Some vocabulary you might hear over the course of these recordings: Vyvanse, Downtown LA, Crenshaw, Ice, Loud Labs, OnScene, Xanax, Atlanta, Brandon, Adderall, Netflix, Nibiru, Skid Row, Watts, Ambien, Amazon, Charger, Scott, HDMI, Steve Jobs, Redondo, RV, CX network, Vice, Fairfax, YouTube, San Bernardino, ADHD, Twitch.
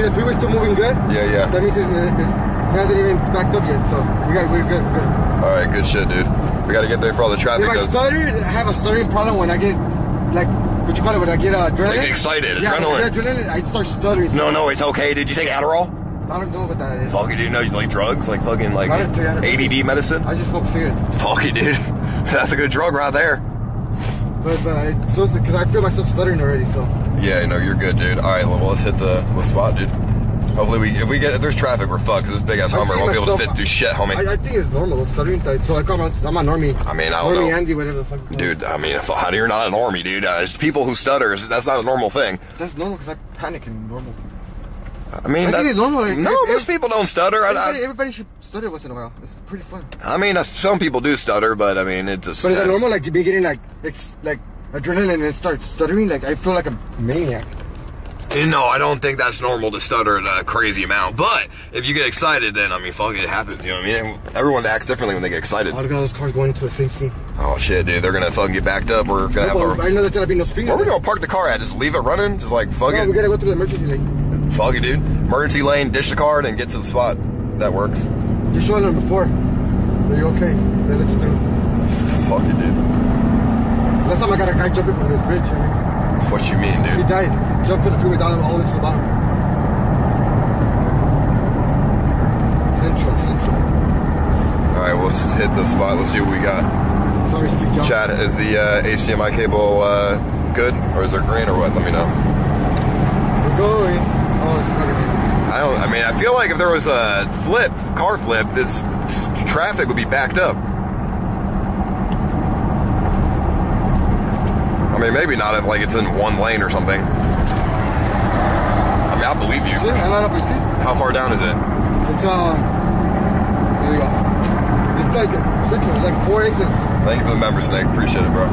See, the freeway's still moving good? Yeah. That means it hasn't even backed up yet, so we're good. All right, good shit, dude. We got to get there for all the traffic. If I stutter, I have a stuttering problem when I get, like, what you call it, when I get adrenaline? Like excited, adrenaline. Yeah, adrenaline, I start stuttering. So no, it's okay. Did you take Adderall? I don't know what that is. Fuck it, dude. No, you like drugs? Like fucking, like, ADD medicine? I just smoke cigarettes. Fuck it, dude. That's a good drug right there. But because I feel myself stuttering already, so. Yeah, no, you're good, dude. All right, well, let's hit the spot, dude. Hopefully, if there's traffic, we're fucked, because this big-ass Hummer won't be able to fit through shit, homie. I think it's normal, stuttering type, so I'm a normie. I mean, I don't know. Normie Andy, whatever the fuck. Dude, I mean, how do you're not a normie, dude? It's people who stutter, that's not a normal thing. That's normal, because I panic in normal people. I mean, I think it's normal. Most people don't stutter. Everybody should stutter once in a while. It's pretty fun. I mean, some people do stutter, but I mean, it's just. But is that normal? Like, you be getting like adrenaline and it starts stuttering? Like, I feel like a maniac. No, I don't think that's normal to stutter at a crazy amount. But if you get excited, then I mean, fuck, it happens. You know what I mean? Everyone acts differently when they get excited. All of those cars going into a safety. Oh shit, dude, they're gonna fucking get backed up. We're gonna have. I know there's gonna be no speed. Where are we gonna park the car at? Just leave it running? Just like fuck it. We gotta go through the emergency lane. Fuck it, dude. Emergency lane, ditch the card, and get to the spot. That works. You showed them before. Are you okay? They let you through. Fuck it, dude. Last time I got a guy jumping from this bridge. What you mean, dude? He died. Jumped from the freeway down all the way to the bottom. Central. Alright, we'll just hit the spot. Let's see what we got. Sorry, Chad, is the HDMI cable good? Or is it green or what? Let me know. We're going. I feel like if there was a car flip, this traffic would be backed up. I mean, maybe not if, like, it's in one lane or something. I mean, I believe you. How far down is it? It's, there you go. It's like central, it's like 4 inches. Thank you for the member, Snake. Appreciate it, bro.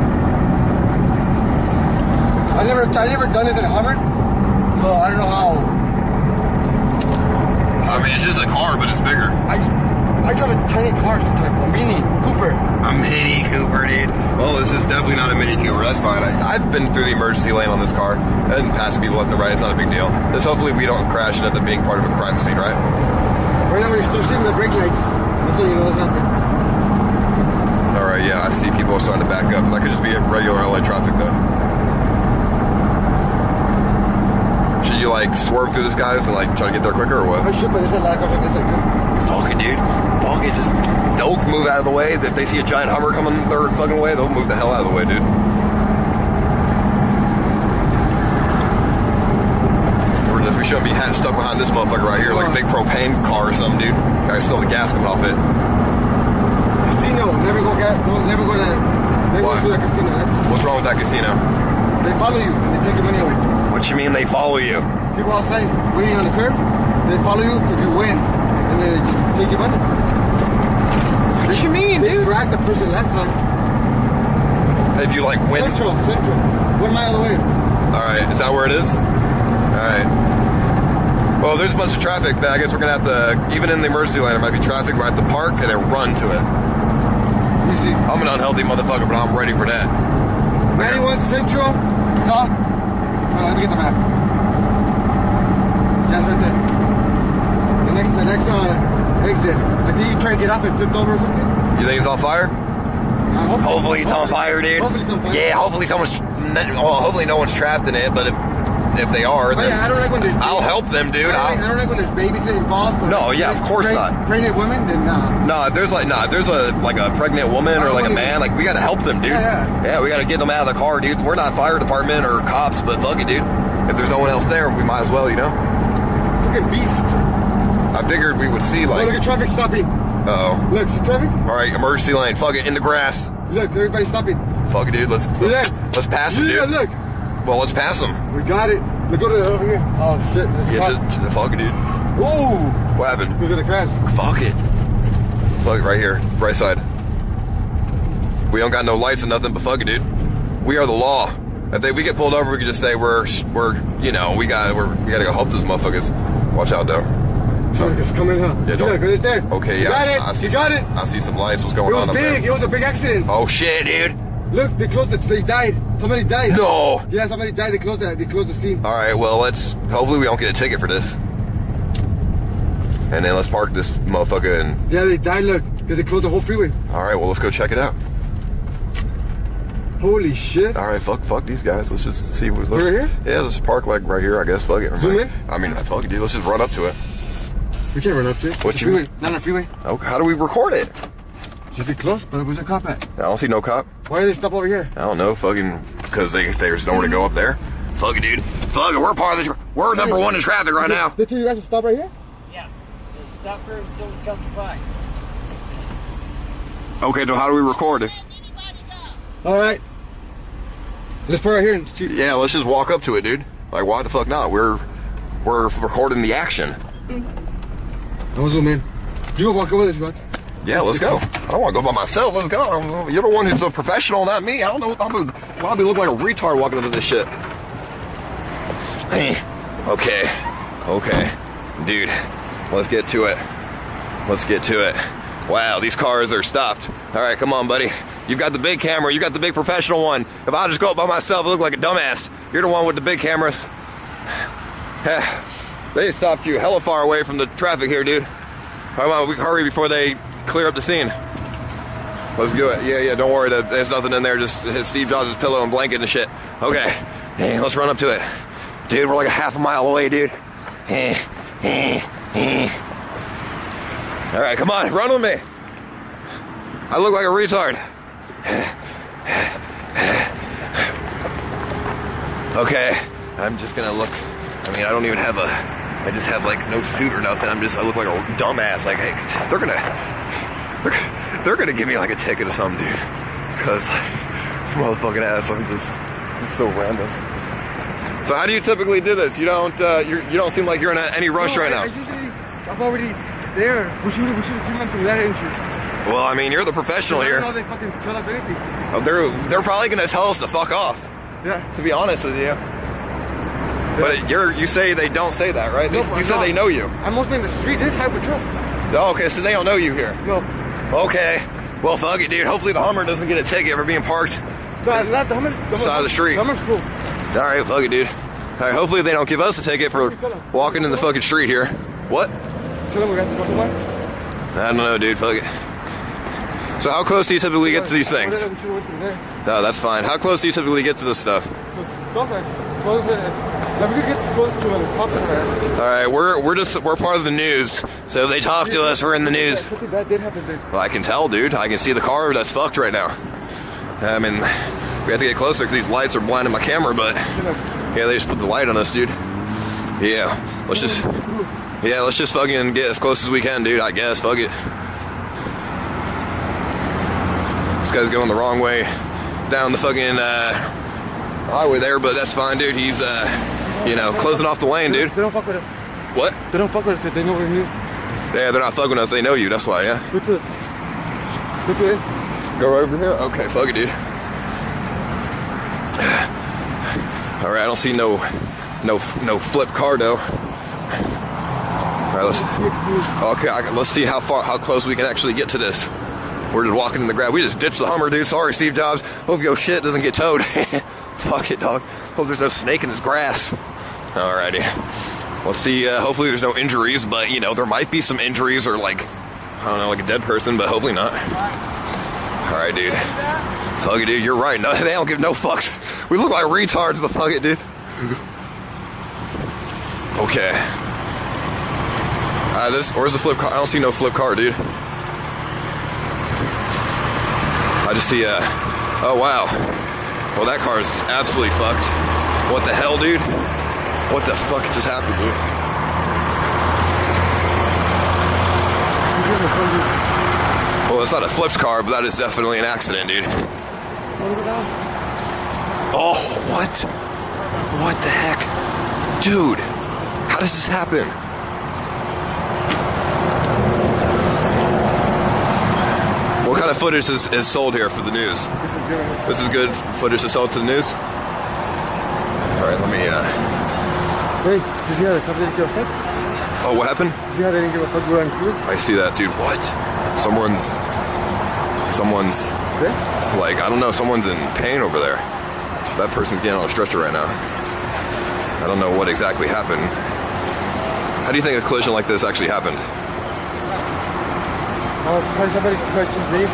I never done this in Hummer, so I don't know how. I mean, it's just a car, but it's bigger. I drive a tiny car sometimes, a Mini Cooper. A Mini Cooper, dude. Well, this is definitely not a Mini Cooper. That's fine. I've been through the emergency lane on this car and passing people at the right. It's not a big deal. Just hopefully we don't crash into being part of a crime scene, right? Right now, we're still seeing the brake lights. That's what you know happened. All right, yeah, I see people starting to back up. That could just be a regular LA traffic, though. Should you, like, swerve through these guys and, like, try to get there quicker or what? I should, but there's a lack of it. Fuck it, dude. Fuck it, just don't move out of the way. If they see a giant Hummer coming their fucking way, they'll move the hell out of the way, dude. We shouldn't be stuck behind this motherfucker right here, like a big propane car or something, dude. I smell the gas coming off it. Casino. Never go to that casino. What's wrong with that casino? They follow you and they take your money away. What you mean they follow you? People outside waiting on the curb, they follow you if you win, and then they just take your money. What you mean, dude? They dragged the person last time. If you like win? Central. 1 mile away. Alright, is that where it is? Alright. Well, there's a bunch of traffic that I guess we're going to have to, even in the emergency lane, there might be traffic, we're going to have to park and then run to it. You see? I'm an unhealthy motherfucker, but I'm ready for that. 91 Central, South. Let me get the map. That's right there. The next exit. I think you try to get off and flipped over or something. You think it's on fire? Hopefully it's on fire, dude. Hopefully it's on fire. Yeah, hopefully no one's trapped in it, but if they are, then I don't like when there's babies. I'll help them, dude. I don't like when there's babies involved. No, yeah, of course not. Pregnant women, then nah. No, if there's a pregnant woman or like a man, like we gotta help them, dude. Yeah, we gotta get them out of the car, dude. We're not fire department or cops, but fuck it, dude. If there's no one else there, we might as well, you know. Fucking beast. I figured we would see like. Oh, look at traffic stopping. Uh-oh. Look, see traffic. All right, emergency lane. Fuck it, in the grass. Look, everybody's stopping. Fuck it, dude. Let's pass it, dude. Yeah, look. Well, let's pass them. We got it. Let's go to over here. Oh, shit. Just fuck it, dude. Whoa. What happened? We're going to crash. Fuck it. Fuck it right here. Right side. We don't got no lights or nothing, but fuck it, dude. We are the law. If we get pulled over, we can just say we got to go help those motherfuckers. Watch out, though. It's coming up. Yeah, don't. Right there. Okay, yeah. You got it. I see some lights. What's going on up there? It was a big accident. Oh, shit, dude. Look, they closed it. They died. Somebody died. No. Yeah, somebody died. They closed the scene. All right, well, hopefully we don't get a ticket for this. And then let's park this motherfucker and... Yeah, they died, look. Because they closed the whole freeway. All right, well, let's go check it out. Holy shit. All right, fuck these guys. Let's just see what... Right here? Yeah, let's park, like, right here, I guess. Fuck it. Zoom in? I mean, fuck it, dude. Let's just run up to it. We can't run up to it. What you mean? Not on the freeway. Oh, how do we record it? Just get close, but where's the cop at? I don't see no cop. Why did they stop over here? I don't know, fucking... Because there's nowhere to go up there. Fuck it, dude. Fuck it, we're part of the... We're number one in traffic right now. Did you guys just stop right here? Yeah. So stop here until we come to fight. Okay, so how do we record it? All right. Let's put it right here and shoot. Yeah, let's just walk up to it, dude. Like, why the fuck not? We're recording the action. Don't zoom in. You go walk up with us, bud. Yeah, let's go. I don't want to go by myself. Let's go. You're the one who's a professional, not me. I don't know. Why do I look like a retard walking up to this shit? Hey. Okay. Okay. Dude, let's get to it. Let's get to it. Wow, these cars are stopped. All right, come on, buddy. You've got the big camera. You got the big professional one. If I just go up by myself, I look like a dumbass. You're the one with the big cameras. They stopped you hella far away from the traffic here, dude. Come on, we hurry before they clear up the scene. Let's do it. Yeah, don't worry. There's nothing in there. Just Steve Jobs' pillow and blanket and shit. Okay. Hey, let's run up to it. Dude, we're like a half a mile away, dude. All right, come on, run with me. I look like a retard. Okay, I'm just gonna look. I mean, I don't even have I just have like no suit or nothing. I look like a dumbass. Like, hey, they're gonna give me like a ticket or something, dude. Cause like, motherfucking ass, I'm just so random. So how do you typically do this? You don't, you don't seem like you're in any rush right now. I'm already there. We should have come through that entrance. Well, I mean, you're the professional here. I don't know if they fucking tell us anything. Oh, they're probably gonna tell us to fuck off. Yeah. To be honest with you. Yeah. But you say they don't say that, right? No, you said they know you. I'm mostly in the street. This type of truck. Oh, okay, so they don't know you here. No. Okay. Well, fuck it, dude. Hopefully the Hummer doesn't get a ticket for being parked. No, not the Hummer. Side of the street. The Hummer's cool. All right, fuck it, dude. All right, hopefully they don't give us a ticket for walking in the fucking street here. What? Tell them we got to go somewhere. I don't know, dude. Fuck it. So how close do you typically get to these things? No, that's fine. How close do you typically get to this stuff? Alright, we're part of the news. So if they talk to us, we're in the news. Well, I can tell, dude. I can see the car that's fucked right now. I mean, we have to get closer because these lights are blinding my camera, but... Yeah, they just put the light on us, dude. Yeah, let's just fucking get as close as we can, dude, I guess. Fuck it. This guy's going the wrong way down the fucking highway there, but that's fine, dude. He's, you know, closing off the lane, dude. They don't fuck with us. What? They don't fuck with us. They know we're new. Yeah, they're not fucking with us. They know you. That's why, yeah. Go right over here? Okay, fuck it, dude. All right, I don't see no flip car, though. All right, let's see how close we can actually get to this. We're just walking in the grass. We just ditched the Hummer, dude. Sorry, Steve Jobs. Hope your shit doesn't get towed. Fuck it, dog. Hope there's no snake in this grass. Alrighty. Let's see. Hopefully there's no injuries, but, you know, there might be some injuries or, like, I don't know, like a dead person, but hopefully not. Alright, dude. Fuck it, dude. You're right. No, they don't give no fucks. We look like retards, but fuck it, dude. Okay. Where's the flip car? I don't see no flip car, dude. I just see oh wow. Well, that car is absolutely fucked. What the hell, dude? What the fuck just happened, dude? Well, it's not a flipped car, but that is definitely an accident, dude. Oh, what? What the heck? Dude, how does this happen? What kind of footage is sold here for the news? This is good footage that's sold to the news? Alright, let me, Hey, did you have a cop didn't give a fuck? Oh, what happened? Did you have didn't give a fuck, we're on crew? I see that, dude. What? Someone's... Okay. Like, I don't know, someone's in pain over there. That person's getting on a stretcher right now. I don't know what exactly happened. How do you think a collision like this actually happened? Somebody tried to leave.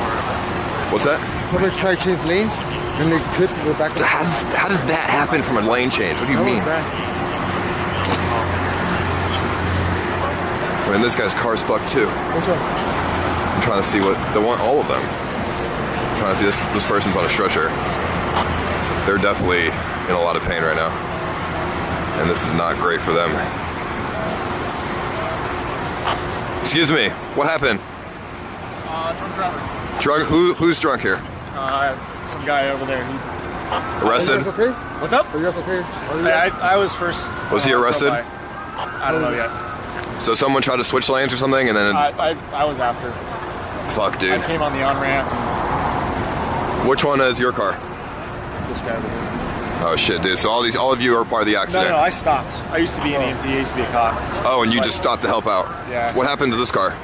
What's that? Somebody tried to change lanes, and they tripped and were back. How does that happen from a lane change? What do you mean? I mean, this guy's car's fucked too. I'm trying to see what they want. All of them. I'm trying to see this person's on a stretcher. They're definitely in a lot of pain right now, and this is not great for them. Excuse me. What happened? Drunk driver. Drunk? Who's drunk here? Some guy over there. Arrested? Are you okay? What's up? Are you okay? I was first. Was he arrested? I don't know yet. So someone tried to switch lanes or something, and then I was after. Fuck, dude. I came on the on ramp. And... Which one is your car? This guy over here. Oh shit, dude! So all of you are part of the accident. No, I stopped. I used to be an EMT. I used to be a cop. Oh, and you just stopped to help out. Yeah. What happened to this car?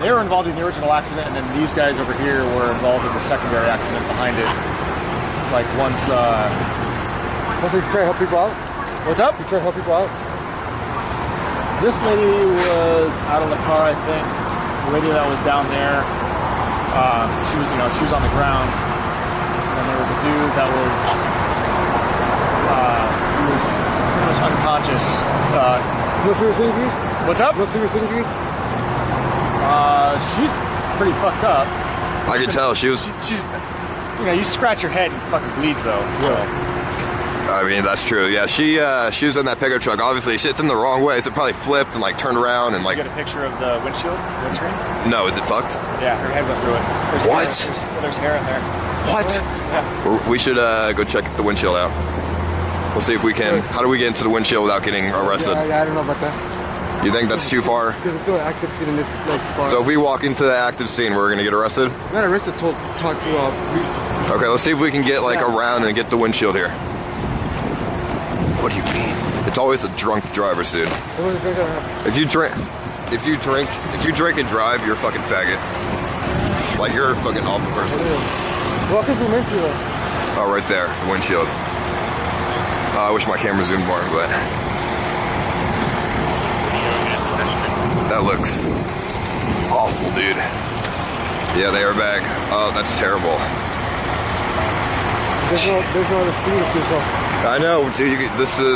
They were involved in the original accident, and then these guys over here were involved in the secondary accident behind it. Like once. You try to help people out. What's up? You try to help people out. This lady was out of the car, I think. The lady that was down there, she was, she was on the ground, and there was a dude that was. He was pretty much unconscious. What's up? She's pretty fucked up. I could tell she was. She's, you scratch your head and fucking bleeds though. So. I mean, that's true. Yeah, she was in that pickup truck. Obviously, shit's in the wrong way, so it probably flipped and turned around and like. You got a picture of the windscreen? No, is it fucked? Yeah, her head went through it. There's what? There's hair in there. What? Yeah. We should go check the windshield out. We'll see if we can. How do we get into the windshield without getting arrested? Yeah, I don't know about that. You think that's too far? So if we walk into the active scene, we're going to get arrested? We're not arrested till talk to okay, let's see if we can get around and get the windshield here. What do you mean? It's always a drunk driver, dude. If you drink and drive, you're a fucking faggot. Like, you're a fucking awful person. Walk into the windshield. Oh, right there, the windshield. I wish my camera zoomed more, but that looks awful, dude. Yeah, the airbag. Oh, that's terrible. There's no other footage to sell. I know, dude.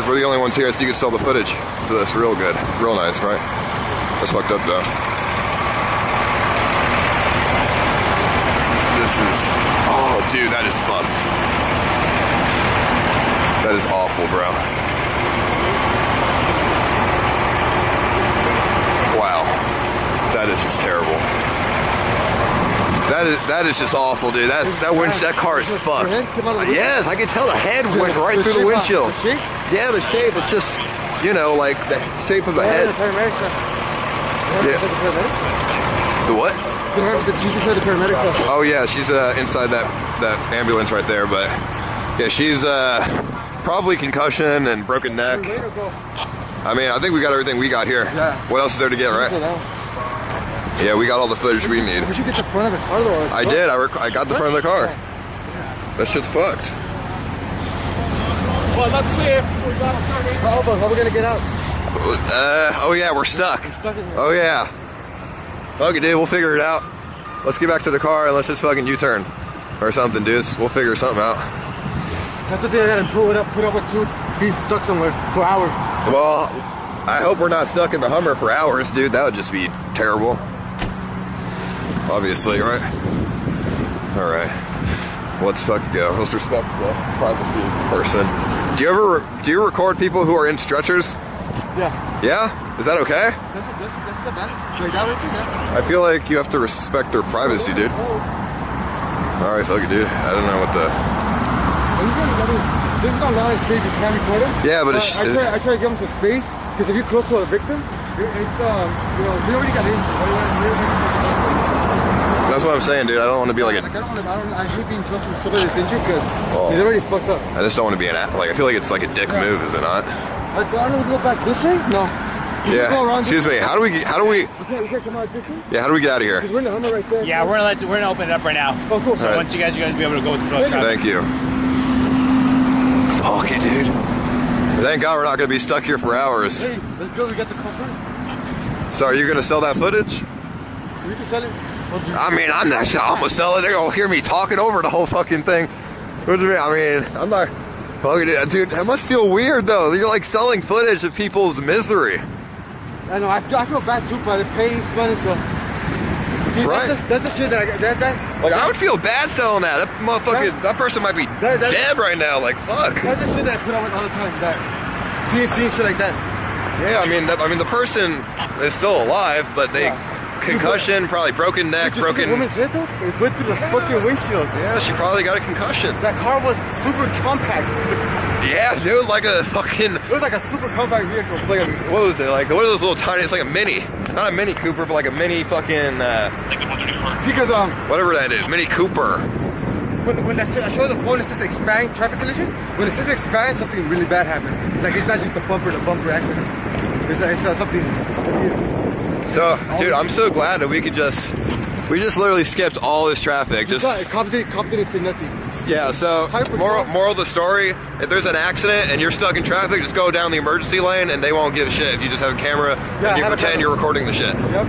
We're the only ones here, so you can sell the footage. So that's real good, real nice, right? That's fucked up, though. Oh, dude, that is fucked. That is awful, bro. Wow. That is just terrible. That is just awful, dude. That car is fucked. Yes, I can tell the head went right through the windshield. Yeah, the shape is just, like the shape of a head. Yeah. The what? Oh, yeah, she's inside that ambulance right there, but yeah, she's probably concussion and broken neck. I mean, I think we got everything we got here. Yeah. What else is there to get, right? Yeah, we got all the footage we need. Did you get the front of the car though? I did. I got the front of the car. That shit's fucked. Well, let's see if we got a starting problem. How are we gonna get out? Oh yeah, we're stuck. Oh yeah. Okay, dude, we'll figure it out. Let's get back to the car and let's just fucking U-turn or something, dudes. We'll figure something out. That's what they had to pull it up, put up with two, be stuck somewhere for hours. Well, I hope we're not stuck in the Hummer for hours, dude. That would just be terrible. Obviously, right? Alright. Let's fucking go. Let's respect the privacy person. Do you record people who are in stretchers? Yeah. Yeah? Is that okay? That's not bad. Like, that would be that. I feel like you have to respect their privacy, dude. Alright, fuck it, dude. I don't know what the... There's not a lot of space you can record it. Yeah, but it's... I try to give them some space, because if you're close to a victim, they already got in. That's what I'm saying, dude. I don't want to be like a... I hate being close to somebody that's injured, because they're already fucked up. I just don't want to be an... I feel like it's like a dick move, is it not? I don't know, we go back this way? No. Yeah. Excuse me. How do we? We can't come out this way? Yeah. How do we get out of here? We're in the Hummer right there. Yeah, we're gonna open it up right now. Oh, cool. So right. Once you guys will be able to go with the flow traffic. Thank you. Fuck it, dude. Thank God we're not going to be stuck here for hours. Hey, let's go. We got the cover. So are you going to sell that footage? You can sell it. I mean, I'm not sure. I'm going to sell it. They're going to hear me talking over the whole fucking thing. What do you mean? I mean, I'm not fucking it. Dude, that must feel weird, though. You're like selling footage of people's misery. I know. I feel bad, too, but it pays money, so... Dude, right. That's the shit that I got. Like, I would feel bad selling that. That motherfucker, that person might be dead right now. Like, fuck. That's the shit that I put on all the time. That THC shit like that. Yeah, I mean, the person is still alive, but they concussion, probably broken neck, broken. Woman's head though? It went through the fucking windshield. Yeah, she probably got a concussion. That car was super compact. Yeah, dude, like a fucking. It was like a super compact vehicle. Like a, what was it? Like one of those little tiny. It's like a mini. Not a Mini Cooper, but like a Mini fucking, see, cause, whatever that is, Mini Cooper. When I show the phone, it says expand traffic collision. When it says expand, something really bad happened. Like, it's not just a bumper-to-bumper accident. It's something. So, dude, I'm so glad that we could just, literally skipped all this traffic. Just competent for nothing. Yeah, so, moral of the story, if there's an accident and you're stuck in traffic, just go down the emergency lane and they won't give a shit if you just have a camera and you pretend you're recording the shit. Yep.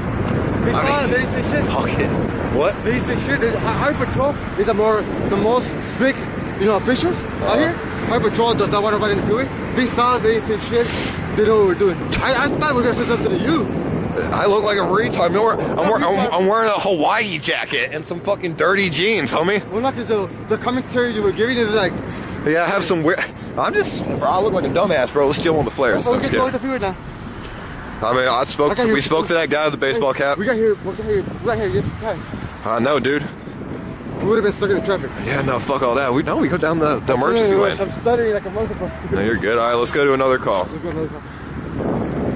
They say shit. Fucking, what? They say shit. Highway Patrol is the most strict, you know, officials out here. Highway Patrol does not want to run in the freeway. They saw, they say shit, they know what we're doing. I thought we were going to say something to you. I look like a retard. I'm wearing a Hawaii jacket and some fucking dirty jeans, homie. Well, not because the commentary you were giving is like... Yeah, I have some weird... I'm just... Bro, I look like a dumbass, bro. Let's steal one of the flares. I'm scared. I mean, we spoke to that guy with the baseball cap. We got here. We got here. Right here. I know, dude. We would have been stuck in the traffic. Yeah, no, fuck all that. We go down the emergency lane. I'm stuttering like a motherfucker. No, you're good. All right, let's go to another call. Let's go to another call.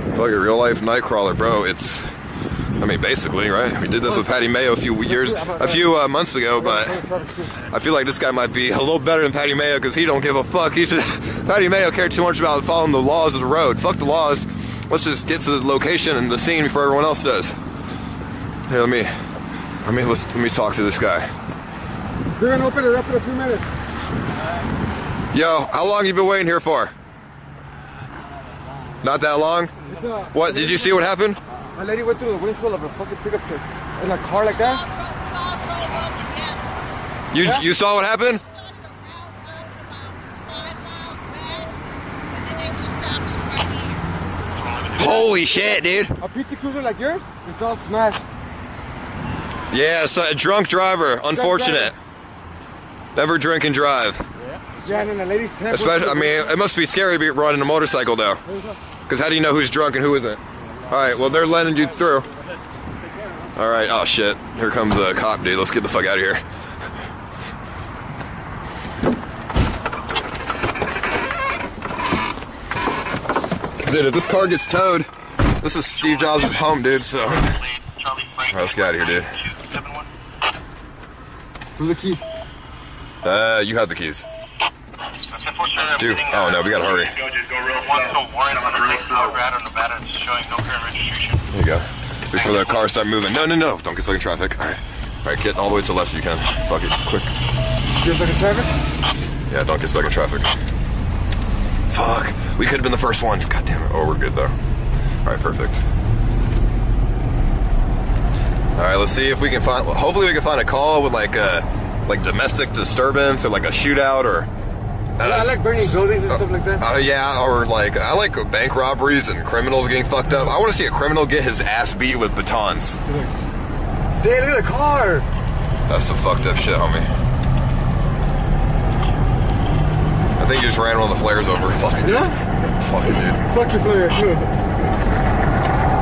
It's like a real-life Nightcrawler, bro. It's, I mean, basically, right? We did this with Patty Mayo a few months ago, but I feel like this guy might be a little better than Patty Mayo because he don't give a fuck. He said, Patty Mayo cared too much about following the laws of the road. Fuck the laws. Let's just get to the location and the scene before everyone else does. Hey, let me talk to this guy. They're gonna open it up in a few minutes. Yo, how long you been waiting here for? Not that long? What? Did you see what happened? A lady went through the windshield of a fucking pickup truck in a car like that. You saw what happened? Holy shit, dude! A pizza cruiser like yours? It's all smashed. Yeah, so a drunk driver. Unfortunate. Never drink and drive. Yeah, and the ladies. Especially, I mean, it must be scary to be riding a motorcycle though. Because how do you know who's drunk and who isn't? Alright, well, they're letting you through. Alright, oh shit. Here comes the cop, dude. Let's get the fuck out of here. Dude, if this car gets towed, this is Steve Jobs' home, dude, so... Alright, let's get out of here, dude. Who's the keys? You have the keys. Dude, oh no, we gotta hurry. There you go. Before the car start moving. No, don't get stuck in traffic. Alright, get all the way to the left if you can. Fuck it, quick. Get stuck in traffic? Yeah, don't get stuck in traffic. Fuck, we could've been the first ones. God damn it. Oh, we're good though. Alright, perfect. Alright, let's see if we can find, hopefully we can find a call with like domestic disturbance or like a shootout or... I like burning buildings and stuff like that. Yeah, or like, I like bank robberies and criminals getting fucked up. I want to see a criminal get his ass beat with batons. Dude, look at the car! That's some fucked up shit, homie. I think you just ran one of the flares over. Fucking yeah? Fucking dude. Fuck your flare.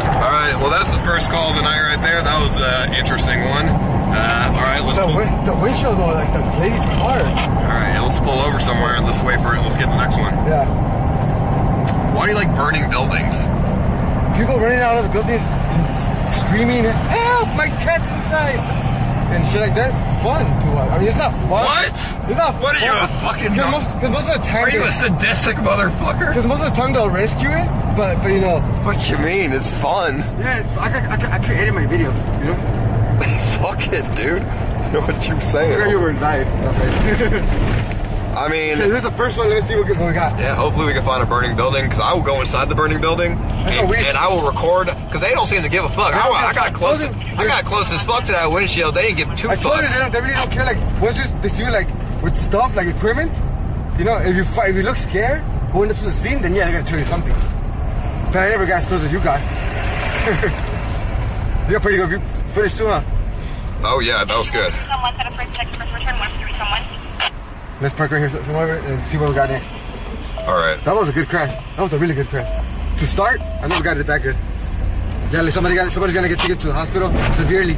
Alright, well that's the first call of the night right there. That was an interesting one. Alright, let's pull... The windshield though, like the lady's car. Alright, let's pull over somewhere and let's wait for it. Let's get the next one. Yeah. Why do you like burning buildings? People running out of the buildings and screaming, help, my cat's inside! And shit like that. It's fun to watch. I mean, it's not fun. What? It's not fun. What are you, a fucking... Because most of the time... Are you a sadistic motherfucker? Because most of the time they'll rescue it, but you know... What you mean? It's fun. Yeah, it's, I can edit my videos, you know? Fuck it, dude. I know what you're saying. I heard you were dying. I mean... Okay, this is the first one. Let's see what we got. Yeah, hopefully we can find a burning building, because I will go inside the burning building, and I will record, because they don't seem to give a fuck. I got close as fuck to that windshield. They didn't give two fucks. They really don't care. Like, once they see you, like, with stuff, like equipment, you know, if you look scared, going up to the scene, then yeah, they're going to tell you something. But I never got as close as you got. You're pretty good. You finished soon, huh? Oh, yeah, that was good. Let's park right here somewhere and see what we got next. All right. That was a good crash. That was a really good crash. To start, I never got it that good. Yeah, like somebody's going to get taken to the hospital severely.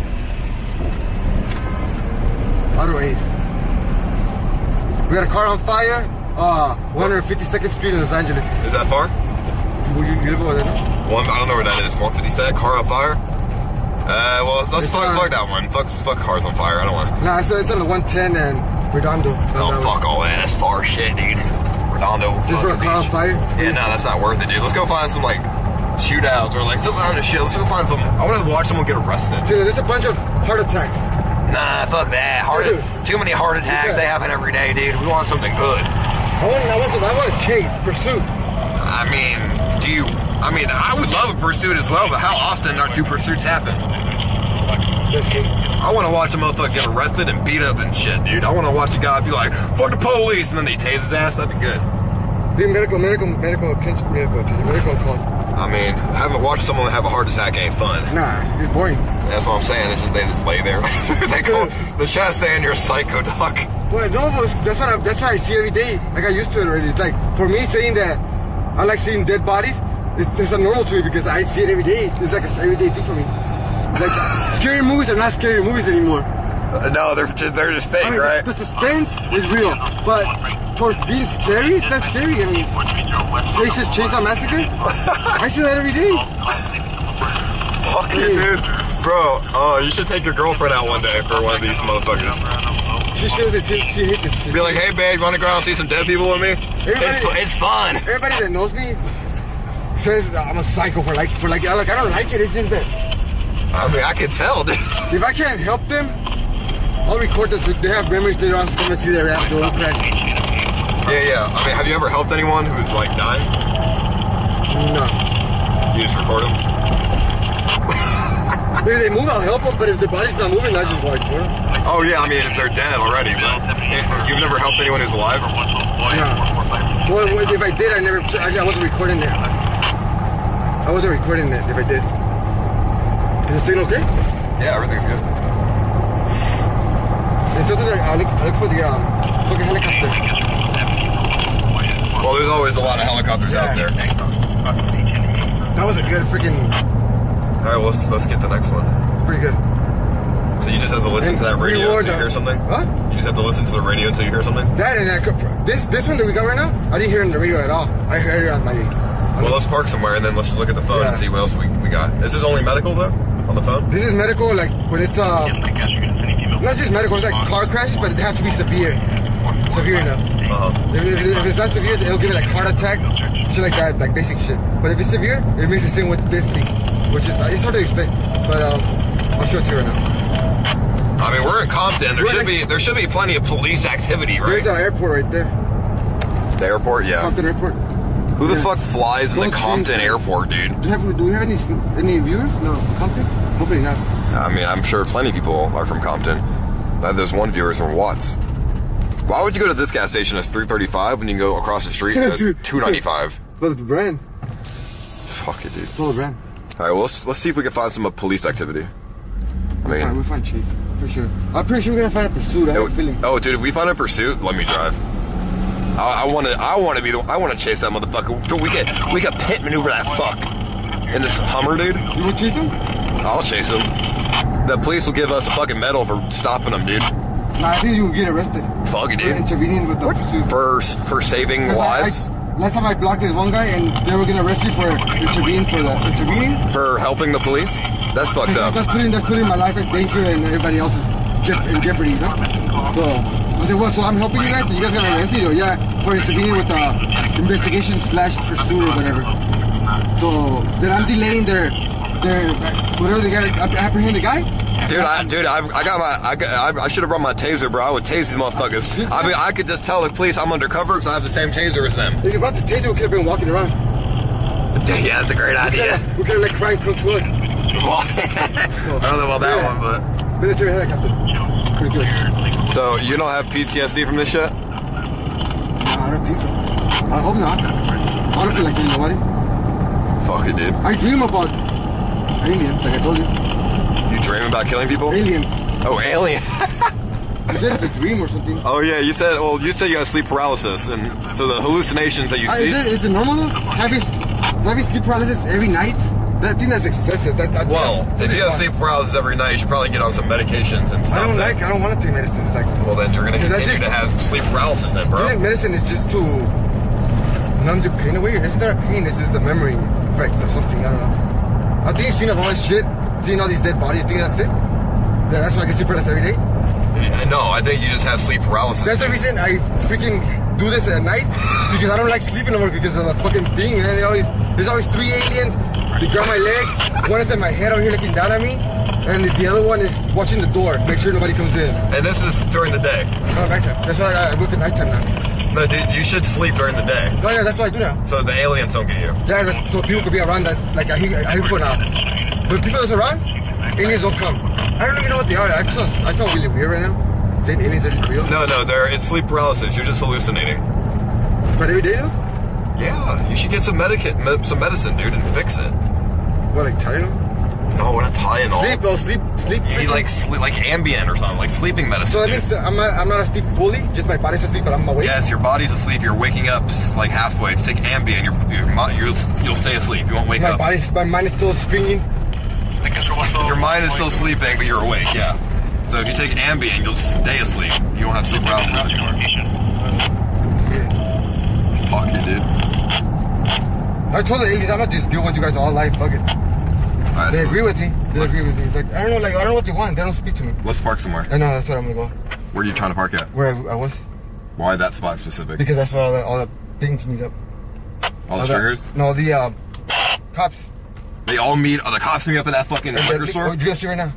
Auto aid. We got a car on fire, 152nd Street in Los Angeles. Is that far? You live over there, no? Well, I don't know where that is. 152nd, car on fire? Well, let's fuck that one. Fuck cars on fire. I don't want to. Nah, it's on the 110 and Redondo. Oh, fuck all that. That's far shit, dude. Redondo. Just for a car on fire? Yeah, no, that's not worth it, dude. Let's go find some, like, shootouts or, like, something on the shit. Let's go find some. I want to watch someone get arrested. Dude, there's a bunch of heart attacks. Nah, fuck that. Too many heart attacks. Yeah. They happen every day, dude. We want something good. I want a chase, pursuit. I mean, I would love a pursuit as well, but how often do pursuits happen? I want to watch a motherfucker get arrested and beat up and shit, dude. I want to watch a guy be like, fuck the police, and then they tase his ass. That'd be good. Dude, medical call. I mean, having to watch someone have a heart attack ain't fun. Nah, it's boring. That's what I'm saying. It's just they just lay there. They call the chat saying you're a psycho, doc. Well, no, that's what I see every day. I got used to it already. It's like, for me, saying that I like seeing dead bodies, it's abnormal to me because I see it every day. It's like an everyday thing for me. Like, scary movies are not scary movies anymore. No, they're just fake, right? The suspense is real, but... towards being scary? That's scary. I mean, Chainsaw Massacre? I see that every day. Fucking dude. Bro, oh, you should take your girlfriend out one day for one of these motherfuckers. She hates this shit. Be like, hey babe, wanna go out and see some dead people with me? It's fun. Everybody that knows me says I'm a psycho for I don't like it, it's just that. I mean, I can tell, dude. If I can't help them, I'll record this. If they have memories, they don't have to come and see their ass, they'll crash. Yeah. I mean, have you ever helped anyone who's, like, dying? No. You just record them? If they move, I'll help them, but if their body's not moving, I just, like, what? Oh, yeah, I mean, if they're dead already, but you've never helped anyone who's alive? No. Well, if I did, I wasn't recording it. I wasn't recording it if I did. Is the signal okay? Yeah, everything's good. And sometimes I look for the, fucking helicopter. Well, there's always a lot of helicopters out there. That was a good freaking... Alright, well, let's get the next one. Pretty good. So you just have to listen to that radio until you hear something? What? You just have to listen to the radio until you hear something? That and that... This one that we got right now, I didn't hear it on the radio at all. I heard it on my... Well, let's park somewhere and then let's just look at the phone and see what else we got. This is only medical, though? On the phone? This is medical, like, when it's, Not just medical, it's like car crashes, but it has to be severe. Severe enough. If it's not severe, it'll give it like heart attack, shit like that, like basic shit. But if it's severe, it makes it sing with this thing, which is it's hard to explain. But I'll show it to you right now. I mean, we're in Compton. There should be plenty of police activity, right? There's an airport right there. The airport, yeah. Compton Airport. Who the fuck flies in the Compton Airport, dude? Do we have any viewers? No, Compton? Hopefully not. I mean, I'm sure plenty of people are from Compton. There's one viewer from Watts. Why would you go to this gas station at 335 when you can go across the street and it's 295? But it's brand. Fuck it, dude. It's all brand. All right, well, let's see if we can find some police activity. I mean, we'll find chase for sure. I'm pretty sure we're gonna find a pursuit. I have a feeling. Oh, dude, if we find a pursuit, let me drive. I want to chase that motherfucker. Dude, we can pit maneuver that fuck in this Hummer, dude. You wanna chase him? I'll chase him. The police will give us a fucking medal for stopping him, dude. Nah, I think you would get arrested. Fuck it, dude. For intervening with the pursuit. For saving lives? Last time I blocked this one guy and they were going to arrest you for intervening. For helping the police? That's fucked up. That's putting my life in danger and everybody else's in jeopardy, you know? So, I said, well, so I'm helping you guys? So you guys going to arrest me? Though? Yeah, for intervening with the investigation / pursuit or whatever. So, then I'm delaying their whatever they got to apprehend the guy. Dude, I should have brought my taser, bro. I would tase these motherfuckers. I mean, I could just tell the police I'm undercover because I have the same taser as them. If you brought the taser, we could have been walking around. Yeah, that's a great idea. We could have let crime come to us. I don't know about that one, but... Military helicopter. Pretty good. So, you don't have PTSD from this shit? I don't think so. I hope not. I don't feel like killing nobody. Fuck it, dude. I dream about aliens, like I told you. You dream about killing people? Aliens. Oh, alien. You said it's a dream or something. Oh, yeah. You said, well, you said you had sleep paralysis, and so the hallucinations that you see. Is it normal, though? Having sleep paralysis every night? I think that's excessive. Well, if you have sleep paralysis every night, you should probably get on some medications and stuff. I don't want to take medicines. Well, then you're going to continue to have sleep paralysis then, bro. Like medicine is just to numb the pain away. It's not a pain. It's just the memory effect or something. I don't know. I think you've seen all this shit. Seeing all these dead bodies, you think that's it? That's why I get sleep paralysis every day? Yeah, no, I think you just have sleep paralysis. That's the reason I freaking do this at night, because I don't like sleeping over because of the fucking thing. And there's always three aliens. They grab my leg, one is at my head out here looking down at me, and the other one is watching the door, make sure nobody comes in. And this is during the day? No, nighttime. That's why I work at nighttime now. No, dude, you should sleep during the day. No, yeah, that's what I do now. So the aliens don't get you? Yeah, so people could be around that, like I hear people now. When people are around, aliens don't come. I don't even know what they are. I sound really weird right now. Saying aliens are real? No, it's sleep paralysis. You're just hallucinating. But every day, though? Yeah, you should get some medicine, dude, and fix it. What, like Tylenol? No, we're not Tylenol. Sleep. You need like Ambien or something, like sleeping medicine. So that means I'm not asleep fully, just my body's asleep, but I'm awake. Yes, your body's asleep. You're waking up like halfway. If you take Ambien, you'll stay asleep. You won't wake up. My mind is still spinning. Your mind is still sleeping, but you're awake. Yeah. So if you take Ambien, you'll stay asleep. You won't have sleep paralysis anymore. Fuck you, dude. I told the aliens I'm not just deal with you guys all life, fuck it. Right, they agree with me. Like I don't know what they want. They don't speak to me. Let's park somewhere. I know, that's where I'm gonna go. Where are you trying to park at? Where I was. Why that spot specific? Because that's where all the things meet up. All the stringers? No, the cops. They all meet. The cops meet up at that fucking liquor store. What you guys see right now?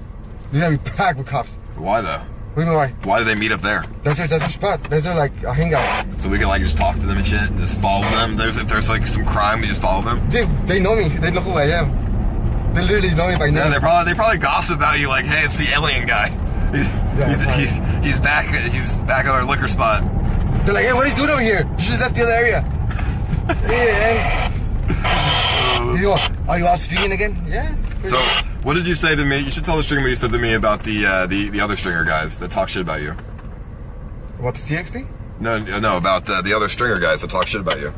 They're gonna be packed with cops. Why though? What do you mean why? Why do they meet up there? That's their spot. That's their like a hangout. So we can like just talk to them and shit, and just follow them. If there's like some crime, we just follow them. Dude, they know me. They know who I am. They literally know me by name. Yeah, they probably gossip about you like, hey, it's the alien guy. He's back. He's back at our liquor spot. They're like, hey, what are you doing over here? You just left the other area. Yeah. Are you all streaming again? Yeah. So, what did you say to me? You should tell the stringer what you said to me about the other stringer guys that talk shit about you. About the CX thing? No, about the other stringer guys that talk shit about you.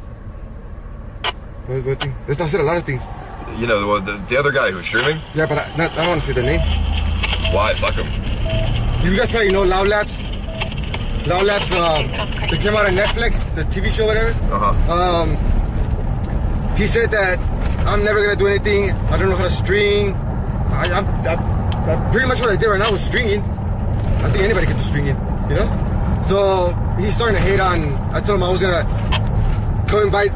What thing? They said a lot of things. You know, the other guy who's streaming? Yeah, but I don't want to say the name. Why? Fuck him. You guys probably know Loud Labs? Loud Labs, they came out on Netflix, the TV show, whatever. Uh-huh. He said that I'm never going to do anything. I don't know how to string. I'm pretty much what I did right now was stringing. I think anybody could do stringing, you know? So he's starting to hate on... I told him I was going to come invite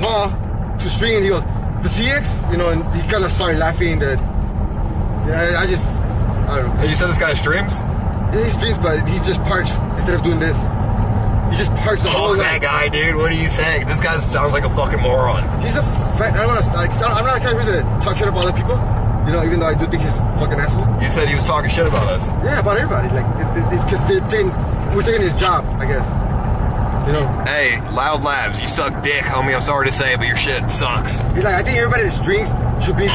Paul to string, and he goes, the CX? You know, and he kind of started laughing that... I don't know. And you said this guy streams? Yeah, he streams, but he just parks instead of doing this. He just parks the whole that guy, dude. What are you saying? This guy sounds like a fucking moron. He's a fat... I'm not the kind of person that talks shit about other people. You know, even though I do think he's a fucking asshole. You said he was talking shit about us. Yeah, about everybody. Like, because we're taking his job, I guess. You know? Hey, Loud Labs, you suck dick, homie. I'm sorry to say, but your shit sucks. He's like, I think everybody that strings should be...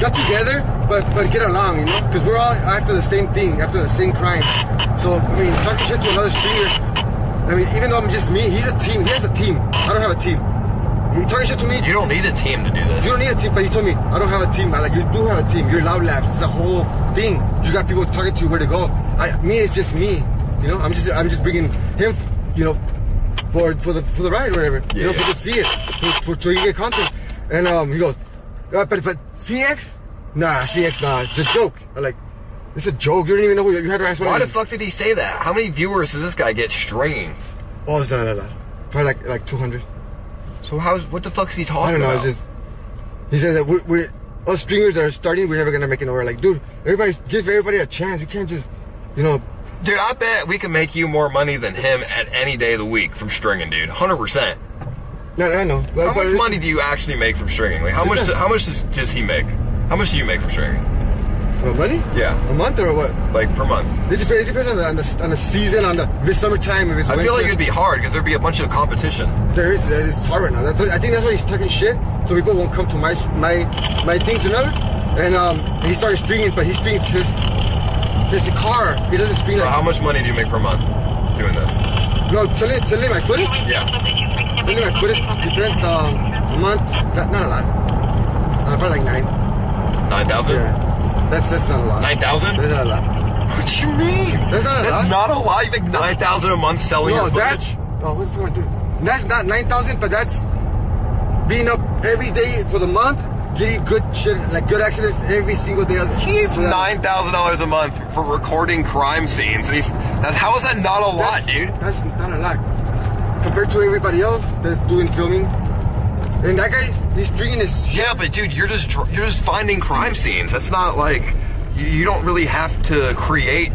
got together, but get along, you know? Because we're all after the same thing, after the same crime. So, I mean, talking shit to another stringer... I mean, even though I'm just me, he's a team. He has a team. I don't have a team. He talking shit to me. You don't need a team to do this. You don't need a team, but he told me, I don't have a team. I like, you do have a team. You're Loud Labs. It's the whole thing. You got people talking to you where to go. Me, it's just me. You know, I'm just bringing him, you know, for the ride or whatever. Yeah, you know, so you see it, so you get content. And he goes, but CX? Nah, CX, nah. It's a joke. I'm like, it's a joke. You don't even know who you had to ask. Why the fuck did he say that? How many viewers does this guy get stringing? Oh, it's not a lot. Probably like 200. So what the fuck's he talking about? I don't know. It's just, he said that we're us stringers that are starting, we're never gonna make it nowhere. Like, dude, everybody, give everybody a chance. You can't just, you know. Dude, I bet we can make you more money than him at any day of the week from stringing, dude. 100%. No, I know. But how much money do you actually make from stringing? Like, how much does he make? How much do you make from stringing? What, money? Yeah. A month or what? Like per month. It depends on the season, on the if it's summertime, if it's winter. I feel like it'd be hard because there'd be a bunch of competition. There is. It's hard right now. That's what, I think that's why he's talking shit, so people won't come to my things another. And he started stringing, but he strings his. It's a car. He doesn't stream. So how much money do you make per month doing this? No, selling my footage? Yeah. Selling my footage depends a month. Not a lot. Probably like 9,000? Yeah. That's not a lot. 9,000? That's not a lot. What do you mean? That's not a lot. You make 9,000 a month selling your footage? Oh, what's going to do? That's not 9,000, but that's being up every day for the month. Getting good shit, like good accidents every single day. He's $9,000 a month for recording crime scenes, and how is that not a lot, dude? That's not a lot compared to everybody else that's doing filming. And that guy, he's stringing his shit. Yeah, but dude, you're just finding crime scenes. That's not like you don't really have to create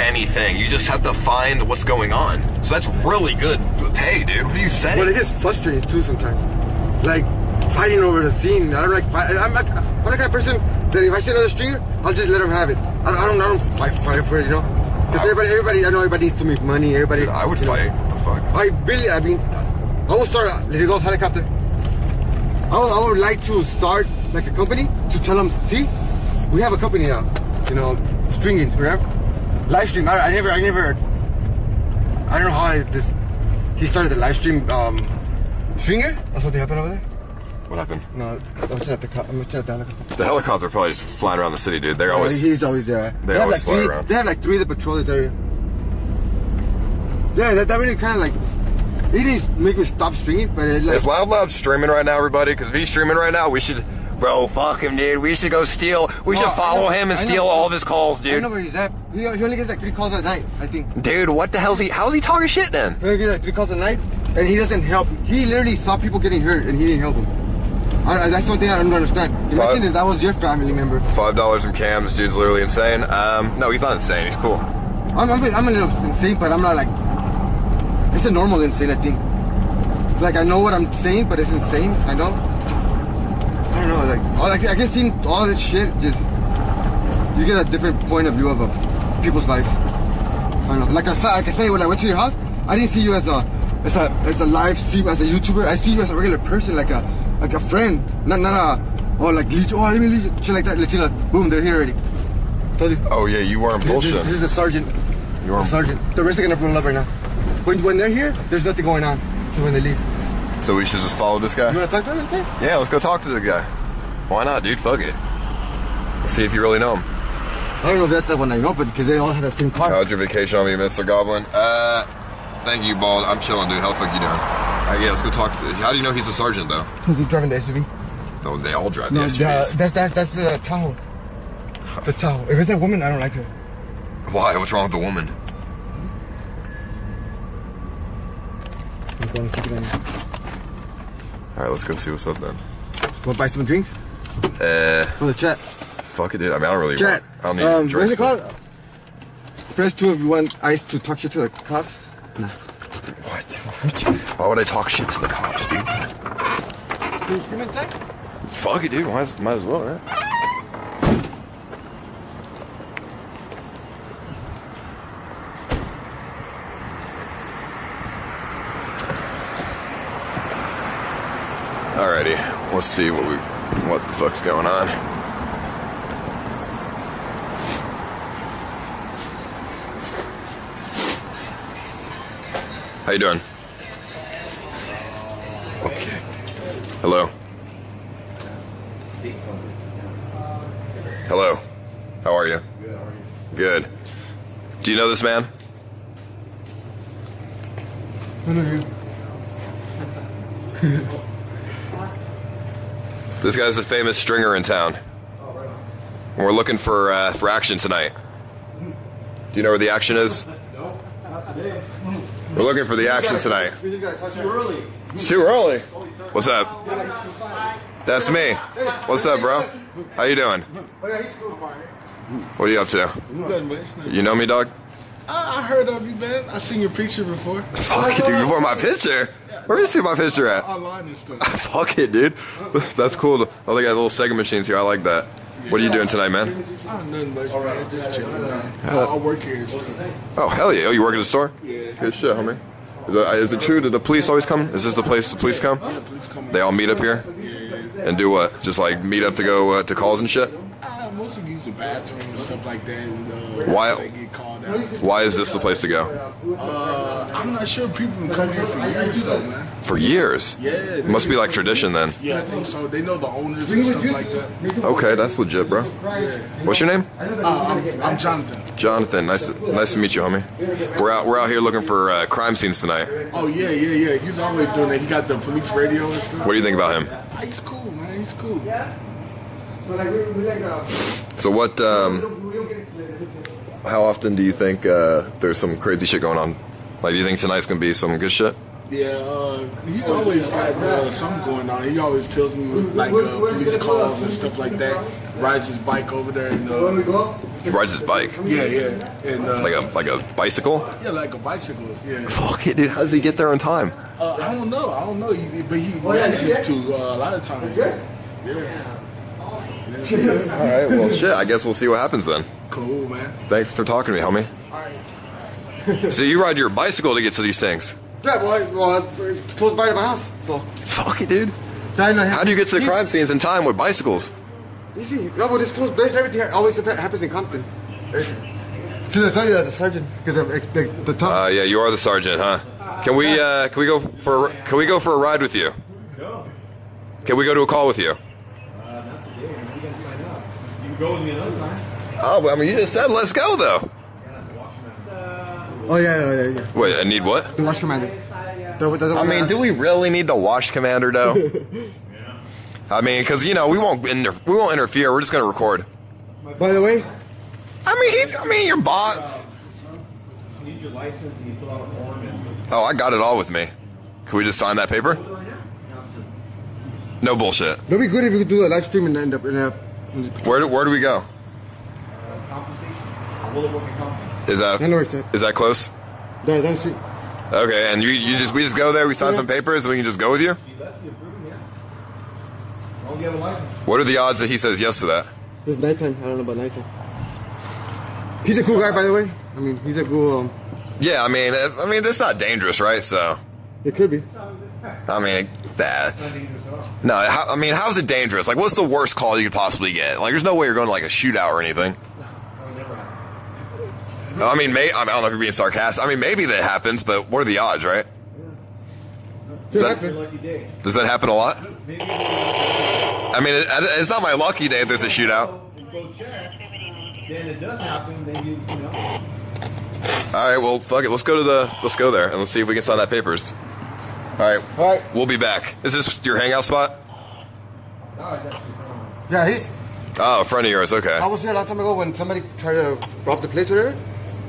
anything. You just have to find what's going on. So that's really good pay, dude. What are you saying? But it is frustrating too sometimes. Like. Fighting over the scene. I don't like fight. I'm the kind of person that if I see another stringer, I'll just let him have it. I don't fight for it, you know. Because everybody needs to make money. Everybody. Dude, I would fight. Know. The fuck. I will start. Let it go helicopter. I would like to start like a company to tell them, see, we have a company now. You know, stringing, remember? Live stream. I never. I don't know how this. He started the live stream. Stringer. That's what happened over there. What happened? No, I'm looking at the helicopter. The helicopter probably is flying around the city, dude. They're always... He's always there. They always fly around. They have like three of the patrollers area. Yeah, that really kind of like... It didn't make me stop streaming, but it like... Is Loud Labs streaming right now, everybody? Because if he's streaming right now, we should... Bro, fuck him, dude. We should go steal... We should follow him and steal all of his calls, dude. I know where he's at. He only gets like 3 calls a night, I think. Dude, what the hell's he... How's he talking shit, then? He only gets like 3 calls a night, and he doesn't help. He literally saw people getting hurt, and he didn't help them. That's something I don't understand. Imagine if that was your family member. $5 in cam. This dude's literally insane. No, he's not insane. He's cool. I'm a little insane, but I'm not like... It's a normal insane, I think. Like, I know what I'm saying, but it's insane. I don't know. Like I can see all this shit. Just you get a different point of view of people's lives. I don't know. Like I say, when I went to your house, I didn't see you as a live stream, as a YouTuber. I see you as a regular person, like a friend, not a, or like, oh, I mean, shit like that, boom, they're here already. Told you. Oh yeah, you weren't bullshit. This is a sergeant. You weren't. Sergeant. The rest are gonna run up right now. When they're here, there's nothing going on. So when they leave. So we should just follow this guy? You wanna talk to him? Yeah, let's go talk to the guy. Why not, dude? Fuck it. Let's see if you really know him. I don't know if that's the one I know, but because they all have the same car. How's your vacation on me, Mr. Goblin? Thank you, Bald. I'm chilling, dude. How the fuck you doing? Alright, yeah, let's go talk to... How do you know he's a sergeant, though? Because he's driving the SUV. No, they all drive the SUVs. That's the Tahoe. The Tahoe. If it's a woman, I don't like her. Why? What's wrong with the woman? Alright, let's go see what's up, then. Want to buy some drinks? For the chat. Fuck it, dude. I mean, I don't really chat. Want... I don't need drinks. What's it called? Press 2 if you want Ice to talk shit to the cops. Nah. What? Why would I talk shit to the cops, dude? Can you scream inside? Fuck it, dude. Might as well, right? Alrighty. Let's see what the fuck's going on. How you doing? Okay. Hello. Hello. How are you? Good. Do you know this man? I know you. This guy's the famous stringer in town. And we're looking for action tonight. Do you know where the action is? No, not today. We're looking for the action tonight. Too early. What's up? That's me. What's up, bro? How you doing? What are you up to? You know me, dog? I heard of you, man. I seen your picture before. Fuck it, dude. You wore my picture? Where you see my picture at? Online and stuff. Fuck it, dude. That's cool. I got little Sega machines here. I like that. What are you doing tonight, man? Nothing much, man. Just chilling, man. I work here and stuff. Oh, hell yeah. Oh, you work at a store? Yeah. Good shit, homie. Is it true? Do the police always come? Is this the place the police come? Yeah, police come. They all meet up here? Yeah. And do what? Just like meet up to go to calls and shit? Mostly use the bathroom and stuff like that. And, why? They get called out. Why is this the place to go? I'm not sure. People have come here for years, though, man. For years? Yeah. It must be like tradition then. Yeah, I think so. They know the owners and stuff like that. Okay, that's legit, bro. Yeah. What's your name? I'm Jonathan. Jonathan, nice to meet you, homie. We're out here looking for crime scenes tonight. Oh yeah. He's always doing that. He got the police radio and stuff. What do you think about him? He's cool, man. He's cool. Yeah. So what, how often do you think there's some crazy shit going on? Like, do you think tonight's going to be some good shit? Yeah, he always got something going on. He always tells me, like, police calls and stuff like that. Rides his bike over there and... He rides his bike? Yeah. And, like a bicycle? Yeah, like a bicycle, yeah. Fuck it, dude. How does he get there on time? I don't know. But he manages to a lot of times. Yeah. Alright, well shit, I guess we'll see what happens then. Cool, man. Thanks for talking to me, homie. Alright. So you ride your bicycle to get to these things? Yeah, well it's close by to my house. So. Fuck it, dude. How do you get to the crime scenes in time with bicycles? Easy. No, but it's close by. Everything always happens in Compton. Should I tell you that, the sergeant? Because I'm the top. Yeah, you are the sergeant, huh? Can we go for a ride with you? Can we go to a call with you? Go with me another time. Oh, I mean, you just said let's go though. Oh yeah. Wait, I need what? The wash commander. I mean, do we really need the wash commander though? Yeah. I mean, because you know we won't interfere. We're just gonna record. By the way, I mean your bot. You need your license and you fill out a form. Oh, I got it all with me. Can we just sign that paper? No bullshit. It'd be good if we could do a live stream and end up in a. Where do we go? Is that close? No, that's it. Okay, and we just go there. We sign some papers. And we can just go with you. What are the odds that he says yes to that? It's nighttime. I don't know about nighttime. He's a cool guy, by the way. I mean, he's a cool. Yeah, I mean, it's not dangerous, right? So it could be. I mean that. No, I mean, how's it dangerous? Like, what's the worst call you could possibly get? Like, there's no way you're going to like a shootout or anything. No, I mean, I don't know if you're being sarcastic. I mean, maybe that happens, but what are the odds, right? Does that happen a lot? I mean, it's not my lucky day if there's a shootout. Then it does happen. Then you know. All right, well, fuck it. Let's go there and let's see if we can sign that papers. All right. We'll be back. Is this your hangout spot? No, it's actually from. Yeah, he's... Oh, a friend of yours, okay. I was here a long time ago when somebody tried to rob the place or whatever.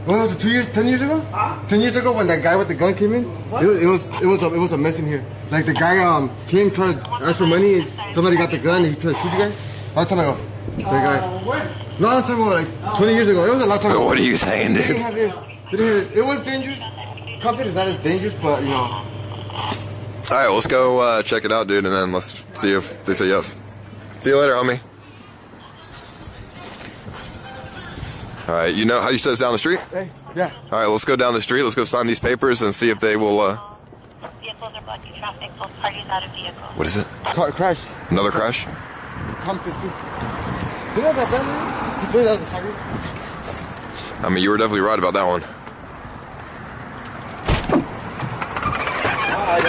When was it, 10 years ago? 10 years ago when that guy with the gun came in? It was a mess in here. Like, the guy came, tried to ask for money, and somebody got the gun, and he tried to shoot the guy. A long time ago. The guy. When? Long time ago, like 20 years ago. It was a long time ago. What are you saying, dude? They didn't have this. It was dangerous. Compton is not as dangerous, but, you know... All right, let's go check it out, dude, and then let's see if they say yes. See you later, homie. All right, you know how you said it's down the street? Hey, yeah. All right, let's go down the street. Let's go sign these papers and see if they will. Vehicles are blocking traffic. Both parties out of vehicle. What is it? Crash. Another crash? I mean, you were definitely right about that one. I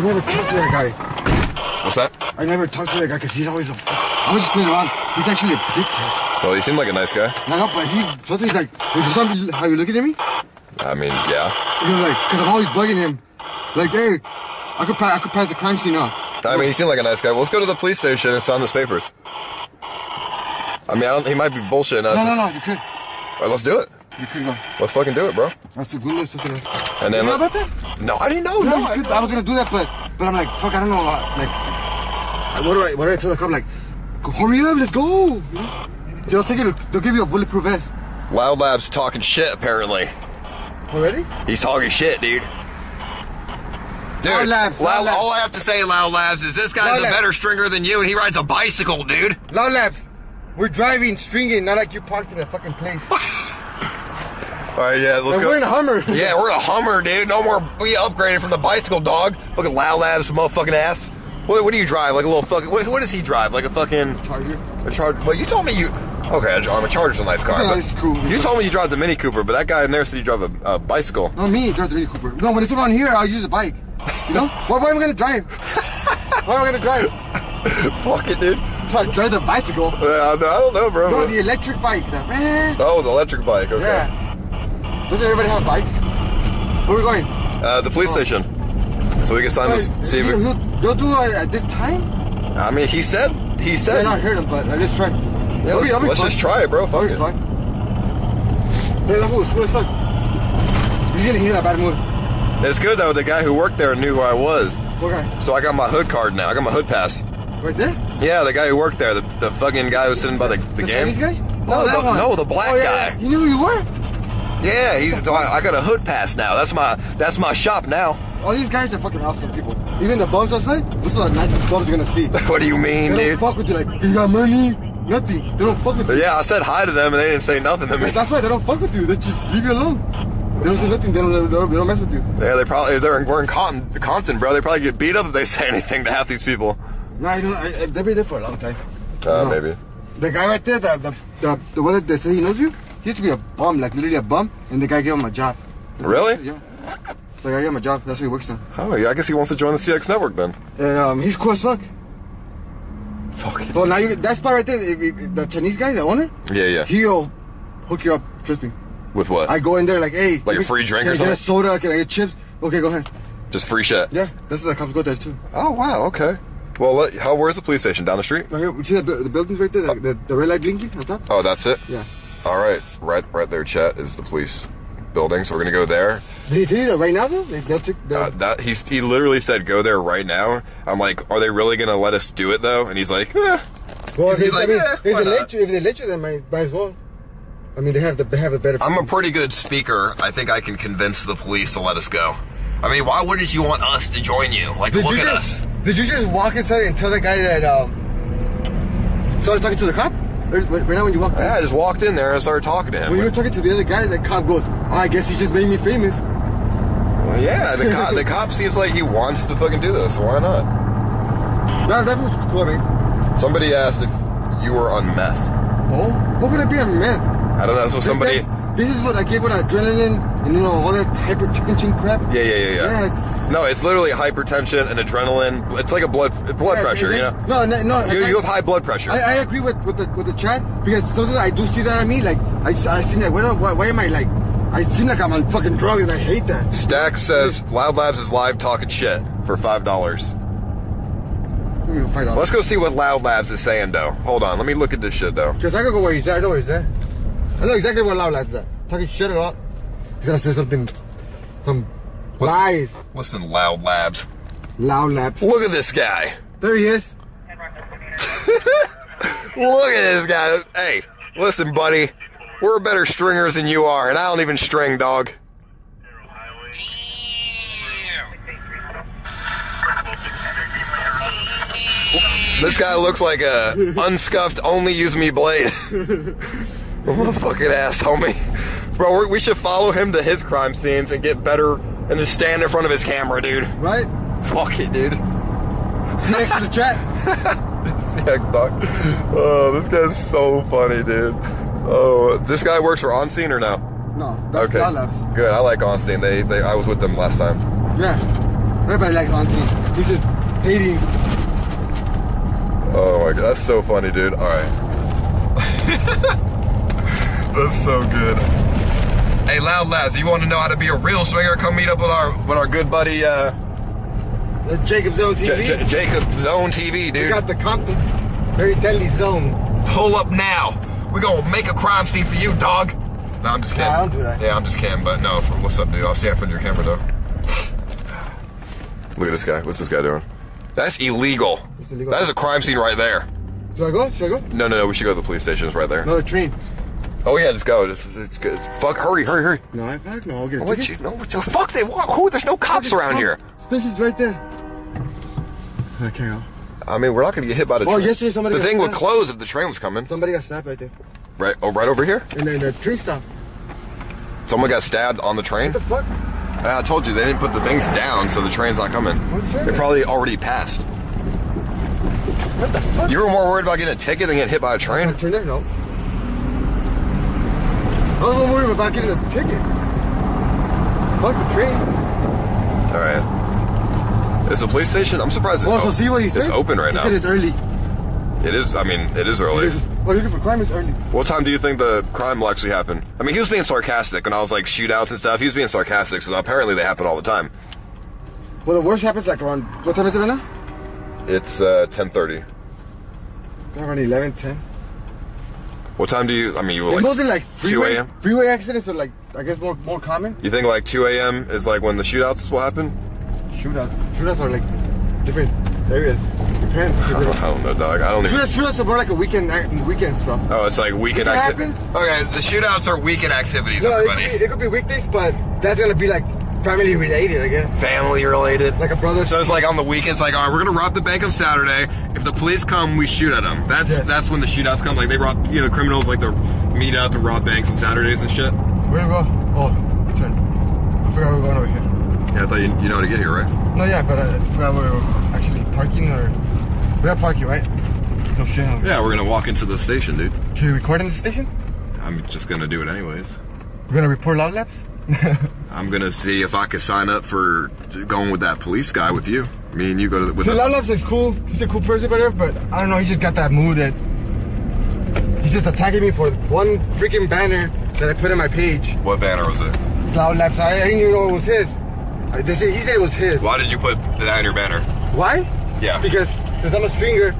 never talked to that guy. What's that? I never talked to that guy because he's always I was just playing around. He's actually a dickhead. Well, he seemed like a nice guy. I know, but something's like, is something how you looking at me? I mean, yeah. He was like, because I'm always bugging him. Like, hey, I could pass the crime scene now. I mean, he seemed like a nice guy. Well, let's go to the police station and sign those papers. I mean, he might be bullshitting us. No, you could. All right, let's do it. You could go. Let's fucking do it, bro. That's a good list. And then, you know about that? No, I didn't know. No, I was gonna do that, but I'm like, fuck, I don't know. Like, What do I tell the cop? Like, hurry up, let's go. They'll give you a bulletproof vest. Loud Labs talking shit, apparently. Already? He's talking shit, dude. Dude, Loud Labs. All I have to say, Loud Labs, is this guy's a better stringer than you, and he rides a bicycle, dude. Loud Labs, we're driving, stringing, not like you parked in a fucking place. All right, yeah, let's go. We're in a Hummer. Yeah, we're in a Hummer, dude. No more. We upgraded from the bicycle, dog. Look at Loud Labs, motherfucking ass. What do you drive? Like a little fucking. What does he drive? Like a fucking Charger. A Charger. Well, you told me you. Okay, a Charger's a nice car. Yeah, it's cool. You told me you drive the Mini Cooper, but that guy in there said you drive a bicycle. No, me drive the Mini Cooper. No, when it's around here, I'll use a bike. You know? Why am I gonna drive? Why am I gonna drive? Fuck it, dude. Try to drive the bicycle. Yeah, I don't know, bro. No, the electric bike. Oh, the electric bike. Okay. Yeah. Doesn't everybody have a bike? Where are we going? The police station. So we can sign this. See if we. They'll do it at this time. I mean, he said. I not heard him, but I just tried. Yeah, let's just try it, bro. Fuck it. Fine. Usually he's in a bad mood. It's good though. The guy who worked there knew who I was. Okay. So I got my hood card now. I got my hood pass. Right there? Yeah, the guy who worked there, the fucking guy who was sitting by the game. Chinese guy? No, that one. No, the black guy. You knew who you were? Yeah, I got a hood pass now. That's my shop now. All these guys are fucking awesome people. Even the bums outside. This is the nicest bums you're gonna see. What do you mean, dude? They don't fuck with you like you got money, nothing. They don't fuck with you. Yeah, I said hi to them and they didn't say nothing to me. That's why they don't fuck with you. They just leave you alone. They don't say nothing. They don't mess with you. Yeah, they're in Compton, bro. They probably get beat up if they say anything to half these people. No, they've been there for a long time. Maybe. The guy right there, the one that they say he knows you, he used to be a bum, like literally a bum, and the guy gave him a job. Really? Yeah. The guy gave him a job. That's who he works now. Oh, yeah. I guess he wants to join the CX network then. And he's cool as fuck. Fuck. So now that spot right there, the Chinese guy, the owner. Yeah, yeah. He'll hook you up. Trust me. With what? I go in there like, hey. Like a free drink or something? Can I get a soda? Can I get chips? Okay, go ahead. Just free shit? Yeah. That's what the cops go there, too. Oh, wow. Okay. Well, where's the police station? Down the street? Right here. See the buildings right there? The red light blinking on top? Oh, that's it? Yeah. All right. Right there, chat, is the police building. So we're going to go there. Did he do that right now, though? He literally said, go there right now. I'm like, are they really going to let us do it, though? And he's like, eh. Well, if they let you, then might as well. I mean, they have the better. I'm a pretty good speaker. I think I can convince the police to let us go. I mean, why wouldn't you want us to join you? Like, look at us. Did you just walk inside and tell the guy that started talking to the cop? Right now when you walked in? Yeah, I just walked in there and started talking to him. When you were talking to the other guy, the cop goes, oh, I guess he just made me famous. Well, yeah, the cop seems like he wants to fucking do this. So why not? That was cool, I mean. Somebody asked if you were on meth. Oh? What would I be on meth? I don't know, so somebody... This is what I gave with adrenaline and, you know, all that hypertension crap. Yeah. No, it's literally hypertension and adrenaline. It's like a blood pressure, you know? No. You have high blood pressure. I agree with the chat, because sometimes I do see that on me. Like, I seem like, why am I like... I seem like I'm on fucking drugs and I hate that. Stack says, Loud Labs is live talking shit for $5. Give me $5. Let's go see what Loud Labs is saying, though. Hold on, let me look at this shit, though. Because I can go where he's at. I know where he's at. I know exactly what Loud Labs is at. Talking shit a lot. He's gonna say something, some lies. Listen, Loud Labs. Loud Labs. Look at this guy. There he is. Look at this guy. Hey, listen, buddy. We're better stringers than you are, and I don't even string, dog. This guy looks like a unscuffed, only use me blade. What a fucking ass, homie. Bro, we should follow him to his crime scenes and get better and just stand in front of his camera, dude. Right? Fuck it, dude. Next to the chat. Oh, this guy's so funny, dude. Oh, this guy works for OnScene or no? No, that's okay. Lala. Good, I like OnScene. I was with them last time. Yeah, everybody likes OnScene. He's just hating. Oh my god, that's so funny, dude. All right. That's so good. Hey, Loud Labs, you want to know how to be a real swinger? Come meet up with our good buddy, Jacob's Own TV. Jacob's Own TV, dude. We got the Compton Very Deadly Zone. Pull up now. We're gonna make a crime scene for you, dog. No, I'm just kidding. I don't do that. Yeah, I'm just kidding. But no, what's up, dude? I'll stand in front of your camera, though. Look at this guy. What's this guy doing? That's illegal. It's illegal. That is a crime scene right there. Should I go? Should I go? No, no, no. We should go to the police station. It's right there. No, the train. Oh yeah, let's go. It's good. Fuck! Hurry, hurry, hurry! No, fuck no. I'll get a ticket. No, what the fuck? They walk. Who? There's no cops around here. Station's right there. I can't go. I mean, we're not gonna get hit by the train. Oh, yesterday somebody. The thing would close if the train was coming. Somebody got stabbed right there. Right? Oh, right over here. And then the train stopped. Someone got stabbed on the train. What the fuck? I told you they didn't put the things down, so the train's not coming. What's the train? They probably already passed. What the fuck? You were more worried about getting a ticket than getting hit by a train. Turn there, no. I was more worried about getting a ticket. Fuck the train. All right. Is the police station? I'm surprised it's open. So see what he said? It's open right now. He said it's early. It is. I mean, it is early. Well, looking for crime is early. What time do you think the crime will actually happen? I mean, he was being sarcastic when I was like shootouts and stuff. He was being sarcastic, so apparently they happen all the time. Well, the worst happens like around. What time is it right now? It's 10:30. Around 11:10. What time do you, I mean, you were like, mostly like freeway, 2 a.m.? Freeway accidents are like, I guess, more common. You think like 2 a.m. is like when the shootouts will happen? Shootouts? Shootouts are like different areas. Depends. I don't know, dog. I don't even... Shootouts are more like a weekend stuff. Oh, it's like weekend activities. Okay, the shootouts are weekend activities, no, everybody. It could be weekdays, but that's going to be like family related, I guess. Family related. Like a brother. So it's like on the weekends, like, all right, we're going to rob the bank on Saturday. If the police come, we shoot at them. That's when the shootouts come. Like, they rob, you know, criminals, like, they meet up and rob banks on Saturdays and shit. Where do we go? Oh, turn. I forgot we were going over here. Yeah, I thought you know how to get here, right? No, yeah, but I forgot we were actually parking or... We have parking, right? No shit. Yeah, we're going to walk into the station, dude. Should we record in the station? I'm just going to do it anyways. We're going to report Loud Labs? I'm going to see if I can sign up for going with that police guy with you. Me and you go to the... With Loud Labs is cool. He's a cool person, but I don't know. He just got that mood that... He's just attacking me for one freaking banner that I put on my page. What banner was it? Loud Labs. I didn't even know it was his. He said it was his. Why did you put that on your banner? Why? Yeah. Because since I'm a stringer,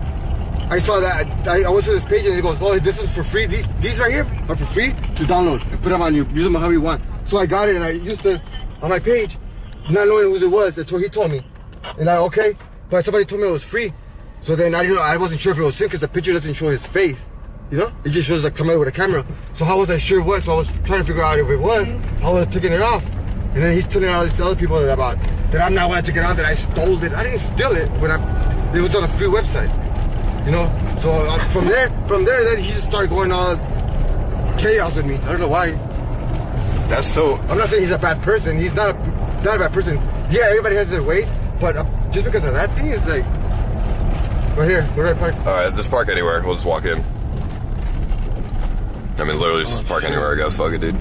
I saw that. I went to this page and it goes, oh, this is for free. These right here are for free to download and put them on you. Use them however you want. So I got it and I used it on my page, not knowing whose it was. That's what he told me. And I, okay, but somebody told me it was free. So then I didn't know, I wasn't sure if it was him because the picture doesn't show his face. You know, it just shows like somebody with a camera. So how was I sure it was? So I was trying to figure out if it was. I was taking it off. And then he's telling all these other people that I'm not going to take it out, that I stole it. I didn't steal it, but it was on a free website. You know, so from there, he just started going all chaos with me. I don't know why. That's so... I'm not saying he's a bad person. He's not a bad person. Yeah, everybody has their ways. But just because of that thing, it's like, right here, where do I park? All right, just park anywhere. We'll just walk in. I mean, literally, just park anywhere, I guess. Fuck it, dude.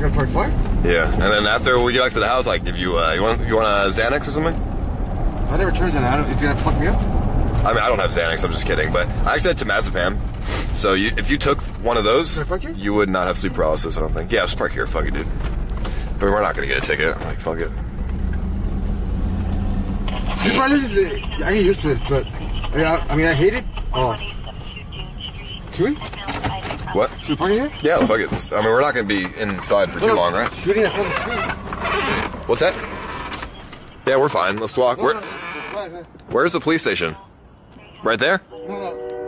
You're gonna park far? Yeah, and then after we get back to the house, like, if you you want a Xanax or something? I never tried Xanax. It's gonna fuck me up. I mean, I don't have Xanax. I'm just kidding. But I actually had temazepam. So if you took one of those, you would not have sleep paralysis. I don't think. Yeah, just park here. Fuck it, dude. But we're not gonna get a ticket. Like, fuck it. I get used to it, but I mean, I hate it. Oh. Should we? What? Should we park here? Yeah, fuck it. I mean, we're not going to be inside for too long, right? Shooting at public street. What's that? Yeah, we're fine. Let's walk. Where's the police station? Right there? No.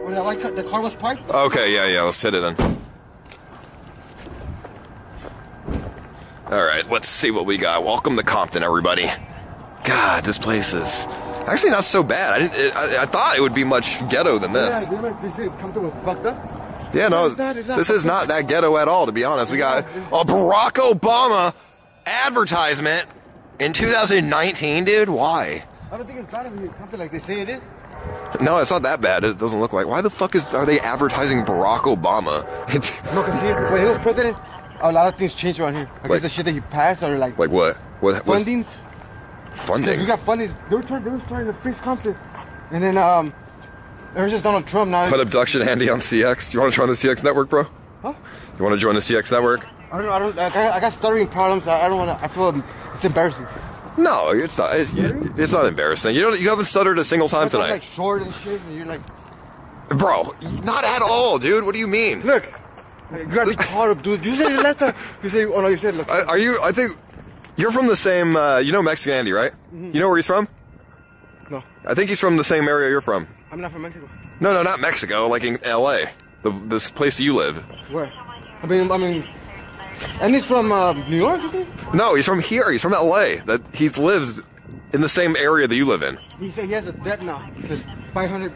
Where that white car, the car was parked? Okay, yeah. Let's hit it then. All right, let's see what we got. Welcome to Compton, everybody. God, this place is actually not so bad. I thought it would be much ghetto than this. Yeah, no, this is not that ghetto at all, to be honest. We got a Barack Obama advertisement in 2019, dude. Why? I don't think it's bad in Compton like they say it is. No, it's not that bad. It doesn't look like. Why the fuck are they advertising Barack Obama? No, because when he was president, a lot of things changed around here. I guess the shit that he passed are like. Like what? What fundings? Funding. You got funding. They were trying to freeze Compton, and then it was just Donald Trump now. Put Abduction Andy on CX. You want to join the CX network, bro? Huh? You want to join the CX network? I got stuttering problems. I don't want to. I feel it's embarrassing. No, it's not. It's not embarrassing. You haven't stuttered a single time tonight. Like short and shit, and you're like, bro, not at all, dude. What do you mean? Look, you gotta be caught up, dude. You said it last time. You say, oh no, you said. Look, are you? I think. You're from the same, you know Mexican Andy, right? Mm-hmm. You know where he's from? No. I think he's from the same area you're from. I'm not from Mexico. No, no, not Mexico. Like in LA, this place you live. Where? I mean, and he's from New York, is he? No, he's from here. He's from LA. That he lives in the same area that you live in. He said he has a debt now because $500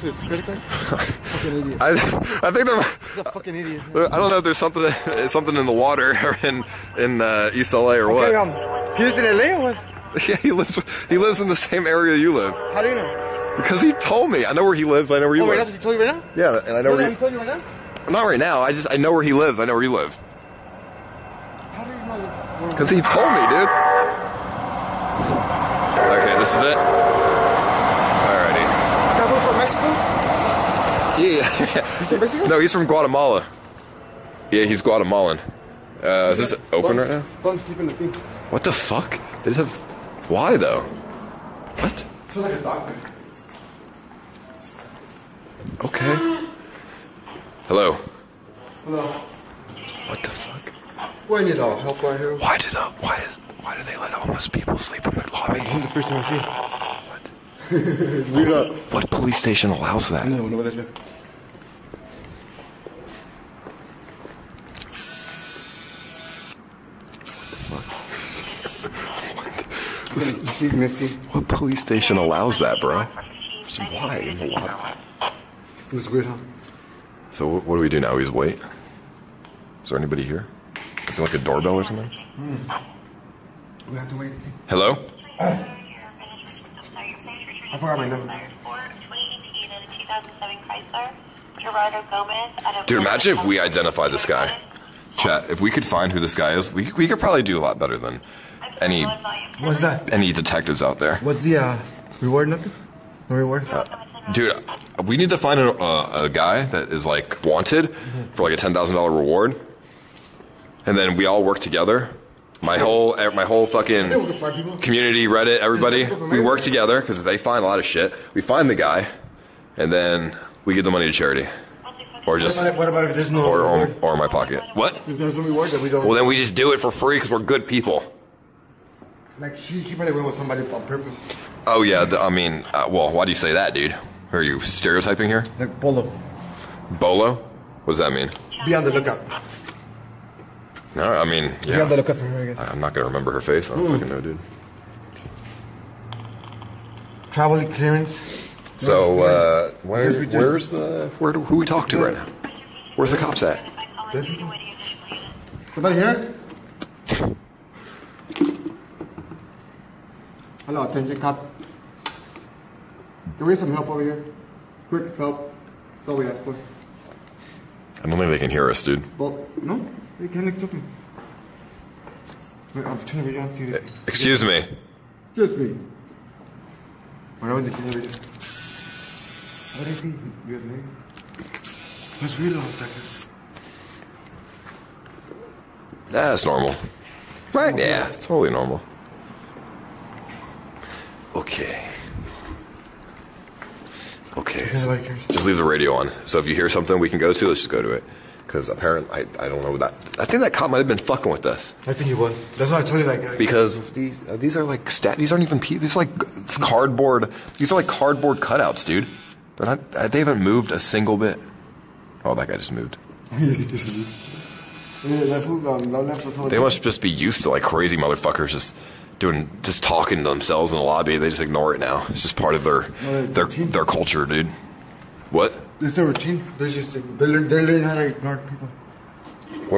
to his credit card. Fucking idiot. I think they're. He's a fucking idiot. I don't know if there's something in the water in East LA or what. He lives in LA or what? Yeah, he lives in the same area you live. How do you know? Because he told me. I know where he lives. I know where you live. Wait, he told you right now? Yeah, and I know where he told you right now. Not right now. I know where he lives. I know where you live. How do you know? Because he told me, dude. Okay, this is it. Alrighty. That boy from Mexico? Yeah. He's from Mexico? No, he's from Guatemala. Yeah, he's Guatemalan. Is this open right now? What the fuck? Did it have? Why though? What? I feel like a doctor. Okay. Hello. Hello. What the fuck? We need all help right here. Why do they let homeless people sleep in the lobby? This is the first time I see it. What? It's weird. What police station allows that? No, no, no. She's missing. What police station allows that, bro? Why in the lobby? It was good, huh? So what do we do now? We just wait. Is there anybody here? Is it like a doorbell or something? We have to wait. Hello? I forgot my number. Dude, imagine if we identify this guy. Chat, if we could find who this guy is, we could probably do a lot better than what's that? Any detectives out there? What's the reward? Nothing. No reward. Dude, we need to find a guy that is like wanted for like a $10,000 reward, and then we all work together. My whole fucking community, Reddit, everybody. We work together because they find a lot of shit. We find the guy, and then we give the money to charity. Or just what about if there's no reward? Or in my pocket. What? If there's no reward, then we don't. Well, then we just do it for free because we're good people. Like, she probably went with somebody on purpose. Oh, yeah, well, why do you say that, dude? Are you stereotyping here? Like, Bolo. Bolo? What does that mean? Be on the lookout. No, I mean, yeah. Be on the lookout for her, I guess. I'm not going to remember her face. I don't fucking know, dude. Travel clearance. So, who we talk to right now? Where's the cops at? Somebody here? Hello, attention cop. Can we get some help over here? Quick help. That's all we ask for. I don't think they can hear us, dude. Well, no, they can't. It's okay. Wait, I'm turning the video on to you. Excuse me. Excuse me. Whatever they can hear you. What is he? Your name? What's real on that? That's normal. Right? Yeah, it's totally normal. Okay. Okay. So just leave the radio on. So if you hear something we can go to, let's just go to it. Because apparently, I don't know that. I think that cop might have been fucking with us. I think he was. That's why I told you that guy. Because these are like these aren't even people. These are like cardboard. These are like cardboard cutouts, dude. They're not. They haven't moved a single bit. Oh, that guy just moved. They must just be used to like crazy motherfuckers just talking to themselves in the lobby. They just ignore it now. It's just part of their culture, dude. What? It's their routine. They're learning how to ignore people.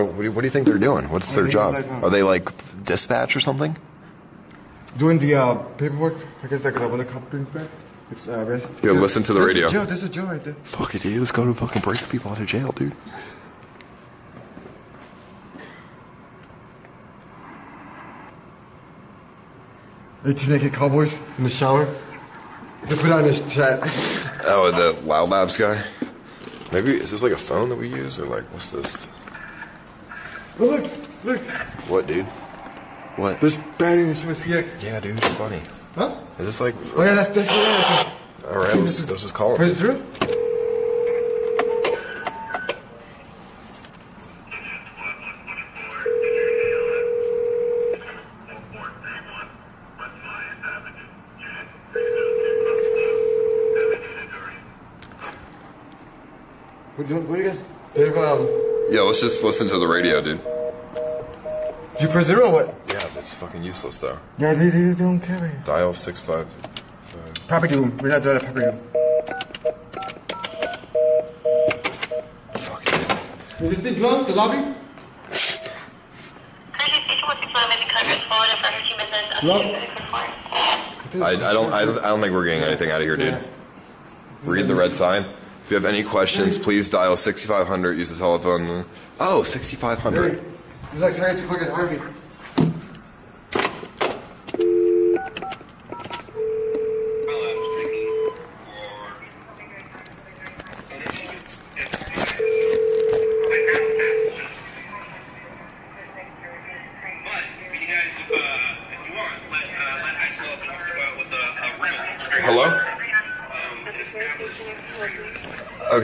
What do you think they're doing? What's their job? Are they like dispatch or something? Doing the paperwork. I guess like when the cop brings back, it's arrest. Yo, listen to the radio. There's a jail right there. Fuck it, dude. Let's go to fucking break people out of jail, dude. The two naked cowboys in the shower. They put on his chat. Oh, the Loud Labs guy. Maybe is this like a phone that we use, or like what's this? Oh, look. What, dude? What? This Brandon is with CX. Yeah, dude, it's funny. Huh? Is this like? Oh yeah, that's the. All right, let's just call him. Through? What do you guys... Yeah, let's just listen to the radio, dude. You press zero, what? Yeah, that's fucking useless, though. Yeah, they don't carry. Dial 655. Papagoon. We're not doing that, Papagoon. Fuck it. Is this the drone? The lobby? I don't think we're getting anything out of here, dude. Yeah. Read the red sign. If you have any questions, please dial 6500. Use the telephone. Oh, 6500. He's like trying to fucking Harvey.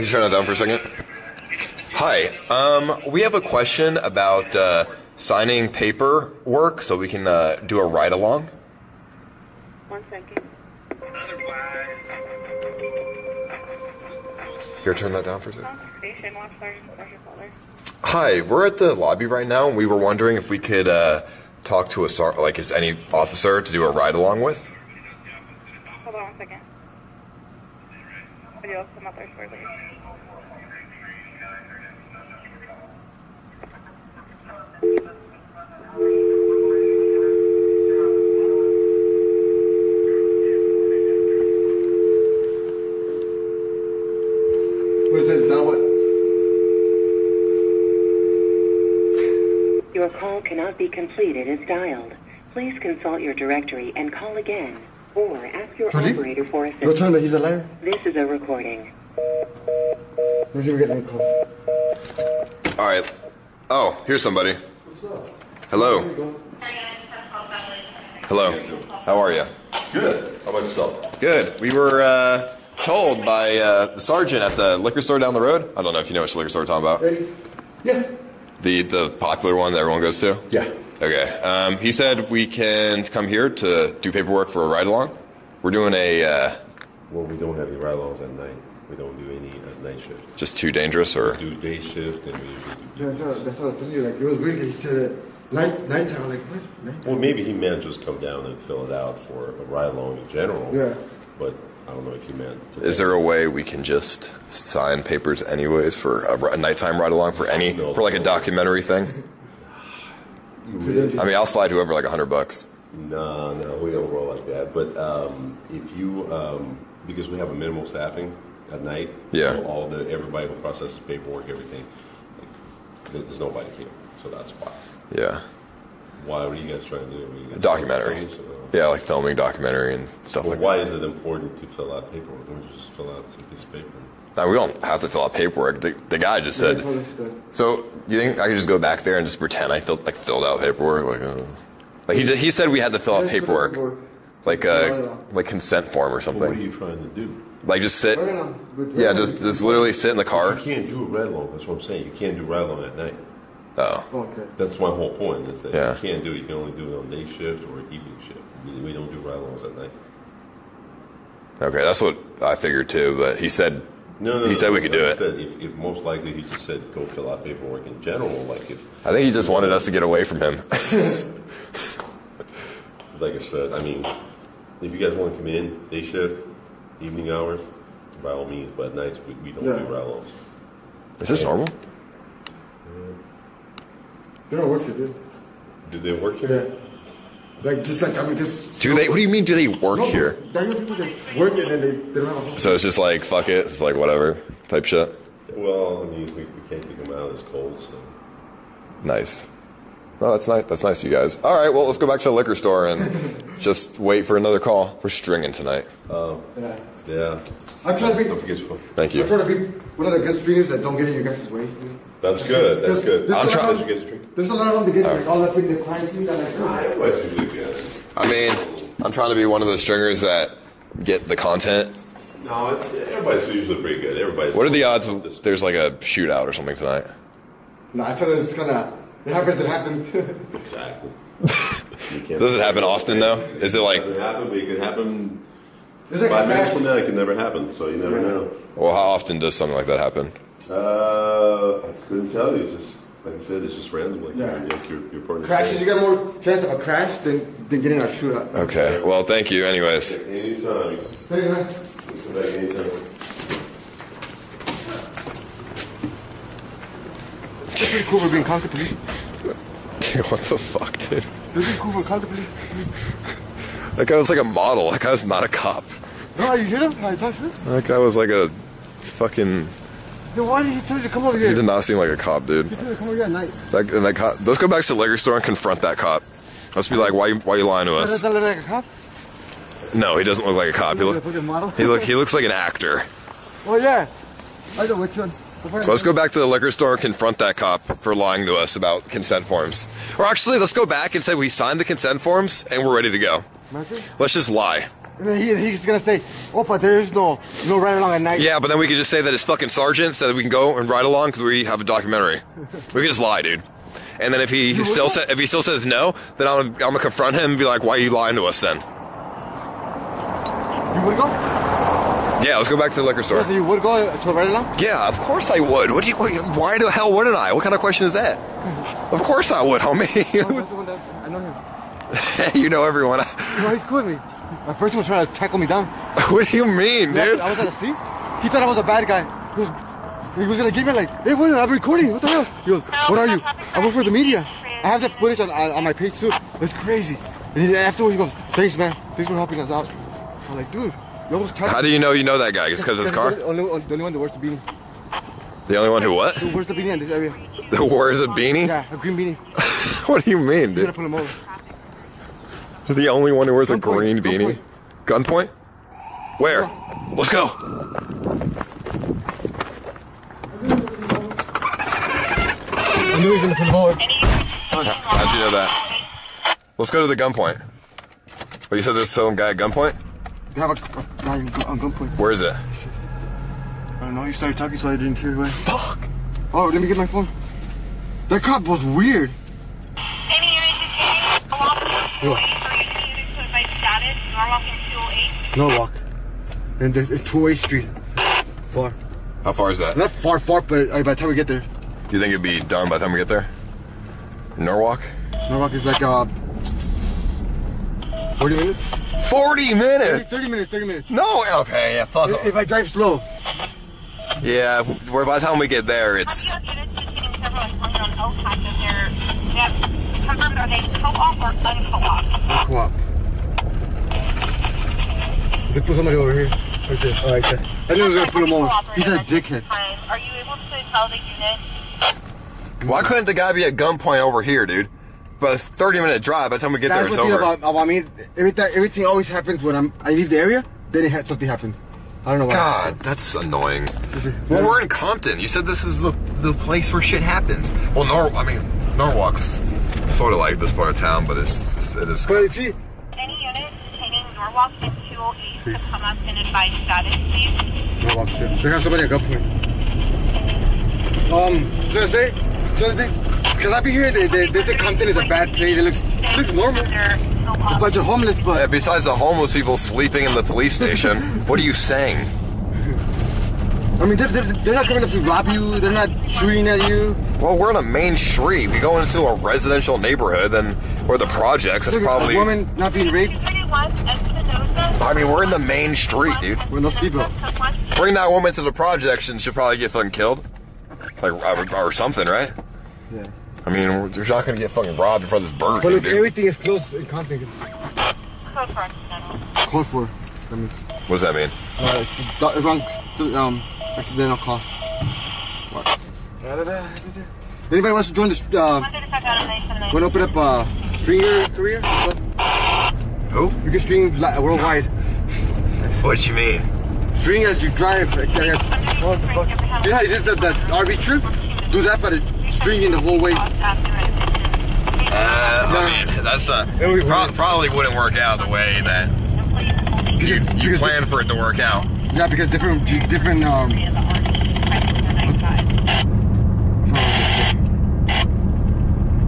Turn that down for a second. Hi, we have a question about signing paperwork so we can do a ride along. 1 second. Here, turn that down for a second. Hi, we're at the lobby right now, and we were wondering if we could talk to a is any officer to do a ride along with. Hold on 1 second. Somebody else come up there shortly. What is this? Now what? Your call cannot be completed as dialed. Please consult your directory and call again, or ask your operator for assistance. Return that he's a liar. This is a recording. Let's see if we get any calls. All right. Oh, here's somebody. Hello. Hello. How are you? Good. How about yourself? Good. We were told by the sergeant at the liquor store down the road. I don't know if you know which liquor store we're talking about. Yeah. The popular one that everyone goes to? Yeah. Okay. He said we can come here to do paperwork for a ride-along. We're doing a... Well, we don't have any ride-alongs at night. We don't do any night shift. Just too dangerous, or? We do day shift, and we usually do... That's what I told you. Like, it was weird. He said... Night time, like what? Night time. Well, maybe he meant just come down and fill it out for a ride-along in general. Yeah. But I don't know if he meant... Is there a way we can just sign papers anyways for a nighttime ride-along for any... No, for like a documentary thing? Really? I mean, I'll slide whoever like $100. No, we don't roll like that. But if you... because we have a minimal staffing at night. Yeah. So everybody will process the paperwork, everything. Like, there's nobody here. So that's why. Yeah. Why? What are you guys trying to do? A documentary. Yeah, like filming documentary and stuff like that. Why is it important to fill out paperwork? Don't you just fill out some piece of paper? No, we don't have to fill out paperwork. The guy just said. So you think I could just go back there and just pretend I filled out paperwork? Like he said we had to fill out paperwork, like a consent form or something. Well, what are you trying to do? Like just sit. Yeah, just literally sit in the car. You can't do a ride-along. That's what I'm saying. You can't do ride-along at night. Oh. Okay. That's my whole point, is that you can't do it. You can only do it on day shift or evening shift. We don't do ride-alongs at night. Okay, that's what I figured too, but he said we could do it. If most likely he just said go fill out paperwork in general. I think he just wanted us to get away from him. Like I said, I mean, if you guys want to come in, day shift, evening hours, by all means, but at nights we don't do ride-alongs. Is this normal? They don't work here, dude. Do they work here? Yeah. What do you mean, do they work here? There are people that work here and they don't have a home. So it's just like, fuck it, it's like whatever type shit? Well, I mean, we can't kick them out, it's cold, so. Nice. No, that's nice. That's nice of you guys. All right, well, let's go back to the liquor store and just wait for another call. We're stringing tonight. Yeah. I'm trying to be... Don't forget your phone. Thank you. I'm trying to be one of the good streamers that don't get in your guys' way. That's good. That's good. I'm trying to get street. There's a lot of them that get all up in the crime scene. I mean, I'm trying to be one of those stringers that get the content. No, everybody's usually pretty good. Everybody's. What are the odds of there's like a shootout or something tonight? No, I thought it was gonna. It happens. Exactly. Does it happen often though? Is it like? It doesn't happen, but it could happen. Like 5 minutes from now, it can never happen. So you never know. Well, how often does something like that happen? I couldn't tell you. Just like I said, it's just randomly. Yeah. Like your partner. Crashes. You got more chance of a crash than getting a shootout. Okay. Well, thank you. Anyways. Anytime. Thank you, man. Come back anytime. It's pretty cool for being contemplative. Dude, what the fuck, dude? This is cool for contemplative. That guy was like a model. That guy was not a cop. No, you hit him? I touched him? That guy was like a fucking... Dude, why did he tell you to come over here? He did not seem like a cop, dude. He told you to come over here at night. And that cop... Let's go back to the liquor store and confront that cop. Let's be like, why you lying to us? Does that look like a cop? No, he doesn't look like a cop. He, he looks like an actor. Oh, yeah. I know which one. So let's go back to the liquor store and confront that cop for lying to us about consent forms. Or actually, let's go back and say we signed the consent forms and we're ready to go. Let's just lie. And then he's going to say, oh, but there is no ride-along at night. Yeah, but then we could just say that it's fucking sergeant, so that we can go and ride along because we have a documentary. We could just lie, dude. And then if he still says no, then I'm going to confront him and be like, why are you lying to us then? You would go? Yeah, let's go back to the liquor store. Yeah, so you would go to a ride-along? Yeah, of course I would. What do you? Why the hell wouldn't I? What kind of question is that? Of course I would, homie. I know him. You know everyone. No, he's cool with me. At first he was trying to tackle me down. What do you mean, dude? I was at a seat. He thought I was a bad guy. He was going to give me like, hey, what? I'm recording. What the hell? He goes, what are you? I work for the media. I have that footage on my page too. It's crazy. And afterwards he goes, thanks, man. Thanks for helping us out. I'm like, dude. How do you know that guy? It's because of his car? The only one that wears the beanie. The only one who what? Who wears the beanie in this area. Who wears a beanie? Yeah, a green beanie. What do you mean, dude? I'm gonna pull him over. The only one who wears a green beanie? Gunpoint? Where? Yeah. Let's go! I knew he was gonna pull him over. How'd you know that? Let's go to the gunpoint. But you said there's some guy at gunpoint? You have a guy on gunpoint. Where is it? I don't know. You started talking, so I didn't hear you. Fuck! Oh, let me get my phone. That cop was weird. Any unit detaining Norwalk 2 to advise status. Norwalk and 208. Norwalk. And there's 208 Street. Far. How far is that? Not far, far, but by the time we get there. Do you think it'd be done by the time we get there? Norwalk? Norwalk is like 40 minutes? 40 minutes? 30 minutes. No, okay, yeah, fuck off. If I drive slow. Yeah, we're by the time we get there, it's... Confirmed, are they co-op or un-co-op? Co-op. They put somebody over here. Right there. All right, there. I knew I was going to put him over. He's a dickhead. Are you able to tell the unit? Why couldn't the guy be at gunpoint over here, dude? But a 30-minute drive, by the time we get there, it's over. That's the thing about me. Everything always happens when I leave the area, then something happens. I don't know why. God, that's annoying. Well, we're in Compton. You said this is the place where shit happens. Well, Norwalk's sort of like this part of town, but it is. But it's... Any unit containing Norwalk in 208 to come up and advise status, please. Norwalk still. They have somebody at gunpoint. Because I've been hearing they say Compton is a bad place. It looks normal. A bunch of homeless, but... Yeah, besides the homeless people sleeping in the police station, what are you saying? I mean, they're not coming up to rob you. They're not shooting at you. Well, we're on a main street. We go into a residential neighborhood, and we're the projects. That's probably... A woman not being raped. I mean, we're in the main street, dude. We're no seatbelt. Bring that woman to the projects, and she'll probably get fucking killed. Like, or something, right? Yeah. I mean, you're not going to get fucking robbed in front of this Burger King, dude. But look, everything is close in Compton. Code for accidental. Code for. What does that mean? It's accidental cost. What? Anybody wants to join this, want to open up a stringer career? Who? You can stream worldwide. What you mean? String as you drive. What the fuck? You know how you did that RV trip? Do that, but it's stringing the whole way. I mean, that's probably wouldn't work out the way that you plan for it to work out. Yeah, because different. Try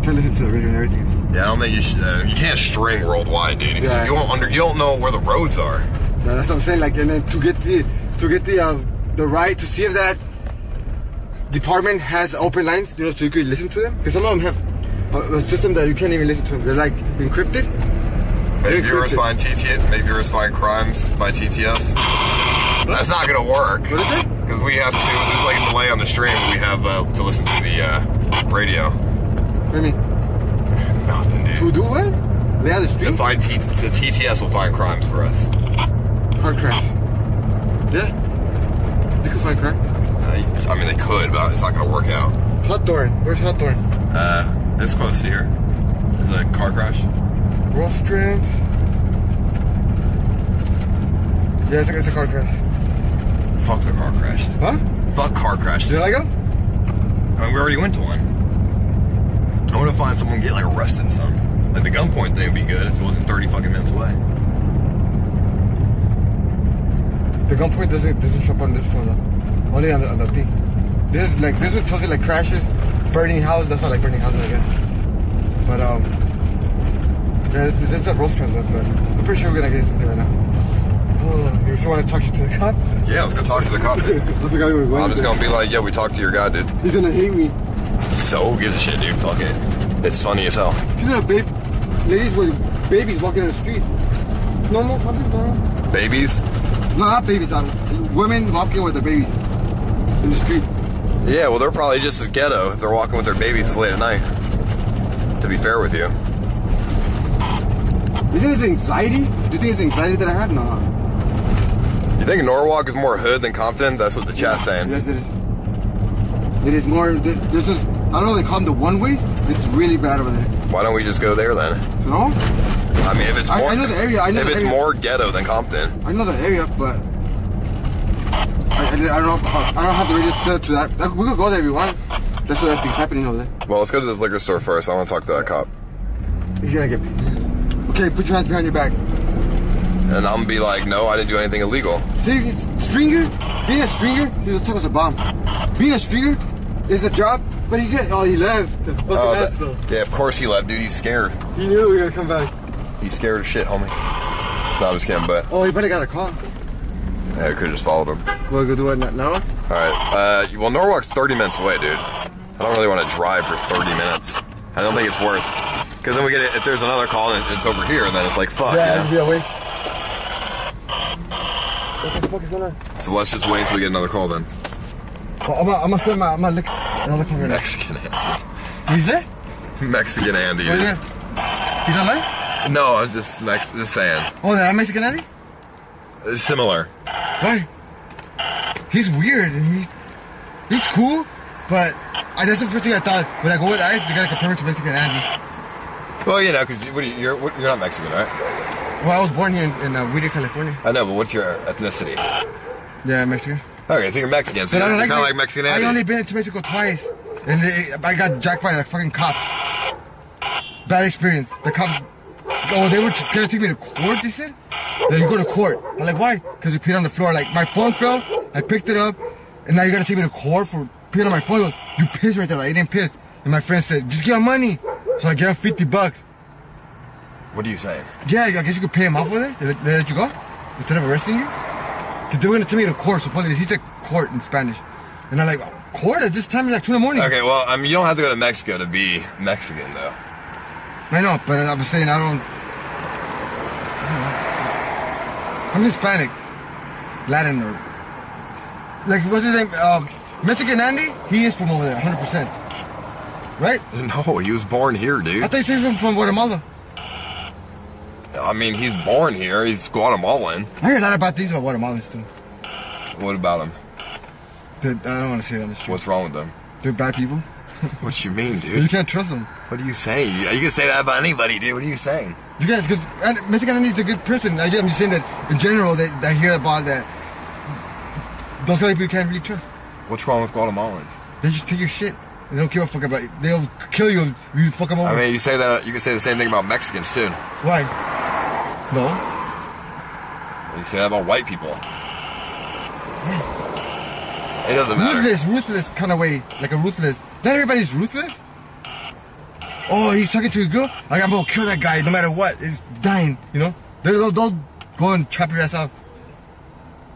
to listen to the radio and everything. Yeah, I don't think you should. You can't string worldwide, dude. Yeah. You don't know where the roads are. Yeah, that's what I'm saying. Like, and then to get the right to see if that. department has open lines, so you could listen to them. Because some of them have a system that you can't even listen to them. They're like encrypted. Maybe viewers find TTS. Maybe viewers find crimes by TTS. That's not gonna work. What is it? Because we have to. There's like a delay on the stream. We have to listen to the radio. What do you mean? Nothing, dude. To do what? They have the stream. The TTS will find crimes for us. Hard crimes. Yeah. They could find crime. I mean, they could, but it's not gonna work out. Hawthorne. Where's Hawthorne? This close to here. There's a car crash. Restaurant. Yeah, it's a car crash. Fuck the car crash. Huh? Fuck car crashes. Did I go? I mean, we already went to one. I want to find someone and get like arrested or something. Like the gunpoint thing would be good if it wasn't 30 fucking minutes away. The gunpoint doesn't show up on this phone though. Only on the thing. This is like, this would talking like crashes, burning houses. That's not like burning houses, I guess. But There's a restaurant left, but I'm pretty sure we're gonna get something right now. You just want to talk to the cop? Yeah, let's go talk to the cop. I'm just gonna be like, yeah, we talked to your guy, dude. He's gonna hate me. So who gives a shit, dude? Fuck it. It's funny as hell. You know, ladies with babies walking on the street. Normal, something's normal. Babies? No, not babies. Women walking with their babies in the street. Yeah, well, they're probably just as ghetto if they're walking with their babies late at night. To be fair with you. Isn't it anxiety? Do you think it's anxiety that I have? No. You think Norwalk is more hood than Compton? That's what the chat's saying. Yes, it is. It is more. There's just, I don't know, they call them the one-ways. It's really bad over there. Why don't we just go there then? No. I mean, if it's more, I know the area. I know if it's more ghetto than Compton. I know the area, but I don't have the radio set up to that. We could go there if you want. That's what that thing's happening over there. Well, let's go to this liquor store first. I want to talk to that cop. He's gonna get me. Okay, put your hands behind your back. And I'm gonna be like, no, I didn't do anything illegal. See, being a stringer, see, this took us a bomb. Being a stringer is a job, but he get, oh, he left. The fucking asshole. Yeah, of course he left, dude. He's scared. He knew we were gonna come back. He's scared as shit, homie. No, I'm just kidding, but. Oh, he probably got a call. Yeah, I could've just followed him. Well, go do what, Norwalk? All right, well, Norwalk's 30 minutes away, dude. I don't really want to drive for 30 minutes. I don't think it's worth. Cause then we get it, if there's another call and it's over here, and then it's like fuck. Yeah, it'd be a waste. What the fuck is going on? So let's just wait until we get another call then. Well, I'm looking for Mexican Andy. He's there? Mexican Andy. He's there. He's online? No, I was just saying. Oh, that Mexican Andy? It's similar. Why? He's weird. He's cool, but that's the first thing I thought. When I go with Ice, you gotta compare it to Mexican Andy. Well, you know, because you're not Mexican, right? Well, I was born here in Whittier, California. I know, but what's your ethnicity? Yeah, Mexican. Okay, so you're Mexican, so you're kind of like Mexican Andy. I only been to Mexico twice, and I got jacked by the fucking cops. Bad experience. The cops, oh, they were going to take me to court, they said? Then you go to court. I'm like, why? Because you peed on the floor. Like, my phone fell, I picked it up, and now you're going to take me to court for peeing on my phone. Like, you pissed right there. Like, I didn't piss. And my friend said, just give him money. So I gave him $50. What are you saying? Yeah, I guess you could pay him off with it. They let you go instead of arresting you. Cause they were gonna take me to court. Supposedly, he said court in Spanish, and I'm like, court at this time is like 2 in the morning. Okay, well, I mean, you don't have to go to Mexico to be Mexican, though. I know, but I'm saying I don't know. I'm Hispanic, Latin, or like what's his name? Mexican Andy. He is from over there, 100%. Right? No, he was born here, dude. I thought he was from Guatemala. I mean, he's born here. He's Guatemalan. I hear a lot about these Guatemalans, too. What about them? I don't want to say it on the street. What's wrong with them? They're bad people. What you mean, dude? You can't trust them. What are you saying? You can say that about anybody, dude. What are you saying? You can't, because Mexican Andy's a good person. I'm just saying that, in general, that I hear about that. Those kind of people you can't really trust. What's wrong with Guatemalans? They just take your shit. They don't give a fuck about you. They'll kill you if you fuck them over. I mean, you say that, you can say the same thing about Mexicans, too. Why? No. You say that about white people. Yeah. It doesn't matter. Ruthless kind of way. Like a ruthless. Not everybody's ruthless. Oh, he's talking to a girl? Like, I'm gonna kill that guy no matter what. He's dying, you know? They'll go and chop your ass off.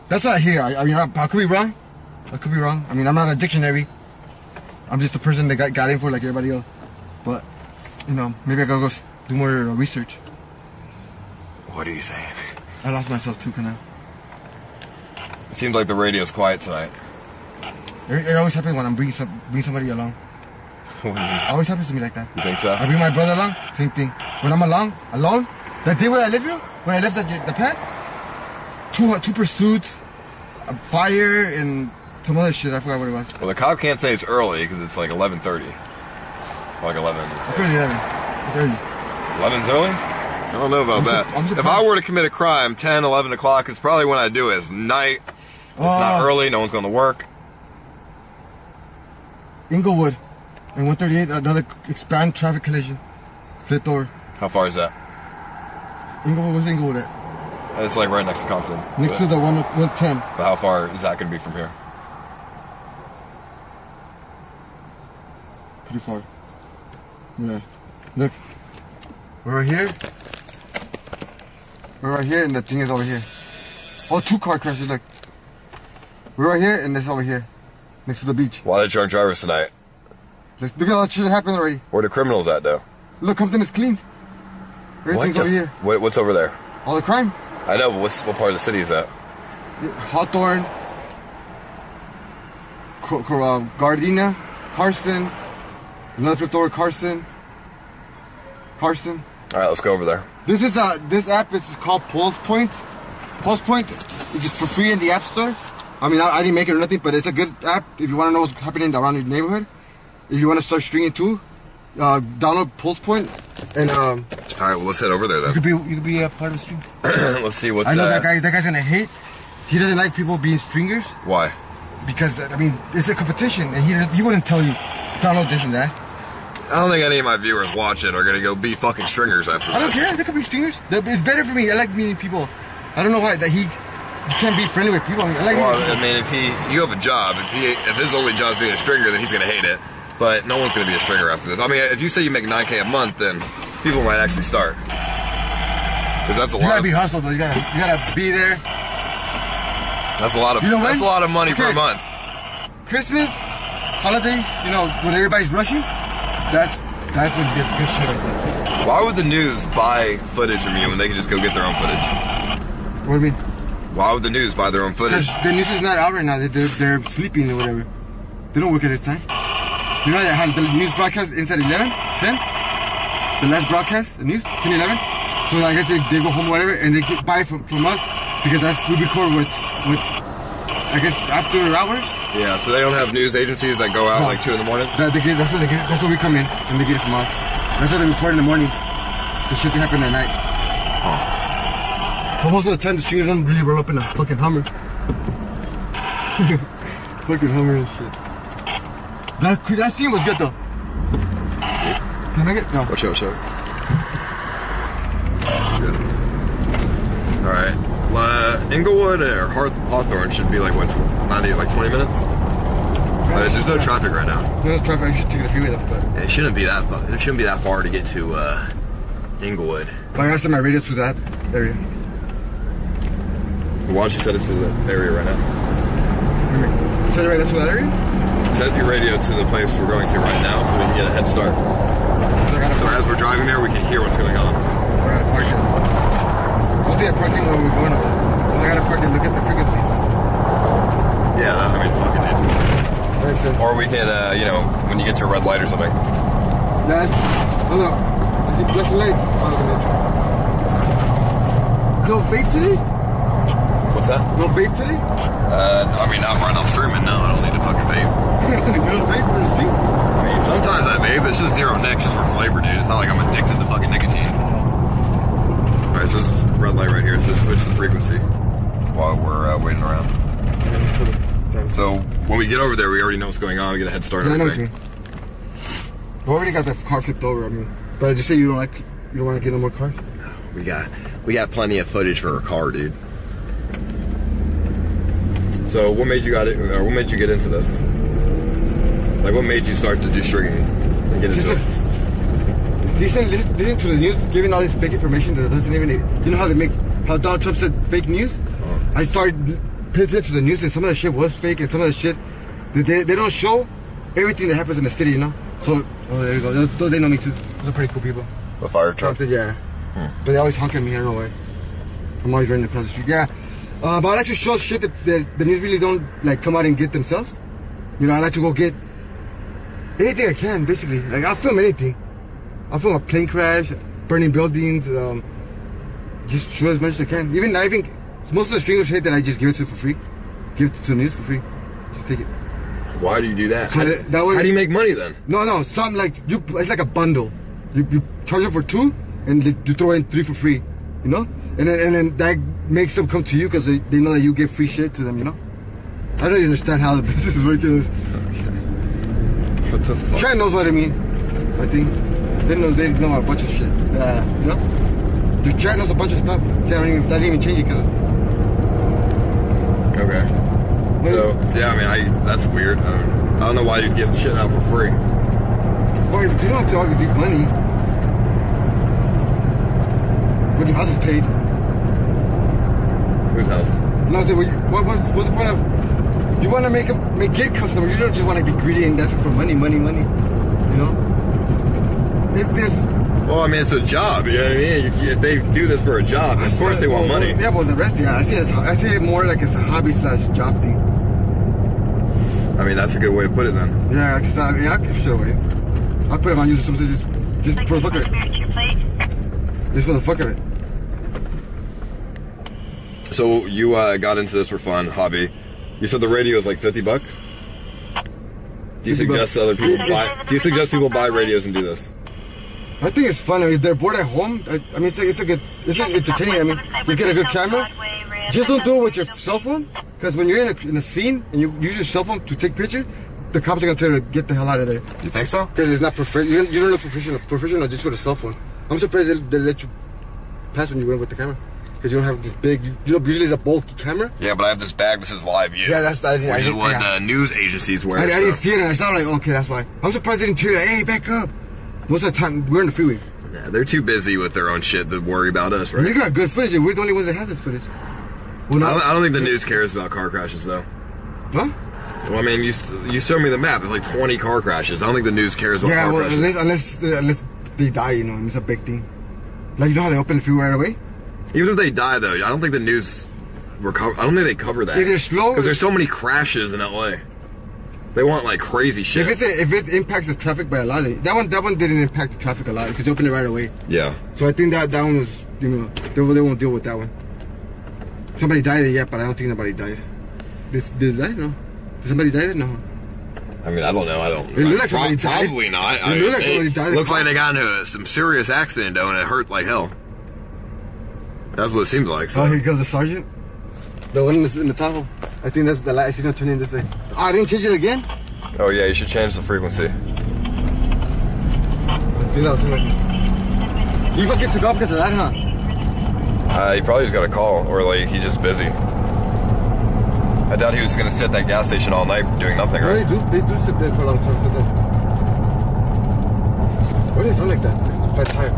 That's what I hear. I mean, I could be wrong. I could be wrong. I mean, I'm not a dictionary. I'm just a person that got in for like everybody else. But, you know, maybe I gotta go do more research. What are you saying? I lost myself too, Canal. It seems like the radio's quiet tonight. It always happens when I'm bringing somebody along. What do you mean? It always happens to me like that. You think so? I bring my brother along, same thing. When I'm alone, that day when I left the pad, two pursuits, a fire, and some other shit. I forgot what it was. Well, the cop can't say it's early because it's like 11:30. Like 11. It's pretty 11. It's early. 11's early? I don't know about that. If I were to commit a crime, 10, 11 o'clock is probably when I do it. It's night. It's not early. No one's going to work. Inglewood and 138, another expand traffic collision. Flipped over. How far is that? Inglewood, where's Inglewood at? It's like right next to Compton. Next to the 110. But how far is that going to be from here? Pretty far. Yeah. Look. We're right here. We're right here and the thing is over here. Oh, two car crashes, look. We're right here and it's over here. Next to the beach. Why are there drunk drivers tonight? Look at all that shit that happened already. Where the criminals at, though? Look, Compton is clean. Everything's over here. What's over there? All the crime. I know, but what part of the city is that? Hawthorne, Gardena, Carson, another flipped over Carson. All right, let's go over there. This is this app is called Pulse Point. Pulse Point is just for free in the App Store. I mean, I didn't make it or nothing, but it's a good app if you want to know what's happening around your neighborhood. If you want to start stringing too, download Pulse Point. And all right, well, let's head over there then. You could be a part of the stream. Let's see what. I know that guy. That guy's gonna hate. He doesn't like people being stringers. Why? Because I mean, it's a competition, and he wouldn't tell you download this and that. I don't think any of my viewers watching are gonna go be fucking stringers after this. I don't care. They could be stringers. It's better for me. I like meeting people. I don't know why that he can't be friendly with people. I mean, I like. Well, I mean, if you have a job, if his only job is being a stringer, then he's gonna hate it. But no one's going to be a stringer after this. I mean, if you say you make 9K a month, then people might actually start. Because that's a lot. You got to be hustled, though. You gotta be there. That's a lot of that's a lot of money per month. Christmas, holidays, you know, when everybody's rushing, that's when you get the good shit right there. Why would the news buy footage from you when they can just go get their own footage? What do you mean? Why would the news buy their own footage? Because the news is not out right now. They're sleeping or whatever. They don't work at this time. You know how the news broadcast ends at 11, 10? The last broadcast, the news, 10, 11? So I guess they go home or whatever, and they get by from us, because that's we record with I guess, after hours? Yeah, so they don't have news agencies that go out like 2 in the morning? That's where we come in, and they get it from us. That's why they record in the morning, the shit that happened at night. Huh. But most of the time, the streamers don't really roll up in a fucking Hummer. Fucking Hummer and shit. That scene was good though. Yeah. Can I make it? No. Watch out. Good. Alright. Inglewood or Hawthorne should be like, what, 90, like 20 minutes? But there's no traffic right now. There's no traffic. I should take a freeway left. But... It shouldn't be that far. It shouldn't be that far to get to Inglewood. But I set my radio to that area. Why don't you set it to the area right now? Set it right up to that area? Set your radio to the place we're going to right now so we can get a head start. So as we're driving there, we can hear what's going on. We're out of parking. I'll do that parking when we're going over. We're out of parking. Look at the frequency. Yeah, I mean, fuck it, dude. Or we can, you know, when you get to a red light or something. Yeah, hold on. I see flashing lights. No vape today? What's that? No vape today? I mean, not right now. I'm streaming. No, I don't need to fucking vape. I mean, sometimes I vape, it's just zero nicks just for flavor, dude. It's not like I'm addicted to fucking nicotine. Alright, so this is red light right here, so switch the frequency while we're waiting around. So when we get over there, we already know what's going on, we get a head start on everything. We already got the car flipped over, I mean. But I just say you don't want to get no more cars? No, we got plenty of footage for our car, dude. So what made you get into this? Like, what made you start to do stringing and get into it? Listen to the news, giving all this fake information that doesn't even... You know how Donald Trump said fake news? Oh. I started paying attention to the news, and some of the shit was fake, and some of the shit... They don't show, everything that happens in the city, you know? So, oh, there you go. They know me too. Those are pretty cool people. The fire truck? Yeah. Hmm. But they always honk at me, I don't know why. I'm always running across the street. Yeah. But I like to show shit that the news really don't, like, come out and get themselves. You know, I like to go get anything I can, basically. Like, I'll film anything. I'll film a plane crash, burning buildings, just show as much as I can. Even, I think, most of the streamers hate that I just give it to for free. Give it to the news for free. Just take it. Why do you do that? So that way, how do you make money then? No, some like, it's like a bundle. You charge it for two, and you throw in three for free, you know? And then that makes them come to you because they know that you give free shit to them, you know? I don't even understand how the business is working. Okay. What the fuck? China knows what I mean, I think. They know a bunch of shit, you know? Dude, China knows a bunch of stuff. See, I didn't even change it because... Okay. So, yeah, I mean, that's weird. I don't know why you'd give shit out for free. Well, you don't have to argue with money. But your house is paid. Whose house? No, I said, what's the point of... You want to get customers. You don't just want to be greedy and ask for money. You know? Well, I mean, it's a job, you know what I mean? If they do this for a job, of course they want money. Yeah, well, the rest, yeah, I see it more like it's a hobby/job thing. I mean, that's a good way to put it, then. Yeah, because I give shit away. I put it on YouTube sometimes just for the fuck of it. Just for the fuck of it. So you got into this for fun, hobby. You said the radio is like $50? Do you suggest other people buy? Do you suggest people buy radios and do this? I think it's fun. I mean, they're bored at home. I mean, it's entertaining. I mean, you get a good camera. Just don't do it with your cell phone, because when you're in a scene and you use your cell phone to take pictures, the cops are gonna tell you to get the hell out of there. You think so? Because it's not professional. You don't look professional. Professional just with a cell phone. I'm surprised they let you pass when you went with the camera, because you don't have this big. You know, usually it's a bulky camera. Yeah, but I have this bag that says live view. Yeah, that's what the news agencies wear. I didn't see it, and I saw it, like, okay, that's why. I'm surprised they didn't tell you, like, hey, back up. Most of the time, we're in the freeway. Yeah, they're too busy with their own shit to worry about us, right? We got good footage, and we're the only ones that have this footage. Well, I don't think the news cares about car crashes, though. Huh? Well, I mean, you showed me the map. It's like 20 car crashes. I don't think the news cares about car crashes. Yeah, well, unless they die, you know, and it's a big thing. Like, you know how they open the freeway right away? Even if they die, though, I don't think the news... I don't think they cover that. If they're slow... Because there's so many crashes in L.A. They want like crazy shit. If it impacts the traffic by a lot, that one didn't impact the traffic a lot because they opened it right away. Yeah. So I think that one was, you know, they won't deal with that one. Somebody died yet, but I don't think nobody died. Did I? No. Did somebody die? No. I mean, I don't know. I don't. It looked like somebody died. Probably not. It looks like they got into some serious accident though, and it hurt like hell. That's what it seems like. So. Oh, here goes the sergeant. The one in the Tahoe. I think that's the light. I see them turning this way. Oh, I didn't change it again? Oh, yeah, you should change the frequency. You fucking took off because of that, huh? He probably just got a call, or like he's just busy. I doubt he was going to sit at that gas station all night doing nothing, right? Yeah, they do sit there for a long time. Why does it sound like that? It's quite tired.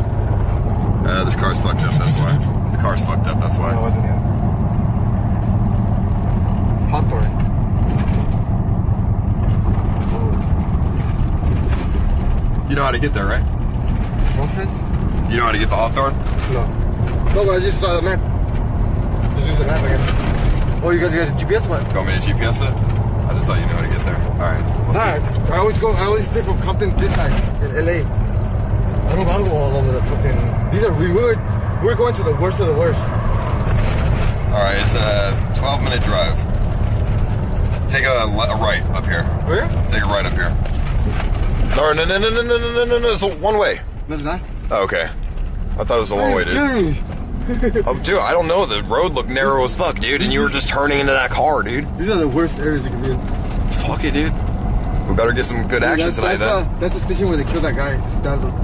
This car's fucked up, that's why. The car's fucked up, that's why. No, I wasn't here. Hawthorne. Oh. You know how to get there, right? Hawthorne? You know how to get to Hawthorne? No, but I just saw the map. Just use the map again. Oh, you got a GPS one? You want me to GPS it? I just thought you knew how to get there. Alright. Alright. I always stay from Compton this side, in LA. I don't want to go all over the fucking... We're going to the worst of the worst. Alright, it's a 12-minute drive. Take a right up here. Where? Take a right up here. No, it's a one way. No, it's not. Oh, okay. I thought it was a one way, dude. Oh, dude, I don't know. The road looked narrow as fuck, dude, and you were just turning into that car, dude. These are the worst areas you can be in. Fuck it, dude. We better get some good action tonight, then. That's the station where they killed that guy. Stabbed him.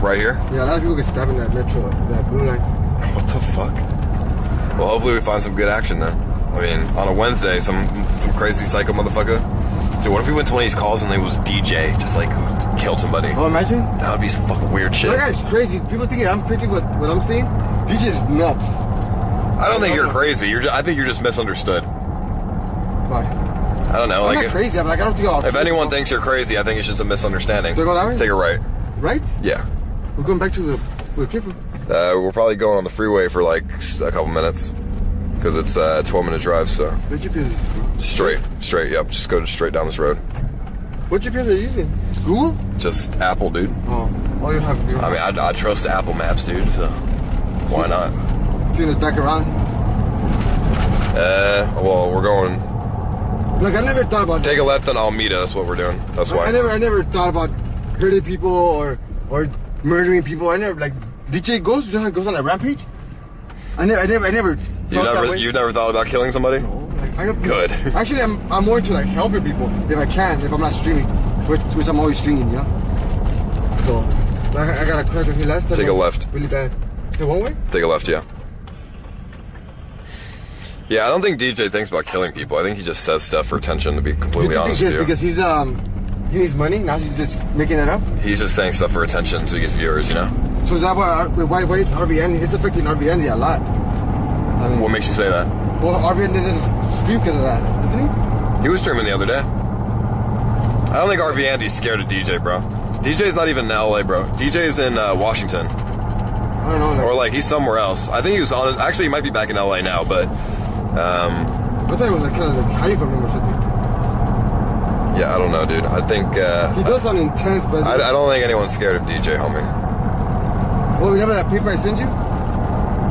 Right here? Yeah, a lot of people get stabbed in that metro, that blue line. What the fuck? Well, hopefully we find some good action, then. I mean, on a Wednesday, some crazy psycho motherfucker. Dude, what if we went to one of these calls and it was DJ, just like, who killed somebody? Oh, imagine? That would be some fucking weird shit. That guy's crazy. People think I'm crazy with what I'm seeing. DJ's nuts. I don't think you're crazy. I think you're just misunderstood. Why? I I don't know. I'm like not crazy. I'm like, I don't think I'll... If anyone thinks you're crazy, I think it's just a misunderstanding. Do I go that way? Take a right. Right? Yeah. We're going back to the people. We're probably going on the freeway for like a couple minutes. Because it's a 12-minute drive, so... What GPS is it? Straight, yep. Just go straight down this road. What GPS are you using? Google? Just Apple, dude. Oh. Oh, you have Google. I mean, I trust Apple Maps, dude, so... Why not? Doing this back around? Well, we're going... Look, I never thought about... Take a left and Alameda, that's what we're doing. That's why. I never thought about hurting people or murdering people. I never, like... DJ goes, you know how it goes on a rampage? I never... You've never thought about killing somebody? No. Like, good. Actually, I'm more into like helping people if I can, if I'm not streaming, which I'm always streaming, you know? So, I got a crack on here last time. Take a left. Really bad. Is it one way? Take a left, yeah. Yeah, I don't think DJ thinks about killing people. I think he just says stuff for attention, to be completely honest with you. Because he's, he needs money, now he's just making that up? He's just saying stuff for attention to his viewers, you know? So is that why is Harvey Andy? It's affecting Harvey Andy a lot. I mean, what makes you say that? Well, Arvin didn't stream because of that, isn't he? He was streaming the other day. I don't think RV Andy's scared of DJ, bro. DJ's not even in LA, bro. DJ's in Washington. I don't know. Like, or like he's somewhere else. I think he was on. Actually, he might be back in LA now, but. I thought it was like kind of like hiding from him or something. Yeah, I don't know, dude. I think. He does sound intense, but. I don't think anyone's scared of DJ, homie. Well, remember that paper I sent you?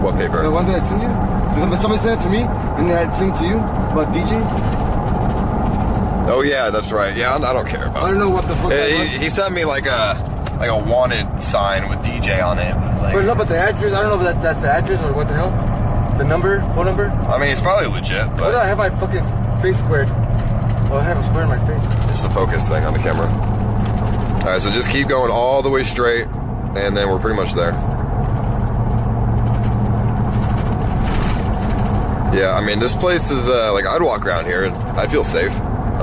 What paper? The one that I sent you? Somebody sent it to me, and then I sent it to you about DJ. Oh yeah, that's right. Yeah, I don't care about. I don't know what the fuck. He sent me like a wanted sign with DJ on it. Like, but no, but the address. I don't know if that's the address or what the hell. The number, phone number. I mean, it's probably legit. But I have my fucking face squared. Well, I have a square in my face. It's the focus thing on the camera. All right, so just keep going all the way straight, and then we're pretty much there. Yeah, I mean, this place is, like, I'd walk around here and I'd feel safe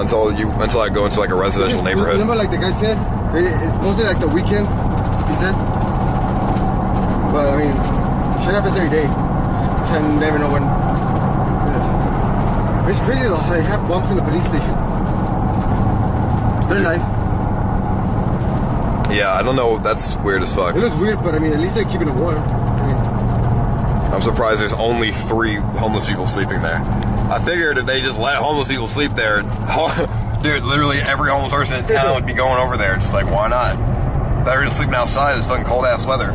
until I go into, like, a residential neighborhood. Remember, like, the guy said, it's mostly, like, the weekends, he said. But, I mean, shit happens every day. You can never know when. It's crazy, though, how they have bumps in the police station. They're nice. Yeah, I don't know. That's weird as fuck. It looks weird, but, I mean, at least they're keeping it warm. I'm surprised there's only 3 homeless people sleeping there. I figured if they just let homeless people sleep there, dude, literally every homeless person in town would be going over there. Just like, why not? Better just sleeping outside in this fucking cold-ass weather.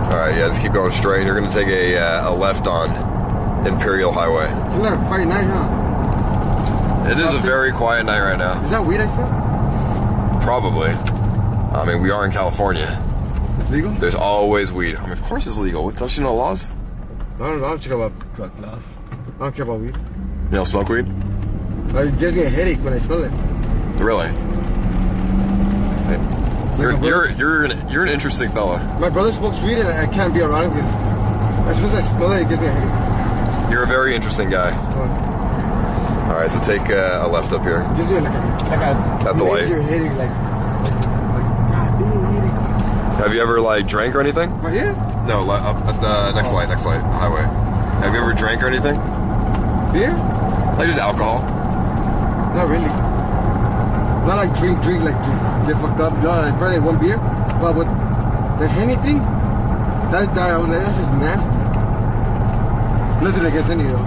All right, yeah, just keep going straight. You're going to take a left on Imperial Highway. It's not a quiet night, huh? It is a very quiet night right now. Is that weed I said? Probably. I mean, we are in California. Legal? There's always weed. I mean, of course it's legal. Don't you know laws? I don't care about drug laws. I don't care about weed. You don't smoke weed? It gives me a headache when I smell it. Really? Hey, you're an interesting fella. My brother smokes weed and I can't be around him because as soon as I smell it, it gives me a headache. You're a very interesting guy. All right, so take a left up here. It gives me like a at the light. Headache, have you ever, like, drank or anything? Oh, yeah. No, up at the next light, highway. Have you ever drank or anything? Beer? Like, just alcohol. Not really. Not like drink, like, to get fucked up. No, like, probably one beer. But with the Henny thing, that's just nasty. Nothing against any of them.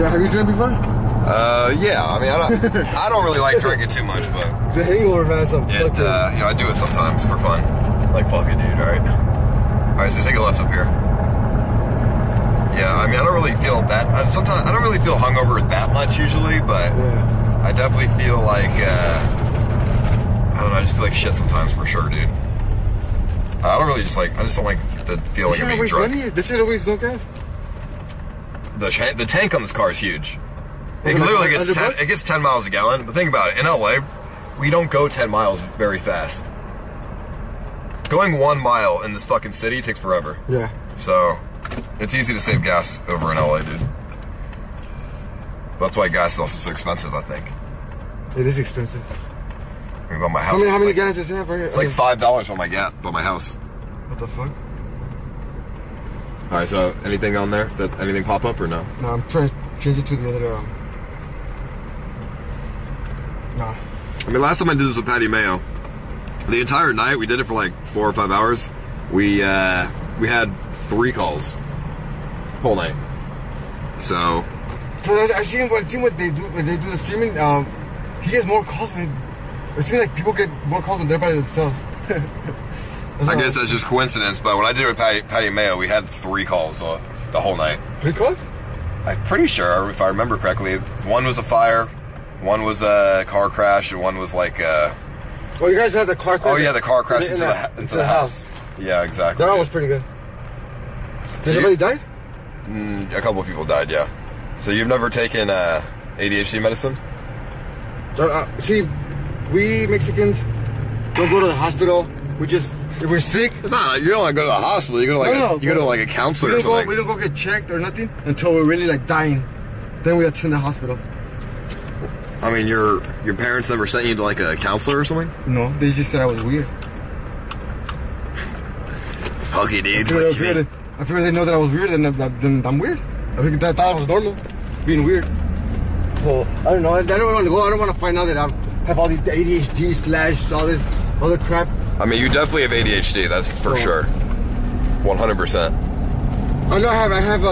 Yeah, have you drank before? Yeah, I mean, I don't really like drinking too much, but... The hangover has some... you know, I do it sometimes for fun. Like, fuck it, dude, alright? Alright, so take a left up here. Yeah, I mean, I don't really feel that... sometimes, I don't really feel hungover that much, usually, but... Yeah. I definitely feel like, I don't know, I just feel like shit sometimes, for sure, dude. I don't really just like... I just don't like the feeling of being drunk. This shit always don't get... The tank on this car is huge. It literally gets 10 miles a gallon, but think about it. In LA, we don't go 10 miles very fast. Going 1 mile in this fucking city takes forever. Yeah. So, it's easy to save gas over in LA, dude. That's why gas is also so expensive, I think. It is expensive. I mean, by my house. How many gallons is it? It's like $5 by my house. What the fuck? All right, so anything on there? That anything pop up or no? No, I'm trying to change it to the other. No. I mean, last time I did this with Patty Mayo, the entire night we did it for like 4 or 5 hours. We had 3 calls, whole night. So. I've seen what they do when they do the streaming. He gets more calls. It seems like people get more calls than they're by themselves. I guess that's just coincidence, but when I did it with Patty Mayo, we had 3 calls the whole night. 3 calls? I'm pretty sure, if I remember correctly. One was a fire, one was a car crash, and one was like a... Oh, you guys had the car crash? Oh, yeah, the car crash into the house. Yeah, exactly. That one was pretty good. Did anybody die? A couple of people died, yeah. So you've never taken ADHD medicine? See, we Mexicans don't go to the hospital. We just... If we're sick, it's not like you don't like go to the hospital. You go to like a counselor or something. We don't go get checked or nothing until we're really like dying. Then we attend the hospital. I mean, your parents never sent you to like a counselor or something? No, they just said I was weird. Fuck it, dude. I figured they know that I was weird, and then I'm weird. I think that I was normal, being weird. Well, I don't know. I don't want to go. I don't want to find out that I have all these ADHD / all this other crap. I mean, you definitely have ADHD. That's for sure, 100%. I know I have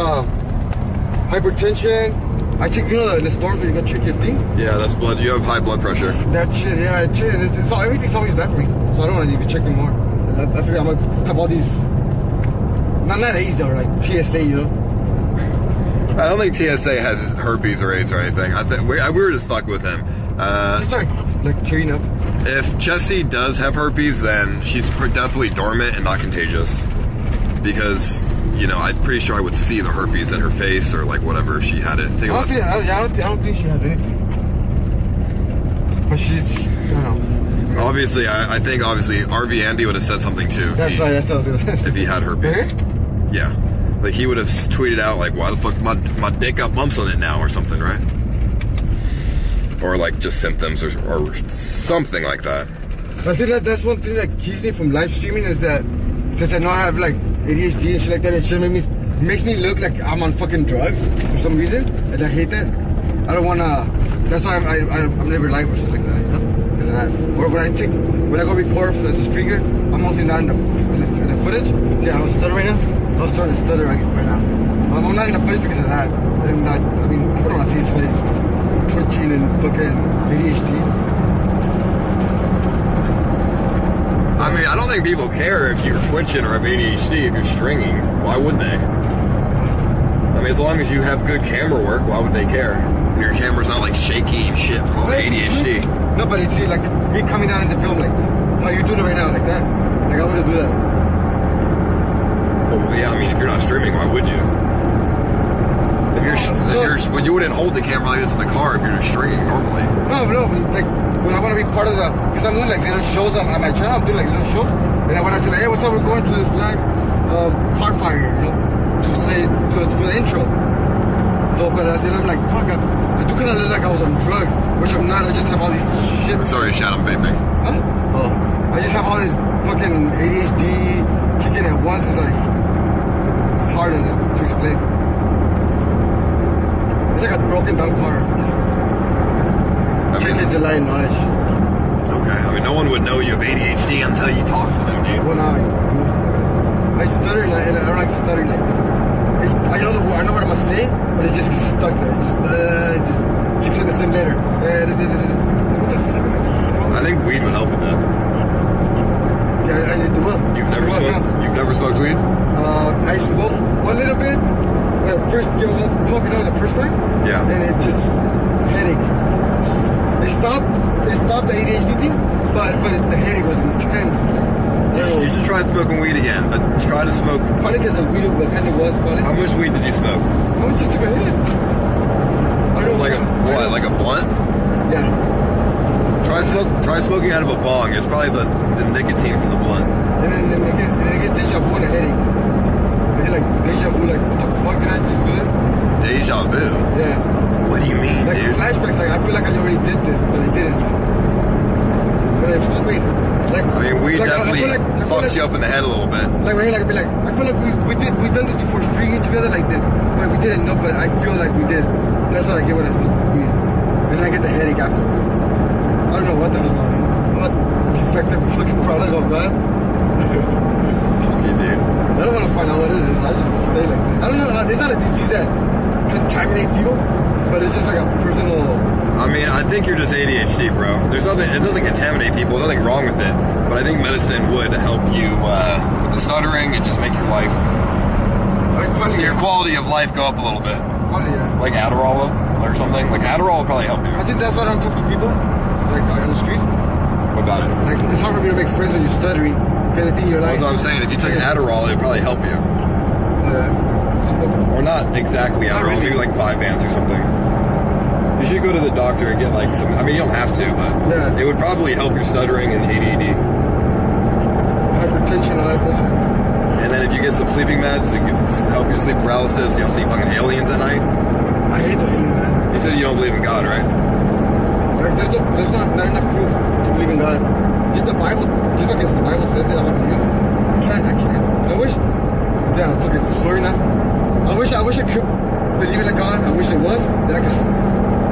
hypertension. I check, you know, the store where you go check your thing. Yeah, that's blood. You have high blood pressure. That shit. Yeah, I check. It's all, everything's always bad for me, so I don't want to be checking more. I figure I'm gonna have all these. Not AIDS though, like TSA, you know. I don't think TSA has herpes or AIDS or anything. I think we were just fucking with him. Sorry, like tearing up. If Jessie does have herpes, then she's definitely dormant and not contagious. Because, you know, I'm pretty sure I would see the herpes in her face or, like, whatever if she had it. I don't think she has anything. But she's, I don't know. Obviously, I think, obviously, RV Andy would have said something, too. That's what I was going to say. If he had herpes. Mm-hmm. Yeah. Like, he would have tweeted out, like, why the fuck my dick got bumps on it now or something, right? Or, like, just symptoms or something like that. I think that's one thing that keeps me from live streaming is that since I know I have, like, ADHD and shit like that, it makes me look like I'm on fucking drugs for some reason, and I hate that. I don't want to... That's why I'm never live or something like that, you know? Because when I go record as a streamer, I'm mostly not in the footage. See, I was stuttering right now. I'm starting to stutter right now. I'm not going to finish because of that. I mean, people don't want to see somebody twitching and fucking ADHD. I mean, I don't think people care if you're twitching or have ADHD, if you're stringing. Why would they? I mean, as long as you have good camera work, why would they care? Your camera's not like shaky and shit from ADHD. No, but you see, like, me coming out in the film, like, how you're doing it right now, like that. Like, I wouldn't do that. Well, yeah, I mean, if you're not streaming, why would you? Well, you wouldn't hold the camera like this in the car if you're streaming normally. No, but like, when I want to be part of the, because I'm doing like little shows on my channel, I'm doing like little shows, and when I say like, hey, what's up, we're going to this live car fire, you know, for the intro. So, but then I'm like, fuck, I do kind of look like I was on drugs, which I'm not, I just have all these shit. Sorry, Shad, I'm vaping. Huh? Oh, I just have all this fucking ADHD kicking at once, it's like, it's hard to explain. It's like a broken down car. Okay, I mean, no one would know you have ADHD until you talk to them, dude. Well, now I stutter, and I don't like stuttering. Like, I know what I'm going to say, but it just gets stuck there. It just keeps saying the same letter. What the fuck? I think weed would help with that. Yeah, I did well. You've never smoked weed? I smoked a little bit when I first gave up the first time. Yeah. And it just headache. It stopped the ADHD thing, but the headache was intense. You should try smoking weed again, but try to smoke. Probably because of weed, what kind of was probably. How much weed did you smoke? I was just a bit. I don't like know. What? Like a blunt? Yeah. Try smoking out of a bong. It's probably the nicotine from the blunt. And then they get deja vu and a headache. Like deja vu, like what the fuck did I just do this? Deja vu? Yeah. What do you mean, like, dude? Flashbacks, like I feel like I already did this, but I didn't. But I smoked weed. Like, I mean, weed like, definitely I feel like fucks you up in the head a little bit. Like right here, like I'd be like, I feel like we done this before, streaking together like this. Like we didn't know, but I feel like we did. That's what I get with us. And I get the headache afterwards. I don't know what the hell's wrong. I'm not defective fucking product of that. Fuck you, dude. I don't want to find out what it is. I just stay like this. I don't know. It's not a disease that contaminates you, but it's just like a personal. I mean, I think you're just ADHD, bro. There's nothing. It doesn't contaminate people. There's nothing wrong with it. But I think medicine would help you with the stuttering and just make your life, your quality of life, go up a little bit. Probably, yeah. Like Adderall or something. Like Adderall would probably help you. I think that's what I talk to people. Like on the street. What about it? Like it's hard for me to make friends when you're stuttering. Kind of thing you're like. That's what I'm saying. If you took an Adderall, it'd probably help you. Or not exactly Adderall. Maybe like Vyvanse or something. You should go to the doctor and get like some. I mean, you don't have to, but it would probably help your stuttering and ADD. Hypertension, hypertension. And then if you get some sleeping meds, it can help you sleep paralysis. You don't see fucking aliens at night. I hate the aliens, man. You said you don't believe in God, right? Like, there's not enough proof to believe in God. Just the Bible, just because the Bible says it, I'm gonna believe it. I can't. I wish, damn, I'm fucking slurring now. I wish I could believe in a God. I wish it was, that I could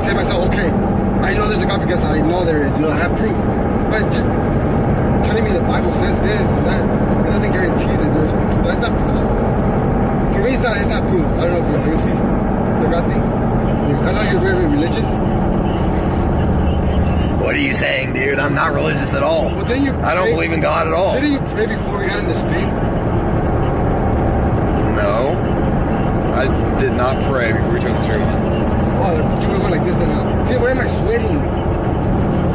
say to myself, okay, I know there's a God because I know there is, you know, I have proof. But just telling me the Bible says this and that, it doesn't guarantee that there's, that's not proof. For me, it's not proof. I don't know if you see the God thing. I know you're very religious. What are you saying, dude? I'm not religious at all. Well, then you pray, I don't believe in God at all. Didn't you pray before we got in the stream? No. I did not pray before we turned the stream on. Oh, you went like this then now. Dude, why am I sweating?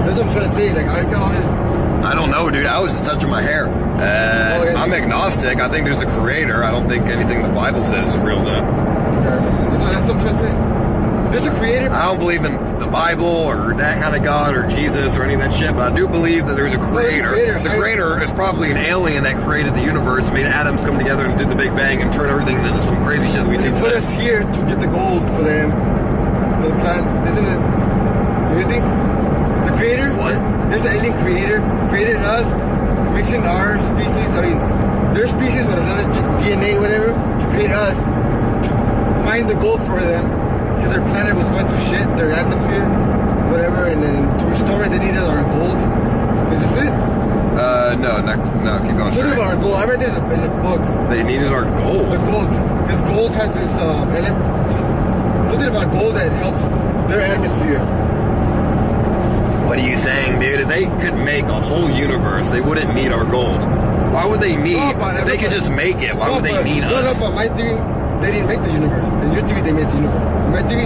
That's what I'm trying to say. Like, I got all this. I don't know, dude. I was just touching my hair. I'm agnostic. I think there's a creator. I don't think anything the Bible says is real, though. That's what I'm trying to say. There's a creator. I don't believe in the Bible or that kind of God or Jesus or any of that shit, but I do believe that there's a creator. The creator is probably an alien that created the universe, made atoms come together and did the Big Bang and turn everything into some crazy shit that we see today. He put us here to get the gold for them, for the planet, isn't it? Do you think the creator? What? There's an alien creator, created us, mixing our species, I mean, their species with another DNA, whatever, to create us, to mine the gold for them. Because their planet was going to shit, their atmosphere, whatever, and then to restore it, they needed our gold. Is this it? No, keep going. They needed our gold. I read it in the book. They needed our gold? The gold. Because gold has this, something about gold that helps their atmosphere. What are you saying, dude? If they could make a whole universe, they wouldn't need our gold. Why would they need? They could just make it. Why would they need us? No, but my theory, they didn't make the universe. In your theory, they made the universe. My theory,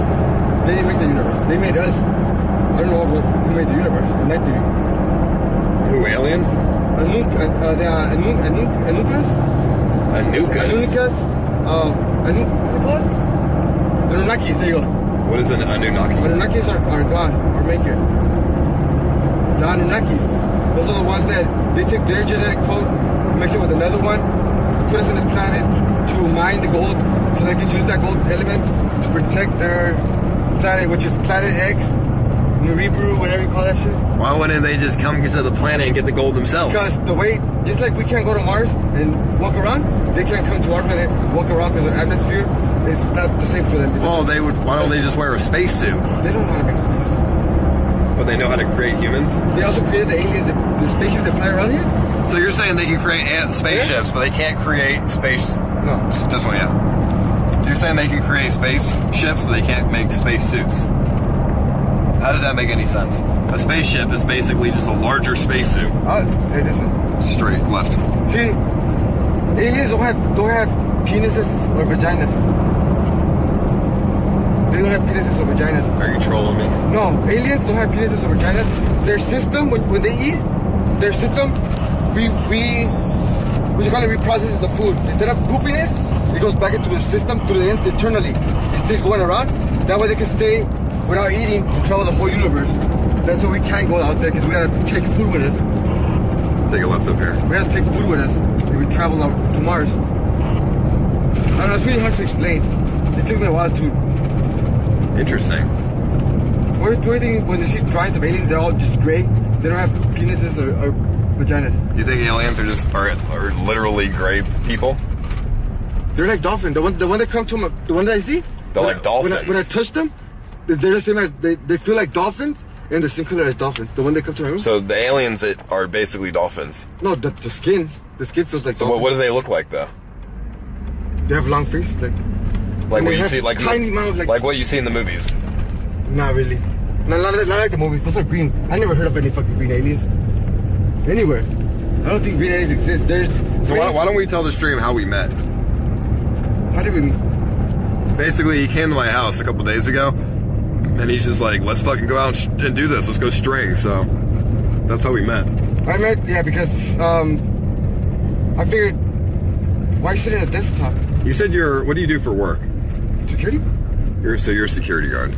they didn't make the universe. They made us. I don't know who made the universe. In my theory. Who, aliens? What? Anunnaki, there you go. What is an Anunnaki? Anunnakis are God, our maker. The Anunnakis. Those are the ones that they took their genetic code, mixed it with another one, put us on this planet to mine the gold so they can use that gold element to protect their planet, which is Planet X, Nibiru, whatever you call that shit. Why wouldn't they just come to the planet and get the gold themselves? Because the way, just like we can't go to Mars and walk around, they can't come to our planet, walk around because our atmosphere is not the same for them. Oh, they would. Why don't they just wear a spacesuit? They don't know how to make spacesuits. But they know how to create humans. They also created the aliens, the spaceships that fly around here. So you're saying they can create spaceships, but they can't create space? No, this one, yeah. You're saying they can create spaceships, but they can't make spacesuits. How does that make any sense? A spaceship is basically just a larger spacesuit. Oh, it isn't. Straight left. See, aliens don't have penises or vaginas. They don't have penises or vaginas. Are you trolling me? No, aliens don't have penises or vaginas. Their system, when they eat, their system, reprocesses the food. Instead of pooping it, it goes back into the system through the end internally. It stays going around. That way they can stay without eating and travel the whole universe. That's why we can't go out there because we gotta take food with us. Take a left up here. We gotta take food with us if we travel out to Mars. I don't know, it's really hard to explain. It took me a while to. Interesting. What do you think when you see drawings of aliens, they're all just gray? They don't have penises or vaginas. You think aliens are just are literally gray people? They're like dolphins. The one that come to my, the one that I see. They're like dolphins. When I touch them, they're the same as they feel like dolphins. And the same color as dolphins, the one that comes to my room. So the aliens that are basically dolphins. No, the skin feels like dolphins. So what do they look like though? They have long face, like what you see, like tiny mouth, like what you see in the movies. Not really. Not like the movies. Those are green. I never heard of any fucking green aliens anywhere. I don't think green aliens exist. So why don't we tell the stream how we met? How did we meet? Basically, he came to my house a couple days ago. And he's just like, let's fucking go out and do this. Let's go string. So that's how we met. Yeah, because I figured, why sit at this top? You said you're, what do you do for work? Security? So you're a security guard.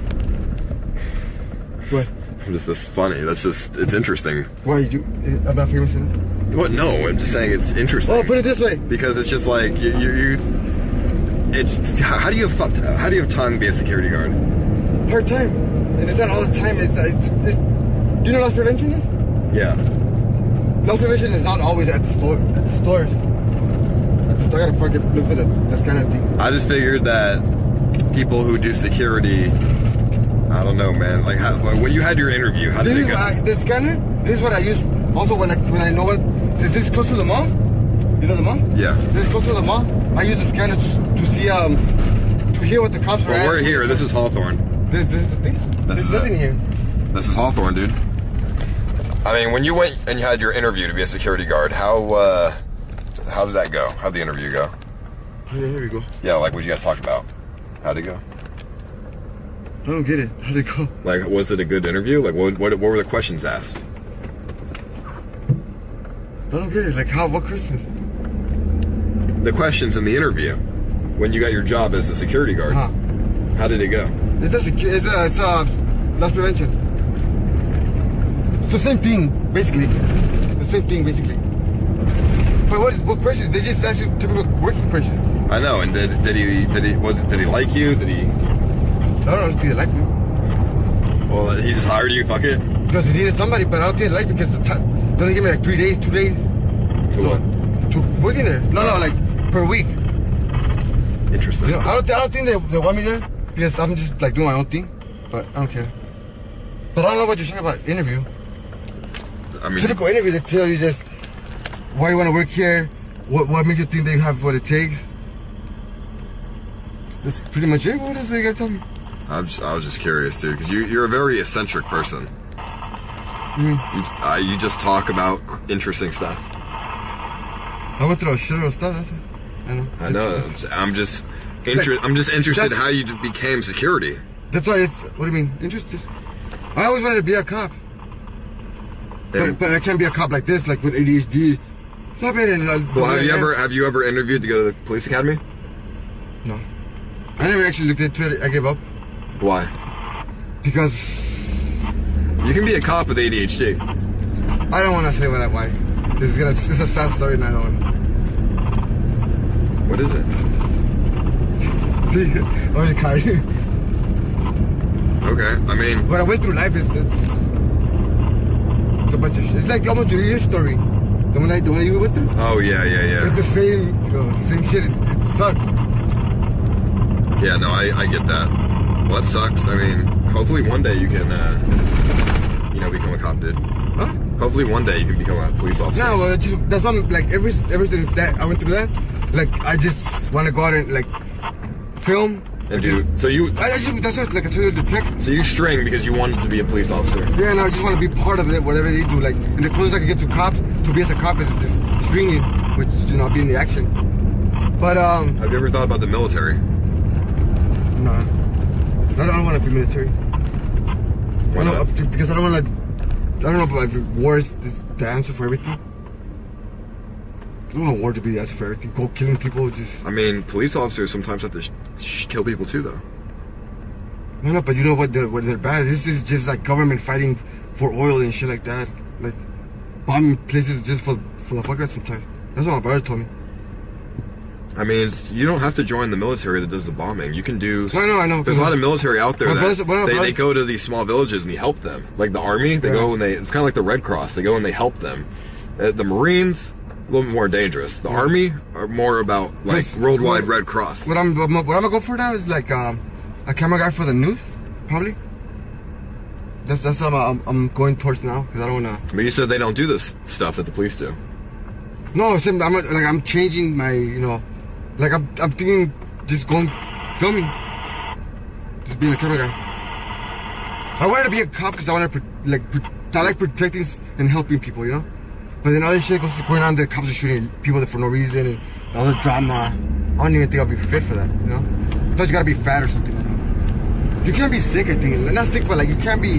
What? That's funny. That's just, it's interesting. Why I'm not famous enough? What? No, I'm just saying it's interesting. Oh, put it this way. Because it's just like, how do you have time to be a security guard? Part-time, and it's not all the time. It's do you know loss prevention is? Yeah. Loss prevention is not always at the store. At the stores. At the store, I gotta park it, look for that kind of thing. I just figured that people who do security, I don't know, man. Like, when you had your interview, how did you go? The scanner. This is what I use. Also, when I know what, since this is close to the mall. You know the mall? Yeah. This is close to the mall. I use the scanner to see to hear what the cops are. We're here. This is Hawthorne. This is the thing. There's nothing here. This is Hawthorne, dude. I mean, when you went and you had your interview to be a security guard, how did that go? How'd the interview go? Yeah, here we go. Yeah, like what you guys talked about. How'd it go? I don't get it. How'd it go? Like, was it a good interview? Like, what were the questions asked? I don't get it. Like, what questions? The questions in the interview when you got your job as a security guard. Huh. How did it go? It's loss prevention. It's the same thing, basically. But what questions? They just ask you typical working questions. I know. And did he like you? I don't know if he liked me. Well, he just hired you. Fuck it. Because he needed somebody, but I don't think he liked me because the time they only give me like 3 days, 2 days. To work in there? No, like per week. Interesting. You know, I don't think they want me there. Yes, I'm just like doing my own thing, but I don't care. But I don't know what you're saying about interview. I mean, typical interview, they tell you just why you want to work here, what makes you think they have what it takes. That's pretty much it. What is it you gotta tell me? I was just curious too, because you're a very eccentric person. Mm-hmm. You just talk about interesting stuff. I went through a shit of stuff. That's it. I know. I'm just interested how you became security. That's why it's... What do you mean? Interested? I always wanted to be a cop. But I can't be a cop like this, like with ADHD. Stop it. Well, have you ever interviewed to go to the police academy? No. I never actually looked into it. I gave up. Why? Because... You can be a cop with ADHD. I don't want to say why. This is a sad story and I don't want. What is it? Or the car. Okay, I mean... What I went through life is... It's a bunch of shit. It's like almost your story. The one you went through. Oh, yeah. It's the same, same shit. It sucks. Yeah, no, I get that. Well, that sucks. I mean, hopefully one day you can, become a cop, dude. Huh? Hopefully one day you can become a police officer. No, well, that's not, like, ever since that I went through that, like, I just want to go out and, like... Film. And dude, so you... that's what, like, I told you the trick. So you string because you wanted to be a police officer. Yeah, no, I just want to be part of it, whatever they do. Like, and the closest I can get to cops, to be as a cop is just stringing, which, be in the action. But, Have you ever thought about the military? No. I don't want to be military. Why not? Because I don't want to... I don't know if, like, war is the answer for everything. I don't want war to be the answer for everything. Go killing people, just... I mean, police officers sometimes have to... kill people too, though. No, but you know what they're bad. This is just like government fighting for oil and shit like that, like bombing places just for the fuckers sometimes. That's what my brother told me. I mean, you don't have to join the military that does the bombing. You can do. No, I know. There's a lot of military out there that they go to these small villages and they help them, like the army. They go and they. It's kind of like the Red Cross. They go and they help them. The Marines, a little more dangerous. The Army are more about like worldwide Red Cross. What I'm gonna go for now is like a camera guy for the news, probably. That's what I'm going towards now, because I don't wanna. But you said they don't do this stuff that the police do. No, I'm changing my, I'm thinking just going filming, just being a camera guy. I wanted to be a cop because I wanted to I like protecting and helping people, you know. But then all this shit goes going on, the cops are shooting people for no reason and all the drama. I don't even think I'll be fit for that, you know? I thought you gotta be fat or something. You can't be sick, I think. Not sick, but you can't be...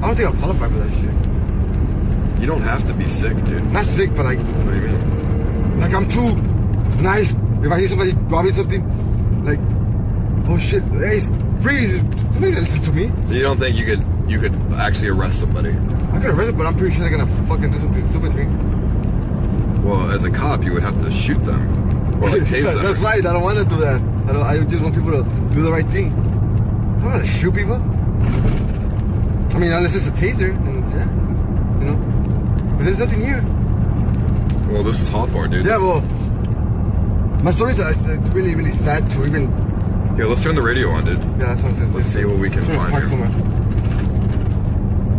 I don't think I'll qualify for that shit. You don't have to be sick, dude. Not sick, but what do you mean? I'm too nice. If I hear somebody robbing something, oh shit, hey, freeze. Somebody's gonna listen to me. So you don't think you could... You could actually arrest somebody. I could arrest them, but I'm pretty sure they're gonna fucking do something stupid to me. Well, as a cop, you would have to shoot them. Or tase them. That's right, I don't want to do that. I just want people to do the right thing. I don't want to shoot people. I mean, unless it's a taser, and yeah, you know. But there's nothing here. Well, this is Hawthorne, dude. Yeah, well, my story's it's really, really sad to even... Yeah, let's turn the radio on, dude. Yeah, that's what I'm saying. Let's see what we can find here.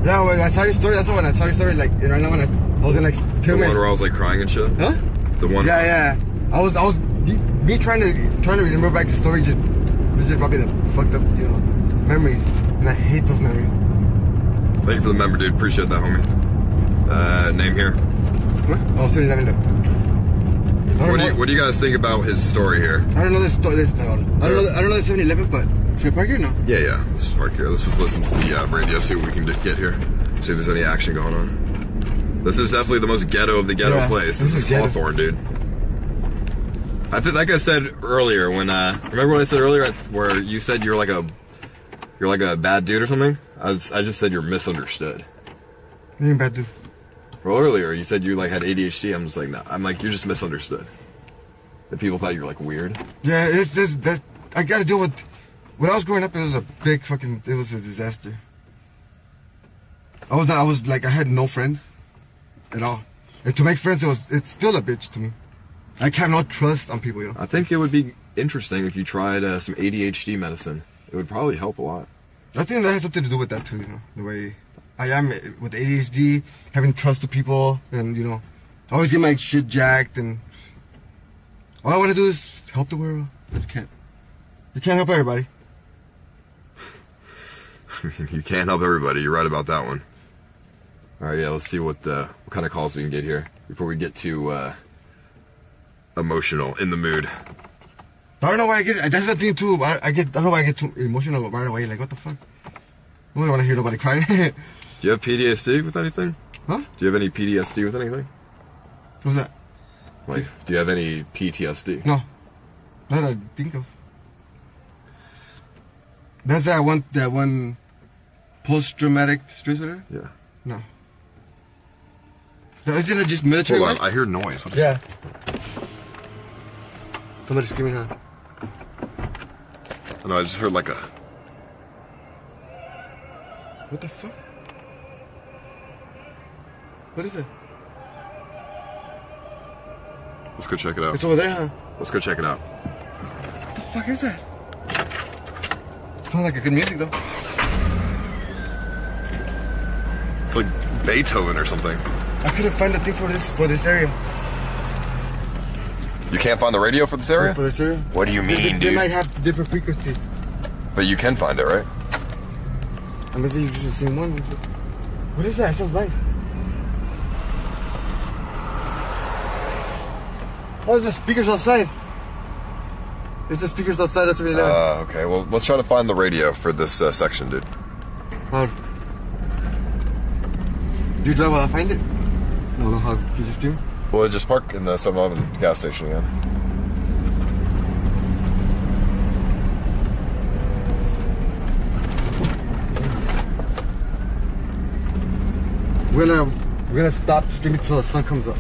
Yeah, when I saw your story, that's the one. I saw your story, right now when I was in, 2 minutes. The one where I was, crying and shit? Huh? The one... Yeah, yeah. I was... Me trying to remember back the story just fucking fucked up, memories. And I hate those memories. Thank you for the member, dude. Appreciate that, homie. Name here. What? Oh, sorry, let me know. What do you guys think about his story here? I don't know this story. I don't know the 7-Eleven, but... Should we park here now? Yeah. Let's park here. Let's just listen to the radio, see what we can get here. See if there's any action going on. This is definitely the most ghetto of the ghetto place. This is Hawthorne, dude. I think, like I said earlier, remember what I said earlier, where you said you're like a bad dude or something? I just said you're misunderstood. What do you mean bad dude? Well, earlier you said you had ADHD. I'm just like, no. I'm like, you're just misunderstood. The people thought you were weird. Yeah, I gotta deal with. When I was growing up, it was a big fucking... It was a disaster. I had no friends. At all. And to make friends, it's still a bitch to me. I cannot trust on people, I think it would be interesting if you tried some ADHD medicine. It would probably help a lot. I think that has something to do with that, too, The way I am with ADHD, having trust with people, and, I always get my shit jacked, and... All I want to do is help the world. You can't help everybody. You can't help everybody. You're right about that one. All right, yeah. Let's see what kind of calls we can get here before we get too emotional in the mood. I don't know why I get. That's the thing too. I don't know why I get too emotional right away. Like, what the fuck? I don't want to hear nobody crying. Do you have PTSD with anything? Huh? Do you have any PTSD with anything? What's that? Do you have any PTSD? No. Not that I think of. That's that one. Post-traumatic stress disorder? Yeah. No. Isn't it just military? Hold on, I hear noise. Yeah. Somebody's screaming now. I know, I just heard What the fuck? What is it? Let's go check it out. It's over there, huh? Let's go check it out. What the fuck is that? It sounds like a good music, though. It's like Beethoven or something. I couldn't find a thing for this area. You can't find the radio for this area? For this area? What do you mean, dude? They might have different frequencies. But you can find it, right? Unless you use the same one. What is that? It sounds nice. Oh, there's the speakers outside. It's the speakers outside. That's what we do. Okay. Well, let's try to find the radio for this section, dude. Do you drive while I find it? No, how could you do? Well, just park in the 7-Eleven gas station again. We're gonna stop streaming till the sun comes up.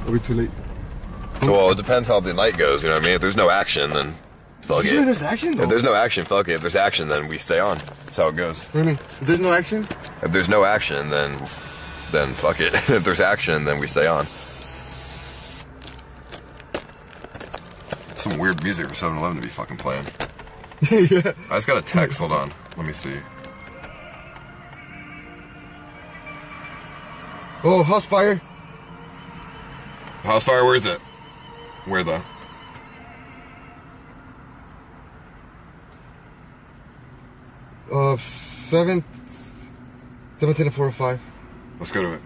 It'll be too late. Well, it depends how the night goes. You know what I mean? If there's no action, then fuck it. There's action, though. If there's no action, fuck it. If there's action, then we stay on. That's how it goes. What do you mean? If there's no action? If there's no action, then then fuck it. If there's action, then we stay on. Some weird music for 7-Eleven to be fucking playing. Yeah. I just got a text. Hold on. Let me see. Oh, house fire. House fire, where is it? Where the? Seven. 17 and 4 or 5. Let's go to it.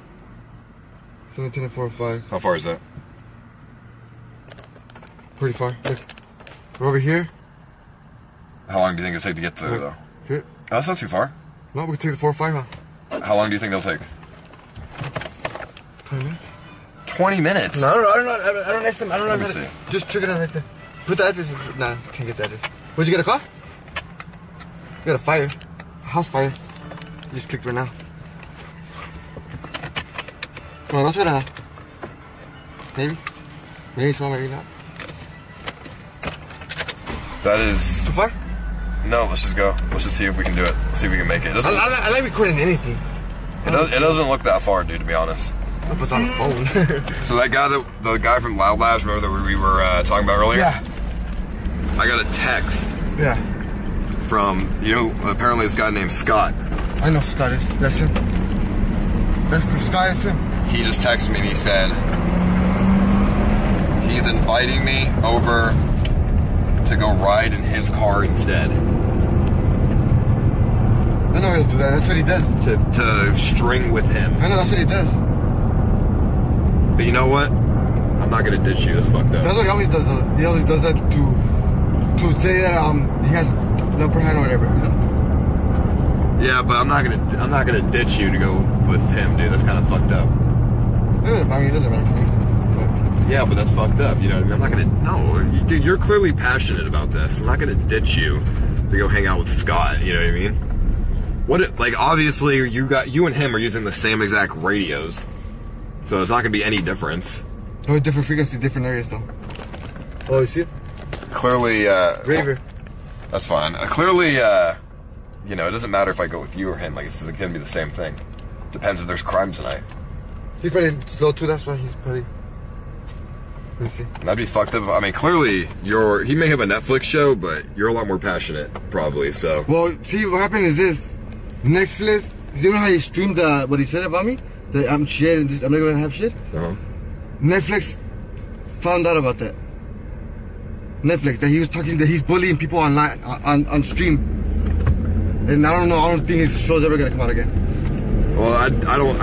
17 and 4 or 5. How far is that? Pretty far. We're over here. How long do you think it'll take to get there, though? Oh, that's not too far. No, we can take the 4 or 5 now. How long do you think they'll take? 20 minutes. 20 minutes. No, no, I don't ask them. I don't know. Let me see. Just check it out right there. Put the address. Nah, can't get the address. Would you get a car? You got a fire. A house fire. You just clicked right now. Well, that's right now. Maybe. Maybe so, maybe not. That is... Too far? No, let's just go. Let's just see if we can do it. See if we can make it. I like recording anything. It doesn't look that far, dude, to be honest. It was on the phone. So that guy, the guy from Loud Labs, remember that we were talking about earlier? Yeah. I got a text. Yeah. From, you know, apparently this guy named Scott. I know Scott is. That's him. That's Scott is him. He just texted me and he said, he's inviting me over to go ride in his car instead. I know he'll do that. That's what he does. To string with him. I know, that's what he does. But you know what? I'm not gonna ditch you. That's fucked up. That's what he always does. Though. He always does that to say that he has an upper hand or whatever. You know? Yeah, but I'm not gonna ditch you to go with him, dude. That's kind of fucked up. I mean, it doesn't matter to me. Yeah, but that's fucked up, you know what I mean? I'm not gonna... No, dude, you're clearly passionate about this. I'm not gonna ditch you to go hang out with Scott, you know what I mean? What, like, obviously, you and him are using the same exact radios. So it's not gonna be any difference. No, different frequencies, different areas, though. Oh, you see it? Clearly, Raver. That's fine. Clearly, you know, it doesn't matter if I go with you or him. Like, it's gonna be the same thing. Depends if there's crime tonight. He's probably slow, too. That's why he's probably... That'd be fucked up. I mean, clearly, he may have a Netflix show, but you're a lot more passionate, probably, so... Well, see, what happened is this. Netflix, you know how he streamed what he said about me? That I'm shit and I'm not gonna have shit? Uh-huh. Netflix found out about that. Netflix, that he was talking, that he's bullying people online, on stream. And I don't think his show's ever gonna come out again. Well, I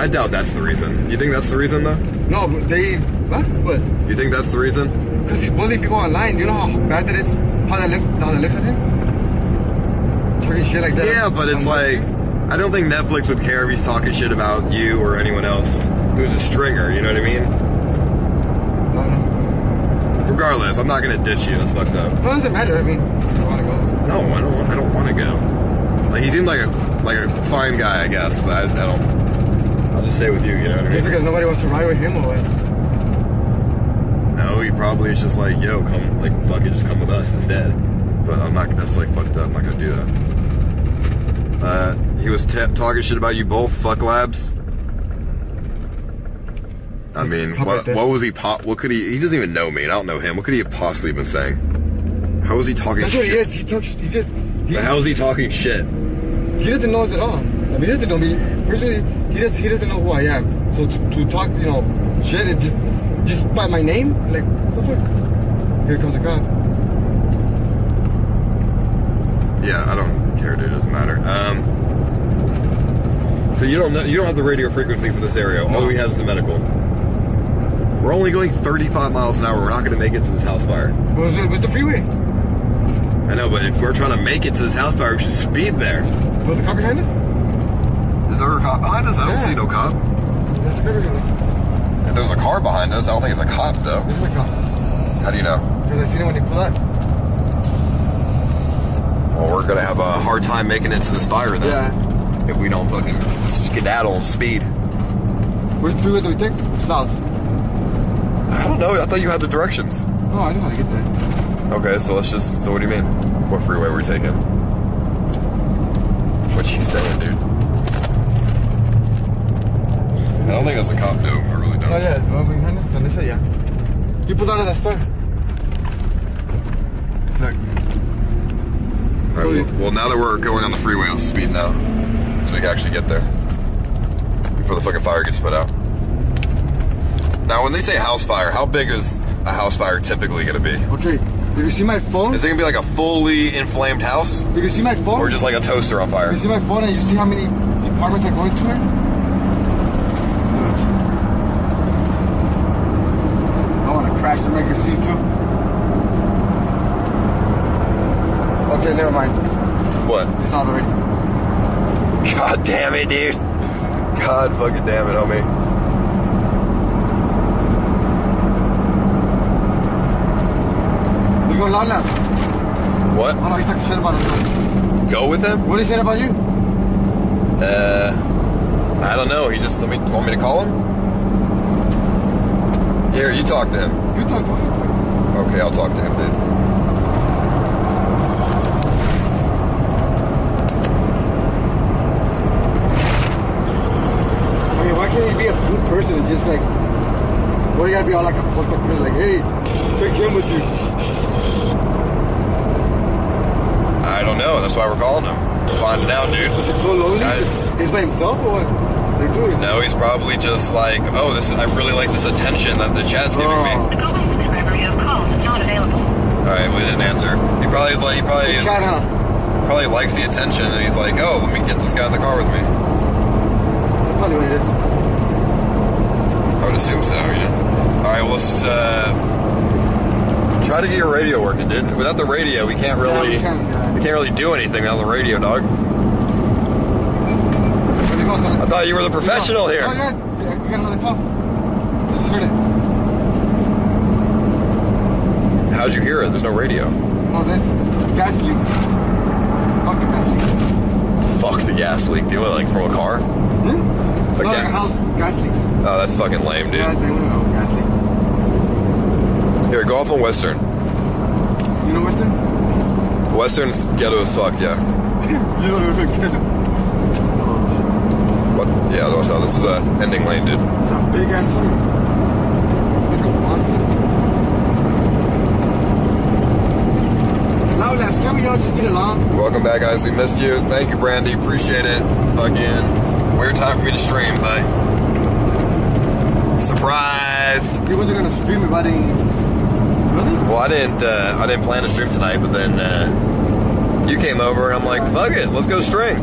doubt that's the reason. You think that's the reason, though? No, but they... What? What? You think that's the reason? Because he's bullying people online. Do you know how bad that is? How that looks at him? Talking shit like that. Yeah, but it's like... I don't think Netflix would care if he's talking shit about you or anyone else who's a stringer, you know what I mean? I don't know. Regardless, I'm not going to ditch you. That's fucked up. Well, it doesn't matter. I mean, I want to go. No, I don't want to go. Like, he seemed like a fine guy, I guess, but I don't... I'll just stay with you, you know what I mean? Yeah, because nobody wants to ride with him or what? No, he probably is just like, yo, come, like, fuck it, just come with us instead. But I'm not, that's like fucked up, I'm not gonna do that. He was talking shit about you both, fuck labs. I mean, what was he, what could he doesn't even know me, and I don't know him, what could he have possibly been saying? How was he talking shit? That's what he is, how is he talking shit? He doesn't know us at all. I mean, he doesn't know me, personally, he doesn't know who I am. So to talk, you know, shit is just... Just by my name? Like, what the fuck? Here comes a cop. Yeah, I don't care, dude. It doesn't matter. So you don't have the radio frequency for this area. No. All we have is the medical. We're only going 35 miles an hour. We're not going to make it to this house fire. What's the freeway? I know, but if we're trying to make it to this house fire, we should speed there. Was the cop behind us? Is there a cop behind us? I don't see no cop. There's a cop behind us. If there's a car behind us, I don't think it's a cop, though. It's a cop. How do you know? Because I seen it when he pulled up. Well, we're going to have a hard time making it to this fire, then. Yeah. If we don't fucking skedaddle and speed. Which freeway do we take? South. I don't know. I thought you had the directions. Oh, I know how to get there. Okay, so let's just... So what do you mean? What freeway we're taking? What you saying, dude? I don't think that's a cop, no, I really don't. Oh yeah, you pulled out of that store. All right, well, now that we're going on the freeway, I'll speed now, so we can actually get there before the fucking fire gets put out. Now, when they say house fire, how big is a house fire typically gonna be? Okay, did you see my phone? Is it gonna be like a fully inflamed house? Did you see my phone? Or just like a toaster on fire? Did you see my phone and you see how many departments are going to it? Crash to make a C2. Okay, never mind. What? It's out already. God damn it, dude. God fucking damn it, homie. You go Loud Labs. What? Oh no, he's talking shit about us. Go with him? What did he say about you? I don't know. He just want me to call him? Here, you talk to him. You talk to him. Okay, I'll talk to him, dude. I mean, why can't he be a good person and just like, why do you gotta be all like a fucked up person? Like, hey, take him with you. I don't know. That's why we're calling him. We're finding out, dude. Is he so lonely? He's by himself or what? No, he's probably just like, oh, this. I really like this attention that the chat's giving me. The call system number you have called is not available. All right, we didn't answer. He probably is like, he probably likes the attention, and he's like, oh, let me get this guy in the car with me. That's probably what it is. I would assume so. Yeah. All right, well, let's try to get your radio working, dude. Without the radio, we can't really we can't really do anything without the radio, dog. I thought you were the professional here. Oh, yeah. We got another call. I just heard it. How'd you hear it? There's no radio. Oh, this gas leak. Fuck the gas leak. Fuck the gas leak? Do it like from a car? Hmm? Like, no, like a house gas leak. Oh, that's fucking lame, dude. Gas leak. Here, go off on Western. You know Western? Western's ghetto as fuck, yeah. You don't know ghetto. But yeah, this is a ending lane, dude. It's a big ass lane. Loud Labs, can we all just get along? Welcome back, guys. We missed you. Thank you, Brandy. Appreciate it. Fucking weird time for me to stream, but surprise. You wasn't gonna stream if I didn't. Well, I didn't plan to stream tonight, but then you came over, and I'm like, fuck it, let's go stream.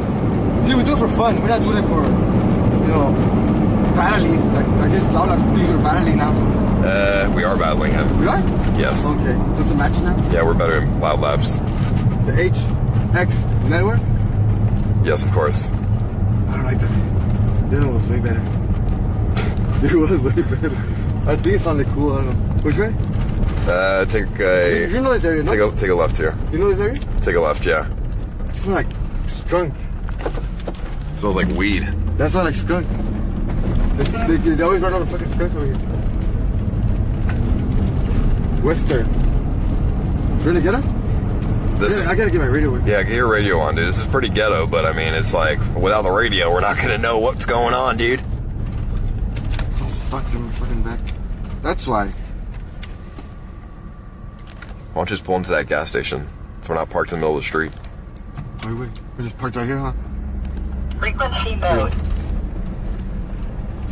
See, we do it for fun. We're not doing it for, you know, battling. Like, I guess Loud Labs thinks we're battling now. We are battling him. We are? Yes. Okay. So it's a match now? Yeah, we're better than Loud Labs. The HX network? Yes, of course. I don't like that. This one was way better. It was way better. I think it sounded cool. I don't know. Which way? Take a... You know this area, no? Take a left here. You know this area? Take a left, yeah. It smells like skunk. It smells like weed. That's not like skunk. They always run out of fucking skunk over here. Western. Really ghetto? I gotta get my radio on. Yeah, get your radio on, dude. This is pretty ghetto, but I mean, it's like, without the radio, we're not gonna know what's going on, dude. It's all stuck in my fucking back. That's why. Why don't you just pull into that gas station so we're not parked in the middle of the street? Wait, wait. We're just parked right here, huh? Frequency mode.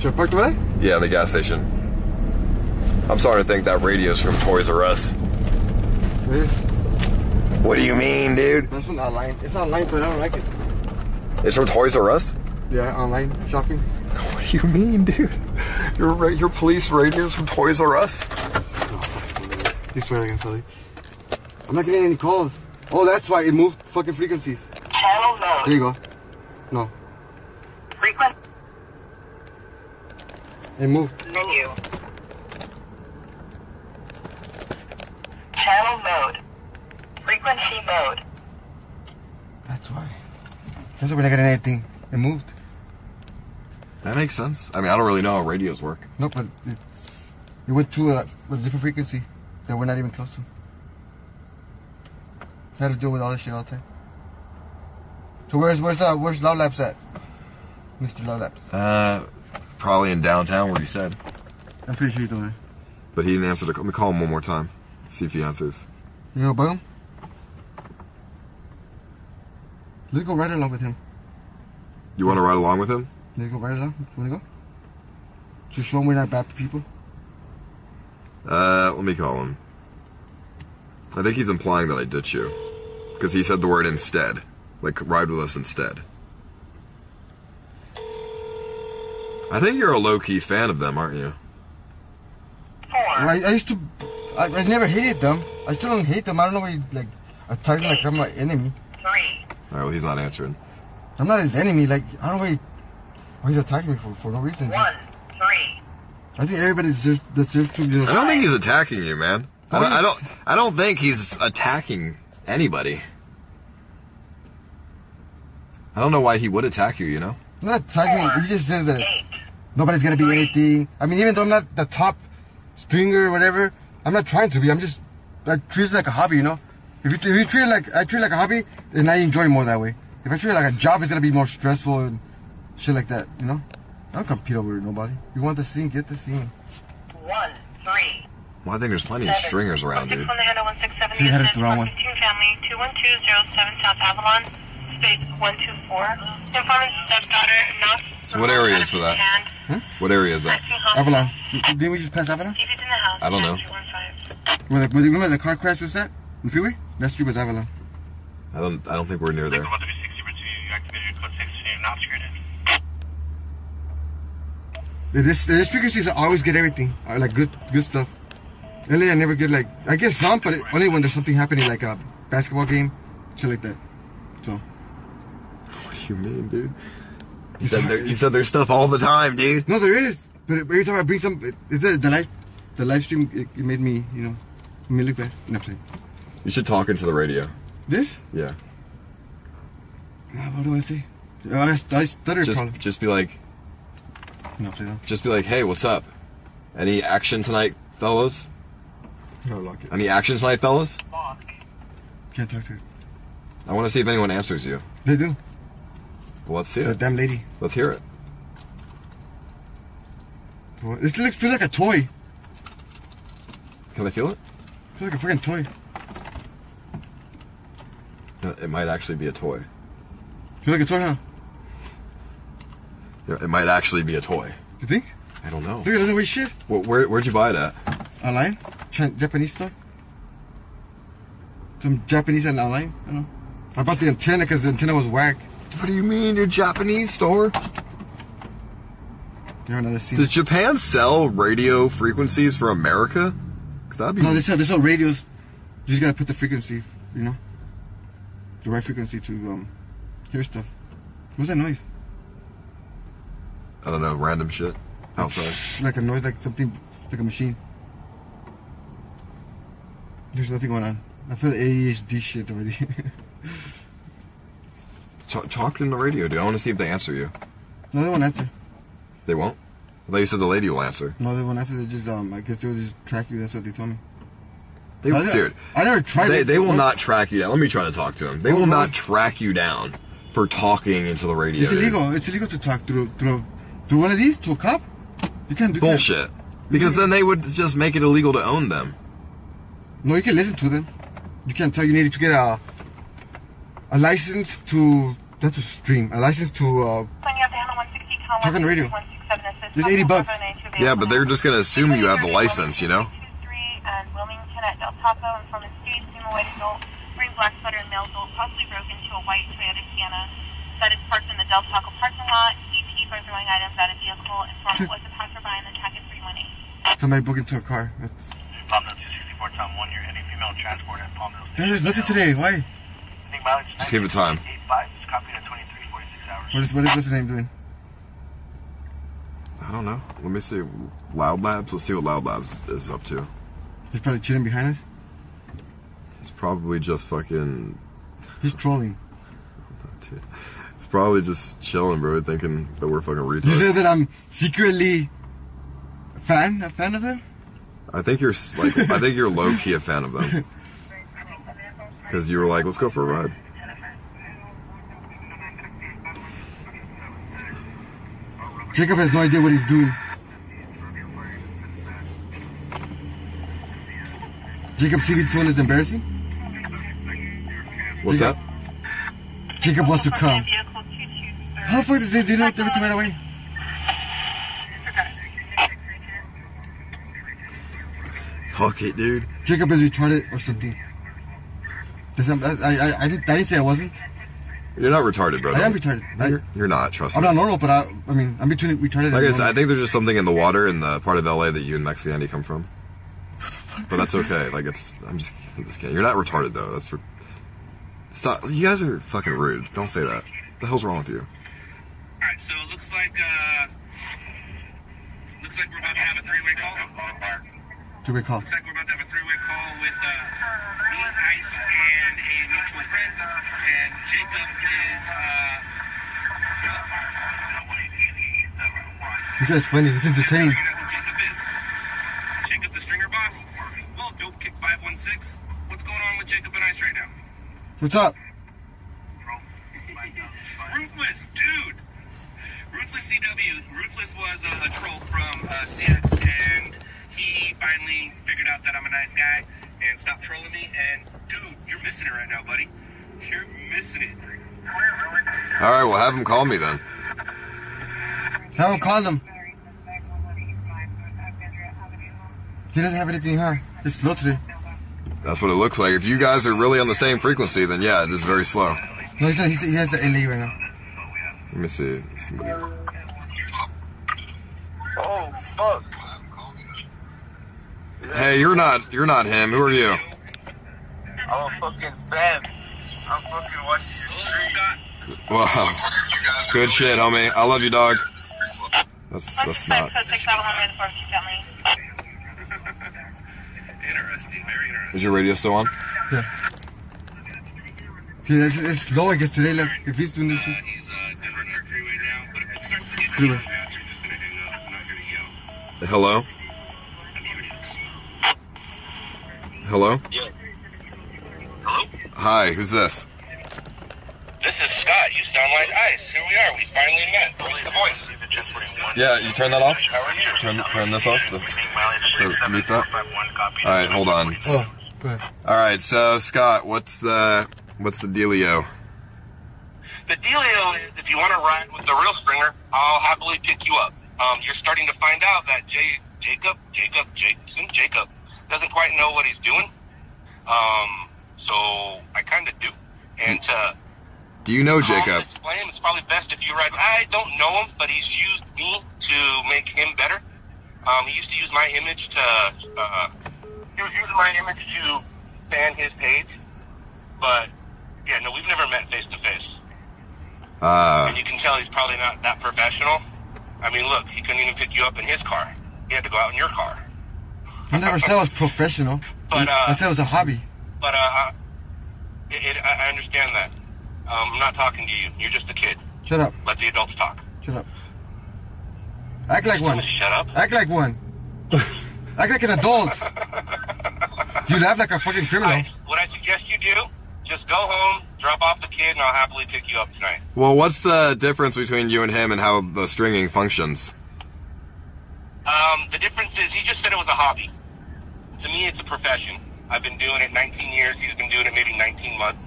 Should I park the way? Yeah, the gas station. I'm starting to think that radio's from Toys R Us. It is. What do you mean, dude? That's from online. It's online, but I don't like it. It's from Toys R Us? Yeah, online shopping. What do you mean, dude? Your police radio's from Toys R Us? Oh, you swear I can tell you. I'm not getting any calls. Oh, that's why it moved fucking frequencies. Channel mode. There you go. No. Frequent. Hey, move. Menu. Channel mode. Frequency mode. That's why. That's why we're not getting anything. It moved. That makes sense. I mean, I don't really know how radios work. No, but it went to a different frequency that we're not even close to. I had to deal with all this shit all the time. So where's Loud Labs at, Mr. Loud Labs? probably in downtown where you said. I'm pretty sure he's away. But he didn't answer the call. Let me call him one more time. See if he answers. You know about him? Let's go right along with him. You want to ride along with him? Let's go right along. Want to go? Just show him we're not bad people. Let me call him. I think he's implying that I ditch you. Because he said the word instead. Like, ride with us instead. I think you're a low-key fan of them, aren't you? Well, I used to... I never hated them. I still don't hate them. I don't know why you, like, attack me like I'm my enemy. Alright, well, he's not answering. I'm not his enemy. Like, I don't know why he's attacking me for no reason. I think everybody's just... I don't think he's attacking you, man. I don't think he's attacking anybody. I don't know why he would attack you, you know? I'm not attacking. He just says that nobody's gonna be anything. I mean, even though I'm not the top stringer or whatever, I'm not trying to be. I'm just, I treat it like a hobby, you know? If you treat it like, I treat it like a hobby, then I enjoy it more that way. If I treat it like a job, it's gonna be more stressful and shit like that, you know? I don't compete over nobody. You want the scene, get the scene. Well, I think there's plenty of stringers around, dude. See, I had it the wrong one. So what area is for that? Hmm? What area is that? Avalon. Didn't we just pass Avalon? I don't know. Remember the car crash was that? The freeway? That street was Avalon. I don't think we're near there. This frequencies always get everything, like good stuff. LA, I never get like, I get some, but only when there's something happening, like a basketball game, shit like that. So. What do you mean, dude? You said there's stuff all the time, dude. No, there is. But every time I bring some, the live stream, it made me, you know, made me look bad. No, play. You should talk into the radio. This? Yeah. What do I say? I stutter. Just be like. No, play, no. Just be like, hey, what's up? Any action tonight, fellas? No, lock it. Any action tonight, fellas? Lock. Can't talk to her. I want to see if anyone answers you. They do. Well, let's see it. That damn lady. Let's hear it. What? This feels like a toy. Can I feel it? It feels like a freaking toy. It might actually be a toy. Feels like a toy, huh? It might actually be a toy. You think? I don't know. Look, it doesn't weigh shit. Well, where'd you buy it at? Online? Japanese store? Some Japanese and online? I don't know. I bought the antenna because the antenna was whack. What do you mean, your Japanese store? You're another scene. Does Japan sell radio frequencies for America? Cause that'd be... No, they sell radios. You just gotta put the frequency, you know? The right frequency to hear stuff. What's that noise? I don't know, random shit outside. Like a noise, like something, like a machine. There's nothing going on. I feel ADHD shit already. Talk in the radio, dude. I want to see if they answer you. No, they won't answer. They won't? I thought you said the lady will answer. No, they won't answer. They just, I guess they'll just track you. That's what they told me. They, dude. I never tried. They will not track you down. Let me try to talk to them. They will not track you down for talking into the radio. It's illegal. Dude. It's illegal to talk through one of these to a cop. You can't do bullshit. That. Because then they would just make it illegal to own them. No, you can listen to them. You can't tell. You need to get a license to not to stream. A license to talk on the radio. It's $80. Yeah, but they're just gonna assume you have a license, you know. That is parked in the Del Taco parking lot. EP for throwing items at a vehicle in front was a passerby and the tag is 318. Somebody booked into a car. That's... Yeah, there's nothing today. Why? Just give it time. What is what's the name doing? I don't know. Let me see. Loud Labs? Let's see what Loud Labs is up to. He's probably chilling behind us? He's probably just fucking... He's trolling. It's probably just chilling, bro, thinking that we're fucking retards. You said that I'm secretly a fan of them? I think you're like, I think you're low key a fan of them. Because you were like, let's go for a ride. Jacob has no idea what he's doing. Jacob CB2 is embarrassing? What's Jacob? Up? Jacob wants to come. How far does they know everything right away? Fuck it, dude. Jacob is retarded or something. I didn't say I wasn't. You're not retarded, brother. I am retarded. You're not, trust me. I'm not normal, but I mean, I'm between retarded and normal. I think there's just something in the water in the part of LA that you and Mexican Andy come from. But that's okay. Like, it's... I'm just kidding. You're not retarded, though. That's... Stop. You guys are fucking rude. Don't say that. What the hell's wrong with you? Alright, so it looks like we're about to have a three-way call. Three-way call. Looks like we're about to have a three-way call with me, Ice, and a mutual friend. And Jacob is... He says funny. He's entertaining. You know who Jacob is? Jacob the Stringer Boss? Well, Dope Kick 516. What's going on with Jacob and Ice right now? What's up? Ruthless, dude! Ruthless CW. Ruthless was a troll from CX and... He finally figured out that I'm a nice guy and stopped trolling me. And dude, you're missing it right now, buddy. You're missing it. All right, well, have him call me then. Have him call him. He doesn't have anything, huh? It's slow today. That's what it looks like. If you guys are really on the same frequency, then yeah, it is very slow. No, he has the LA right now. Let me see. Oh fuck. Hey, you're not him. Who are you? I'm a fucking fam. I'm fucking watching your stream. Wow. Good shit, homie. I love you, dog. That's not... Interesting. Very interesting. Is your radio still on? Yeah. Dude, it's slow, I guess, today. Like, if he's doing this shit. He's doing our three-way now, but if it starts to get too loud, you're just going to hang up. I'm not going to yell. Hello? Hello? Yeah. Hello? Hi, who's this? This is Scott. You sound like Ice. Here we are. We finally met. What's the voice? Yeah, you turn that off? Turn this off? Mute that? Alright, hold on. Oh, go ahead. Alright, so Scott, what's the dealio? The dealio is, if you want to ride with the real Stringer, I'll happily pick you up. You're starting to find out that Jacob doesn't quite know what he's doing, so I kind of do. And do you know Jacob? Explain him. It's probably best if you write. I don't know him, but he's used me to make him better. He used to use my image to. He was using my image to fan his page, but yeah, no, we've never met face to face. And you can tell he's probably not that professional. I mean, look, he couldn't even pick you up in his car. He had to go out in your car. I never said I was professional. But, I said it was a hobby. But I understand that. I'm not talking to you. You're just a kid. Shut up. Let the adults talk. Shut up. Act like one. Shut up. Act like one. Act like an adult. You laugh like a fucking criminal. What I suggest you do, just go home, drop off the kid, and I'll happily pick you up tonight. Well, what's the difference between you and him and how the stringing functions? The difference is he just said it was a hobby. To me, it's a profession. I've been doing it 19 years. He's been doing it maybe 19 months.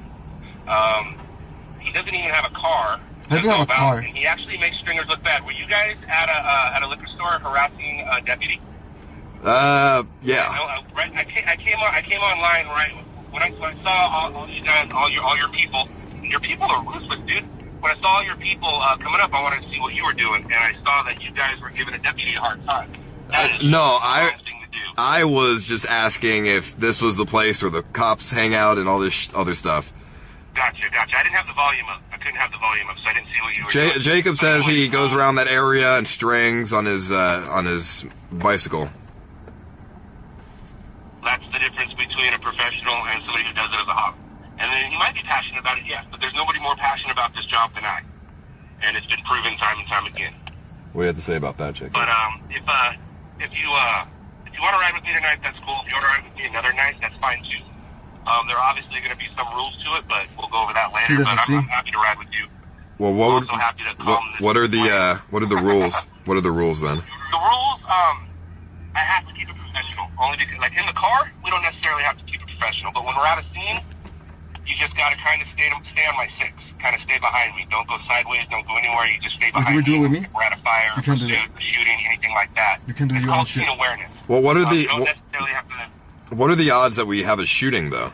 He doesn't even have a car. I do have a car. And he actually makes stringers look bad. Were you guys at a liquor store harassing a deputy? Yeah. I came online right when I saw all you guys, all your people. Your people are ruthless, dude. When I saw all your people coming up, I wanted to see what you were doing, and I saw that you guys were giving a deputy a hard time. That is the thing to do. I was just asking if this was the place where the cops hang out and all this other stuff. Gotcha. I didn't have the volume up. I couldn't have the volume up, so I didn't see what you were doing. Jacob says he goes around that area and strings on his bicycle. That's the difference between a professional and somebody who does it as a hobby. And then he might be passionate about it, yes, but there's nobody more passionate about this job than I. And it's been proven time and time again. What do you have to say about that, Jake? But if you want to ride with me tonight, that's cool. If you want to ride with me another night, that's fine too. There are obviously going to be some rules to it, but we'll go over that later. But I'm happy to ride with you. Well, what are the rules? What are the rules then? The rules, I have to keep it professional. Only because, like in the car, we don't necessarily have to keep it professional. But when we're at a scene, you just got to kind of stay on my six. Kind of stay behind me. Don't go sideways. Don't go anywhere. You just stay behind me. You can do it with me? We're at a fire, you can do it. Shooting, anything like that. You can do your own shit. It's called scene awareness. Well, what are the... You don't necessarily have to... What are the odds that we have a shooting, though?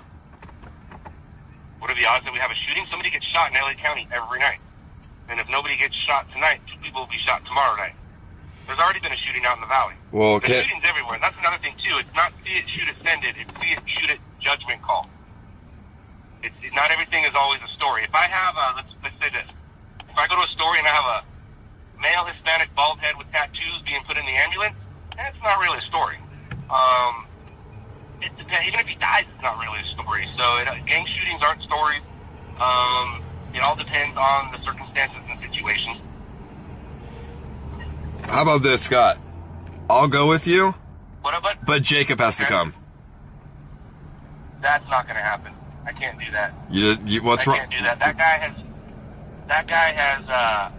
What are the odds that we have a shooting? Somebody gets shot in LA County every night. And if nobody gets shot tonight, two people will be shot tomorrow night. There's already been a shooting out in the valley. Well, okay. There's shootings everywhere. And that's another thing, too. It's not see it, shoot it, send it. It's see it, shoot it, judgment call. It's, not everything is always a story. If I have a, let's say this. If I go to a story and I have a male Hispanic bald head with tattoos being put in the ambulance, that's not really a story. It depends. Even if he dies, it's not really a story. So gang shootings aren't stories. It all depends on the circumstances and situations. How about this, Scott? I'll go with you. What about? But Jacob has to come. That's not going to happen. I can't do that. What's wrong? I can't do that. That guy has.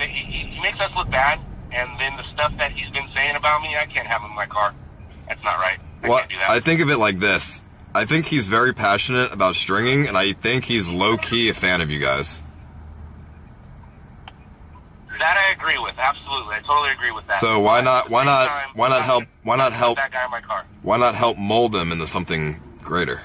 He makes us look bad, and then the stuff that he's been saying about me, I can't have him in my car. That's not right. I can't do that. I think of it like this. I think he's very passionate about stringing, and I think he's low-key a fan of you guys. That I agree with. Absolutely, I totally agree with that. So why not help that guy in my car? Why not help mold him into something greater?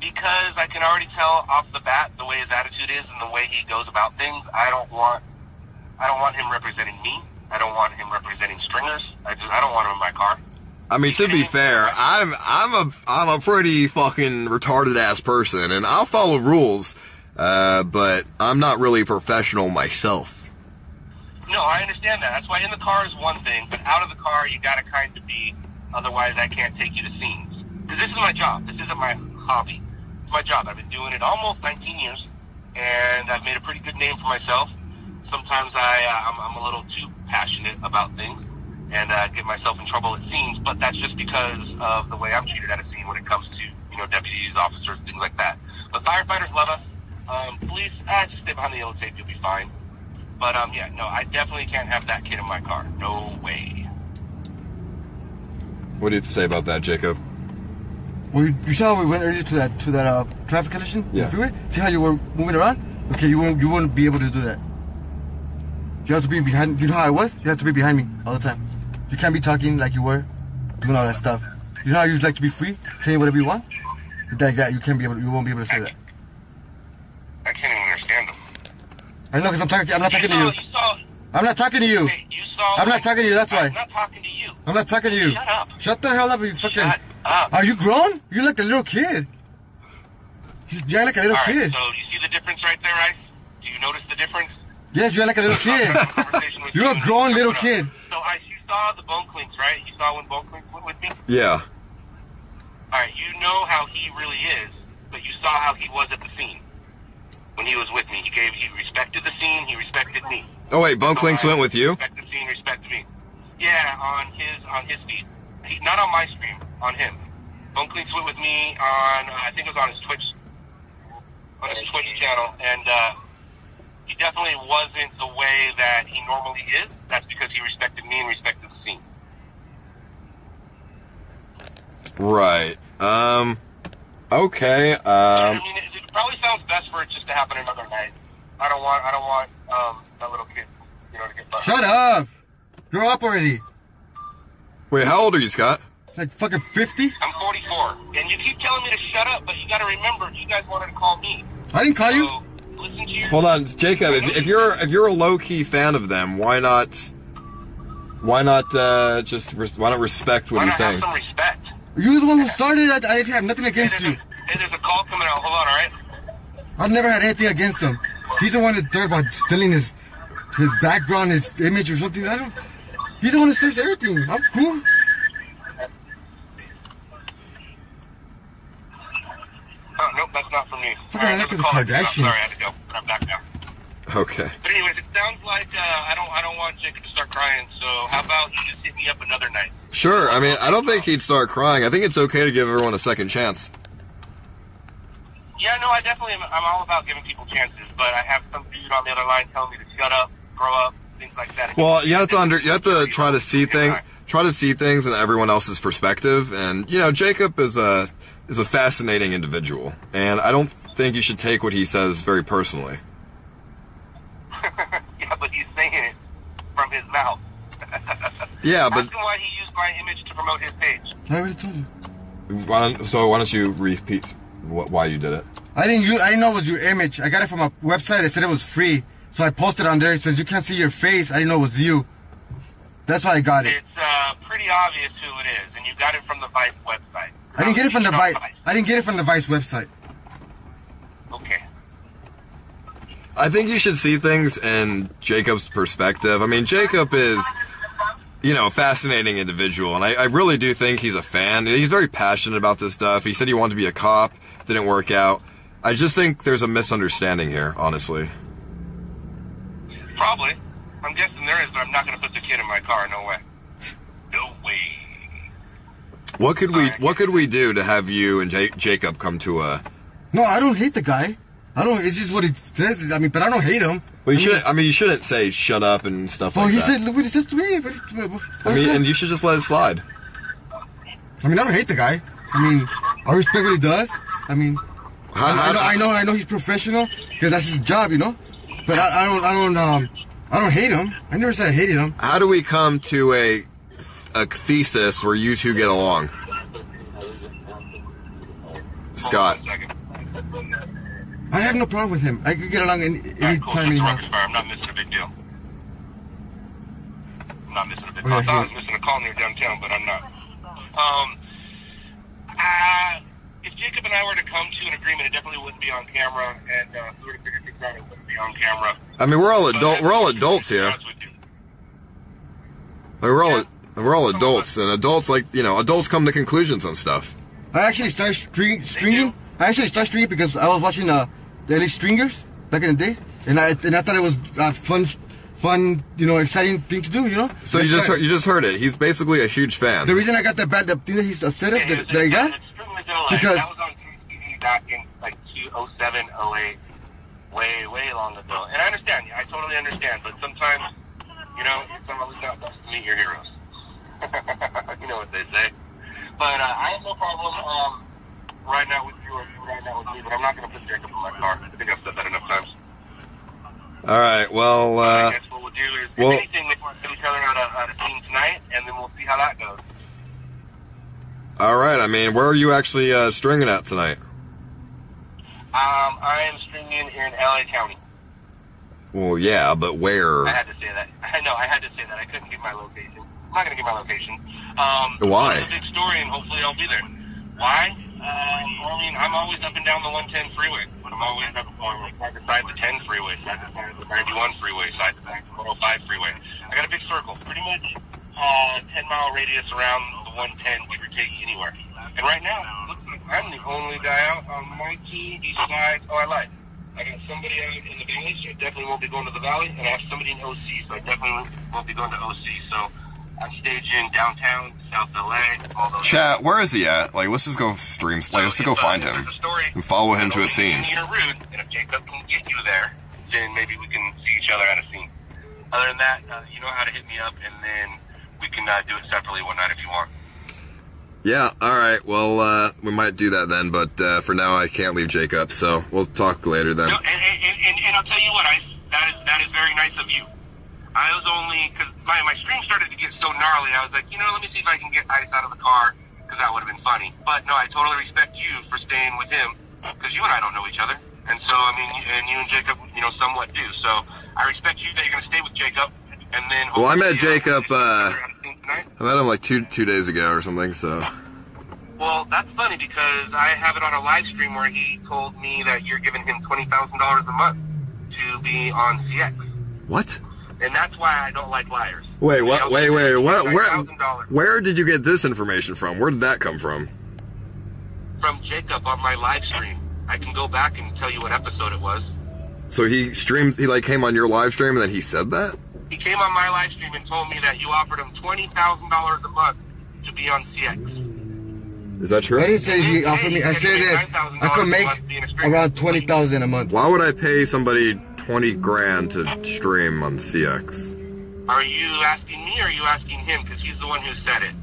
Because I can already tell off the bat the way his attitude is and the way he goes about things. I don't want him representing me. I don't want him representing stringers. I don't want him in my car. I mean, to be fair, I'm a pretty fucking retarded ass person, and I'll follow rules, but I'm not really professional myself. No, I understand that. That's why in the car is one thing, but out of the car you gotta kind of be. Otherwise, I can't take you to scenes because this is my job. This isn't my hobby. It's my job. I've been doing it almost 19 years, and I've made a pretty good name for myself. Sometimes I'm a little too passionate about things and get myself in trouble at scenes, but that's just because of the way I'm treated at a scene when it comes to, you know, deputies, officers, things like that. But firefighters love us. Police, just stay behind the yellow tape. You'll be fine. But, yeah, no, I definitely can't have that kid in my car. No way. What do you say about that, Jacob? Well, you saw how we went earlier to that traffic collision? Yeah. The freeway? See how you were moving around? Okay, you wouldn't be able to do that. You have to be behind. You know how I was? You have to be behind me all the time. You can't be talking like you were doing all that stuff. You know how you'd like to be free, saying whatever you want? Like that, you can't be able. You won't be able to say that. I can't even understand them. I know, because I'm not talking to you. That's why. I'm not talking to you. I'm not talking to you. Shut up. Shut the hell up, you fucking. Shut up. Are you grown? You're like a little kid. You're like a little kid. So you see the difference right there, Ice? Do you notice the difference? Yes, you're like a little kid. You're a grown little kid. So Ice, you saw the Bone Clinks, right? You saw when Bone Clinks went with me? Yeah. All right, you know how he really is, but you saw how he was at the scene when he was with me. He respected the scene. He respected me. Oh wait, Bone Clinks went with you? Respect the scene, respect me. Yeah, on his feed. Not on my stream, on him. Bone Clinks went with me on, I think it was on his Twitch channel, and he definitely wasn't the way that he normally is. That's because he respected me and respected the scene. Right. Okay. I mean, it probably sounds best for it just to happen another night. I don't want that little kid, you know, to get busted. Shut up! You're up already. Wait, how old are you, Scott? Like fucking 50? I'm 44. And you keep telling me to shut up, but you gotta remember, you guys wanted to call me. I didn't call you. Listen to your... Hold on, Jacob, if you're a low-key fan of them, why not respect what he's saying? Why not have some respect? You're the one who started it. I have nothing against you. Hey, there's a call coming out. Hold on, alright? I've never had anything against him. He's the one that thought about stealing his background, his image, or something. He's the one that says everything. I'm cool. Oh, nope, that's not for me. Fuck, right, I like the Kardashian. Sorry, I had to go. I'm back now. Okay. But anyways, it sounds like I don't want Jacob to start crying. So how about you just hit me up another night? Sure. I mean, I don't think he'd start crying. I think it's okay to give everyone a second chance. Yeah, no, I definitely am. I'm all about giving people chances, but I have some dude on the other line telling me to shut up, grow up, things like that. Well, you have to try to see things, in everyone else's perspective. And you know, Jacob is a fascinating individual, and I don't think you should take what he says very personally. Yeah, but he's saying it from his mouth. Yeah, but... That's why he used my image to promote his page. I already told you. Why don't you repeat why you did it? I didn't know it was your image. I got it from a website. They said it was free. So I posted on there. It says, you can't see your face. I didn't know it was you. That's why I got it. It's pretty obvious who it is, and you got it from the Vice website. I didn't get it from the Vice. I didn't get it from the Vice website. Okay. I think you should see things in Jacob's perspective. I mean, Jacob is... you know, a fascinating individual, and I really do think he's a fan. He's very passionate about this stuff. He said he wanted to be a cop, didn't work out. I just think there's a misunderstanding here, honestly. Probably. I'm guessing there is, but I'm not going to put the kid in my car, no way. No way. What could we do to have you and Jacob come to a... No, I don't hate the guy. It's just what he says. I mean, but I don't hate him. Well, you shouldn't say shut up and stuff like that. Well, he said, look what he says to me. And you should just let it slide. I mean, I don't hate the guy. I mean, I respect what he does. I mean, I know he's professional because that's his job, you know. But I don't hate him. I never said I hated him. How do we come to a thesis where you two get along? Scott. I have no problem with him. I could get along any time he has. I'm not missing a big deal. I'm not missing a big deal. I thought I was missing a call near downtown, but I'm not. If Jacob and I were to come to an agreement, it definitely wouldn't be on camera, and if we were to figure things out, it wouldn't be on camera. I mean, we're all adults here. We're all adults, and adults adults come to conclusions on stuff. I actually started stringing. I actually started stringing because I was watching the LA Stringers back in the day, and I thought it was a fun, exciting thing to do, you know. So you just heard it. He's basically a huge fan. The reason I got the thing that he's upset at that I got because that was on TV back in like 2007, 2008, way long ago. And I understand, I totally understand. But sometimes, it's not best to meet your heroes. You know what they say. But I have no problem. Right now with you, or you right now with me, but I'm not going to put Jacob in my car. I think I've said that enough times. All right, well... I guess what we'll do is, if anything, we'll put each other on a team tonight, and then we'll see how that goes. All right, I mean, where are you actually stringing at tonight? I am stringing in LA County. Well, yeah, but where? I had to say that. I know, I had to say that. I couldn't give my location. I'm not going to give my location. Why? It's a big story, and hopefully I'll be there. Why? I mean, I'm always up and down the 110 freeway. I'm always up and going side to side the 10 freeway, side to side the 91 freeway, side to side the 105 freeway. I got a big circle, pretty much 10-mile radius around the 110, give or take anywhere. And right now, it looks like I'm the only guy out on my team besides, I lied. I got somebody out in the Valley, so I definitely won't be going to the Valley, and I have somebody in OC, so I definitely won't be going to OC, so... I'm staging downtown, South LA, all those... Chat, where is he at? Let's just go stream... let's just go find him. And follow him to a scene. And if Jacob can get you there, then maybe we can see each other at a scene. Other than that, you know how to hit me up, and then we can do it separately one night if you want. Yeah, alright, well, we might do that then, but for now I can't leave Jacob, so we'll talk later then. No, and I'll tell you what, that is very nice of you. I was only, because my stream started to get so gnarly, I was like, let me see if I can get Ice out of the car, because that would have been funny. But no, I totally respect you for staying with him, because you and I don't know each other. And so, I mean, and you and Jacob, somewhat do. So I respect you that you're going to stay with Jacob. And then, well, I met Jacob, I met him like two days ago or something, so. Well, that's funny, because I have it on a live stream where he told me that you're giving him $20,000 a month to be on CX. What? And that's why I don't like liars. Wait, what? Wait, what? Where did you get this information from? Where did that come from? From Jacob on my live stream. I can go back and tell you what episode it was. So he came on your live stream and then he said that? He came on my live stream and told me that you offered him $20,000 a month to be on CX. Is that true? I didn't say he offered me. I said that I could make around $20,000 a month. Why would I pay somebody $20,000 to stream on CX? Are you asking me or are you asking him? Because he's the one who said it.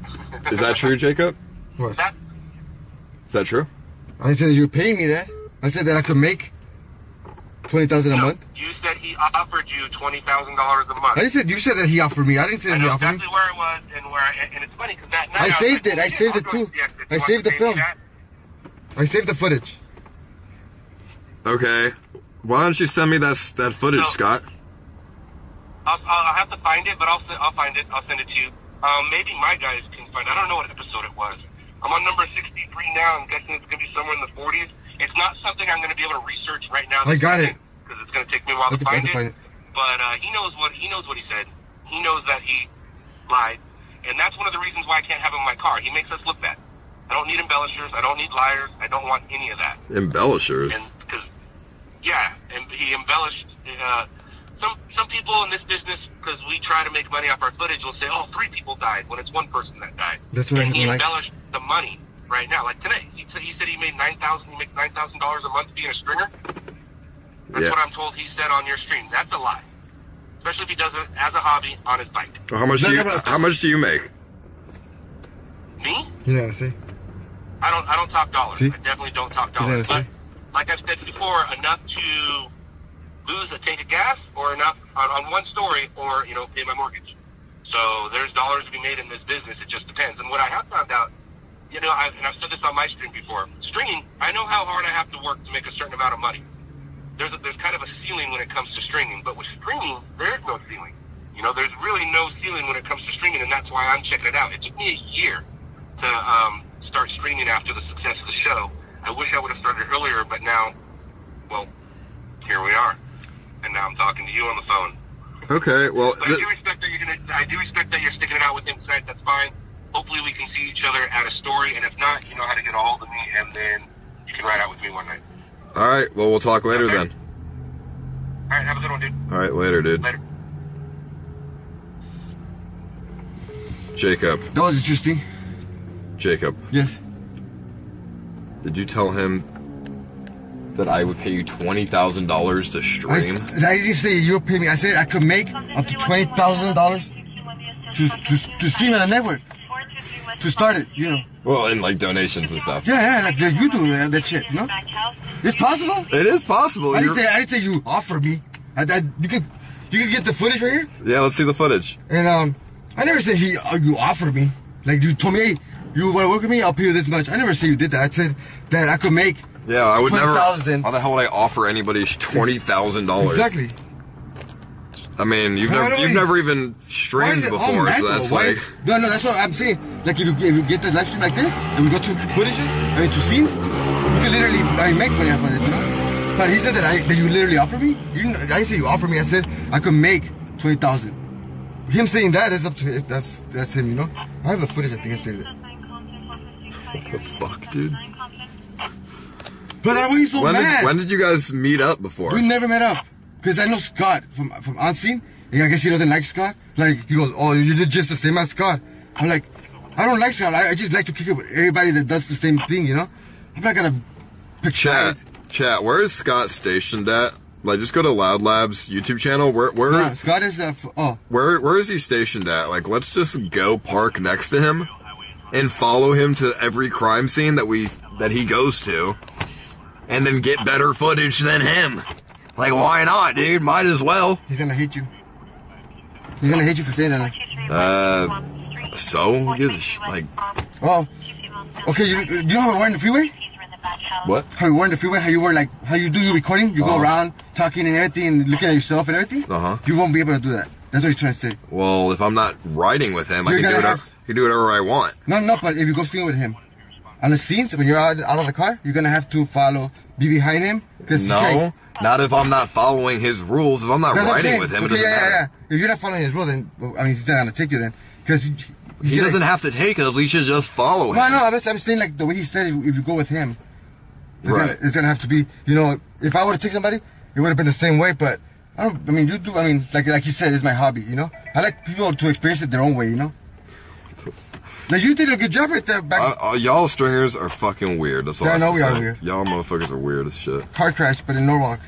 Is that true, Jacob? What? Is that true? I said you're paying me that. I said that I could make $20,000 a month. You said he offered you $20,000 a month. I didn't say you said that he offered me. I didn't say that he offered me. I know exactly where it was and where. And it's funny because that night I saved it. I saved it too. I saved the film. I saved the footage. Okay, why don't you send me that footage, Scott? I'll have to find it, but I'll find it. I'll send it to you. Maybe my guys can find it. I don't know what episode it was. I'm on number 63 now. I'm guessing it's going to be somewhere in the 40s. It's not something I'm going to be able to research right now. I got it. Because it's going to take me a while to find it. But he knows what he said. He knows that he lied. And that's one of the reasons why I can't have him in my car. He makes us look bad. I don't need embellishers. I don't need liars. I don't want any of that. Embellishers? And he embellished. Some people in this business, because we try to make money off our footage, will say, "Oh, 3 people died," when it's 1 person that died. That's what he embellished the money right now. Like today, he said he made $9,000. He makes $9,000 a month being a stringer. That's what I'm told he said on your stream. That's a lie, especially if he does it as a hobby on his bike. Well, how much do you make? Me? Yeah, see. I don't top dollars. See? I definitely don't top dollars. But like I've said before, enough to lose a tank of gas, or enough on one story, or pay my mortgage. So there's dollars to be made in this business. It just depends. And what I have found out, I've said this on my stream before, stringing, I know how hard I have to work to make a certain amount of money. There's kind of a ceiling when it comes to stringing, but with stringing, there is no ceiling. There's really no ceiling when it comes to stringing, and that's why I'm checking it out. It took me a year to start streaming after the success of the show. I wish I would have started earlier, but now, well, here we are. And now I'm talking to you on the phone. Okay, well... But I do respect that you're sticking it out with him tonight. That's fine. Hopefully we can see each other at a story. And if not, you know how to get a hold of me. And then you can ride out with me one night. All right, well, we'll talk later then. All right, have a good one, dude. All right, later, dude. Later. Jacob. That was interesting. Jacob. Yes? Did you tell him that I would pay you $20,000 to stream? I didn't say you'll pay me. I said I could make up to $20,000 to stream on a network, to start it, Well, and like donations and stuff. Yeah, like you do that shit, It's possible. It is possible. I didn't say you offer me. You can get the footage right here. Yeah, let's see the footage. And I never said you offered me. Like you told me, hey, you want to work with me? I'll pay you this much. I never said you did that. I said that I could make. Yeah, I would never. How the hell would I offer anybody $20,000? Exactly. I mean, you've never even streamed before, so that's like. No, that's what I'm saying. Like, if you get the live stream like this, and we go to to scenes, you can literally make money off of this, But he said that you literally offer me. I didn't say you offer me. I said I could make $20,000. Him saying that is up to him. That's him, I have the footage. I think I saved it. What the fuck, dude? Brother, why are you so mad? When did you guys meet up before? We never met up. Because I know Scott from OnScene. And I guess he doesn't like Scott. Like, he goes, oh, you're just the same as Scott. I'm like, I don't like Scott. I just like to kick it with everybody that does the same thing, I'm not going to picture it. Chat, where is Scott stationed at? Like, just go to Loud Labs' YouTube channel. Where? Nah, Scott is, Where is he stationed at? Like, let's just go park next to him and follow him to every crime scene that he goes to. And then get better footage than him. Like, why not, dude? Might as well. He's gonna hate you. He's gonna hate you for saying that. So? Like... Oh. Okay, you know how we were in the freeway? What? How we were in the freeway, how you were like... How you do your recording, you go around, talking and everything, and looking at yourself and everything? You won't be able to do that. That's what he's trying to say. Well, if I'm not riding with him, I can do whatever I want. No, but if you go stream with him. On the scenes, when you're out of the car, you're going to have to be behind him. No, not if I'm not following his rules. If I'm not riding with him, it doesn't matter. If you're not following his rules, then, he's not going to take you then. Because he doesn't have to take us. We should just follow him. No, I'm saying like the way he said, if you go with him, it's going to have to be, if I were to take somebody, it would have been the same way, but like you said, it's my hobby, I like people to experience it their own way, Now you did a good job right there. Y'all stringers are fucking weird. That's all. I know we are weird. Y'all motherfuckers are weird as shit. Car crash, but in Norwalk.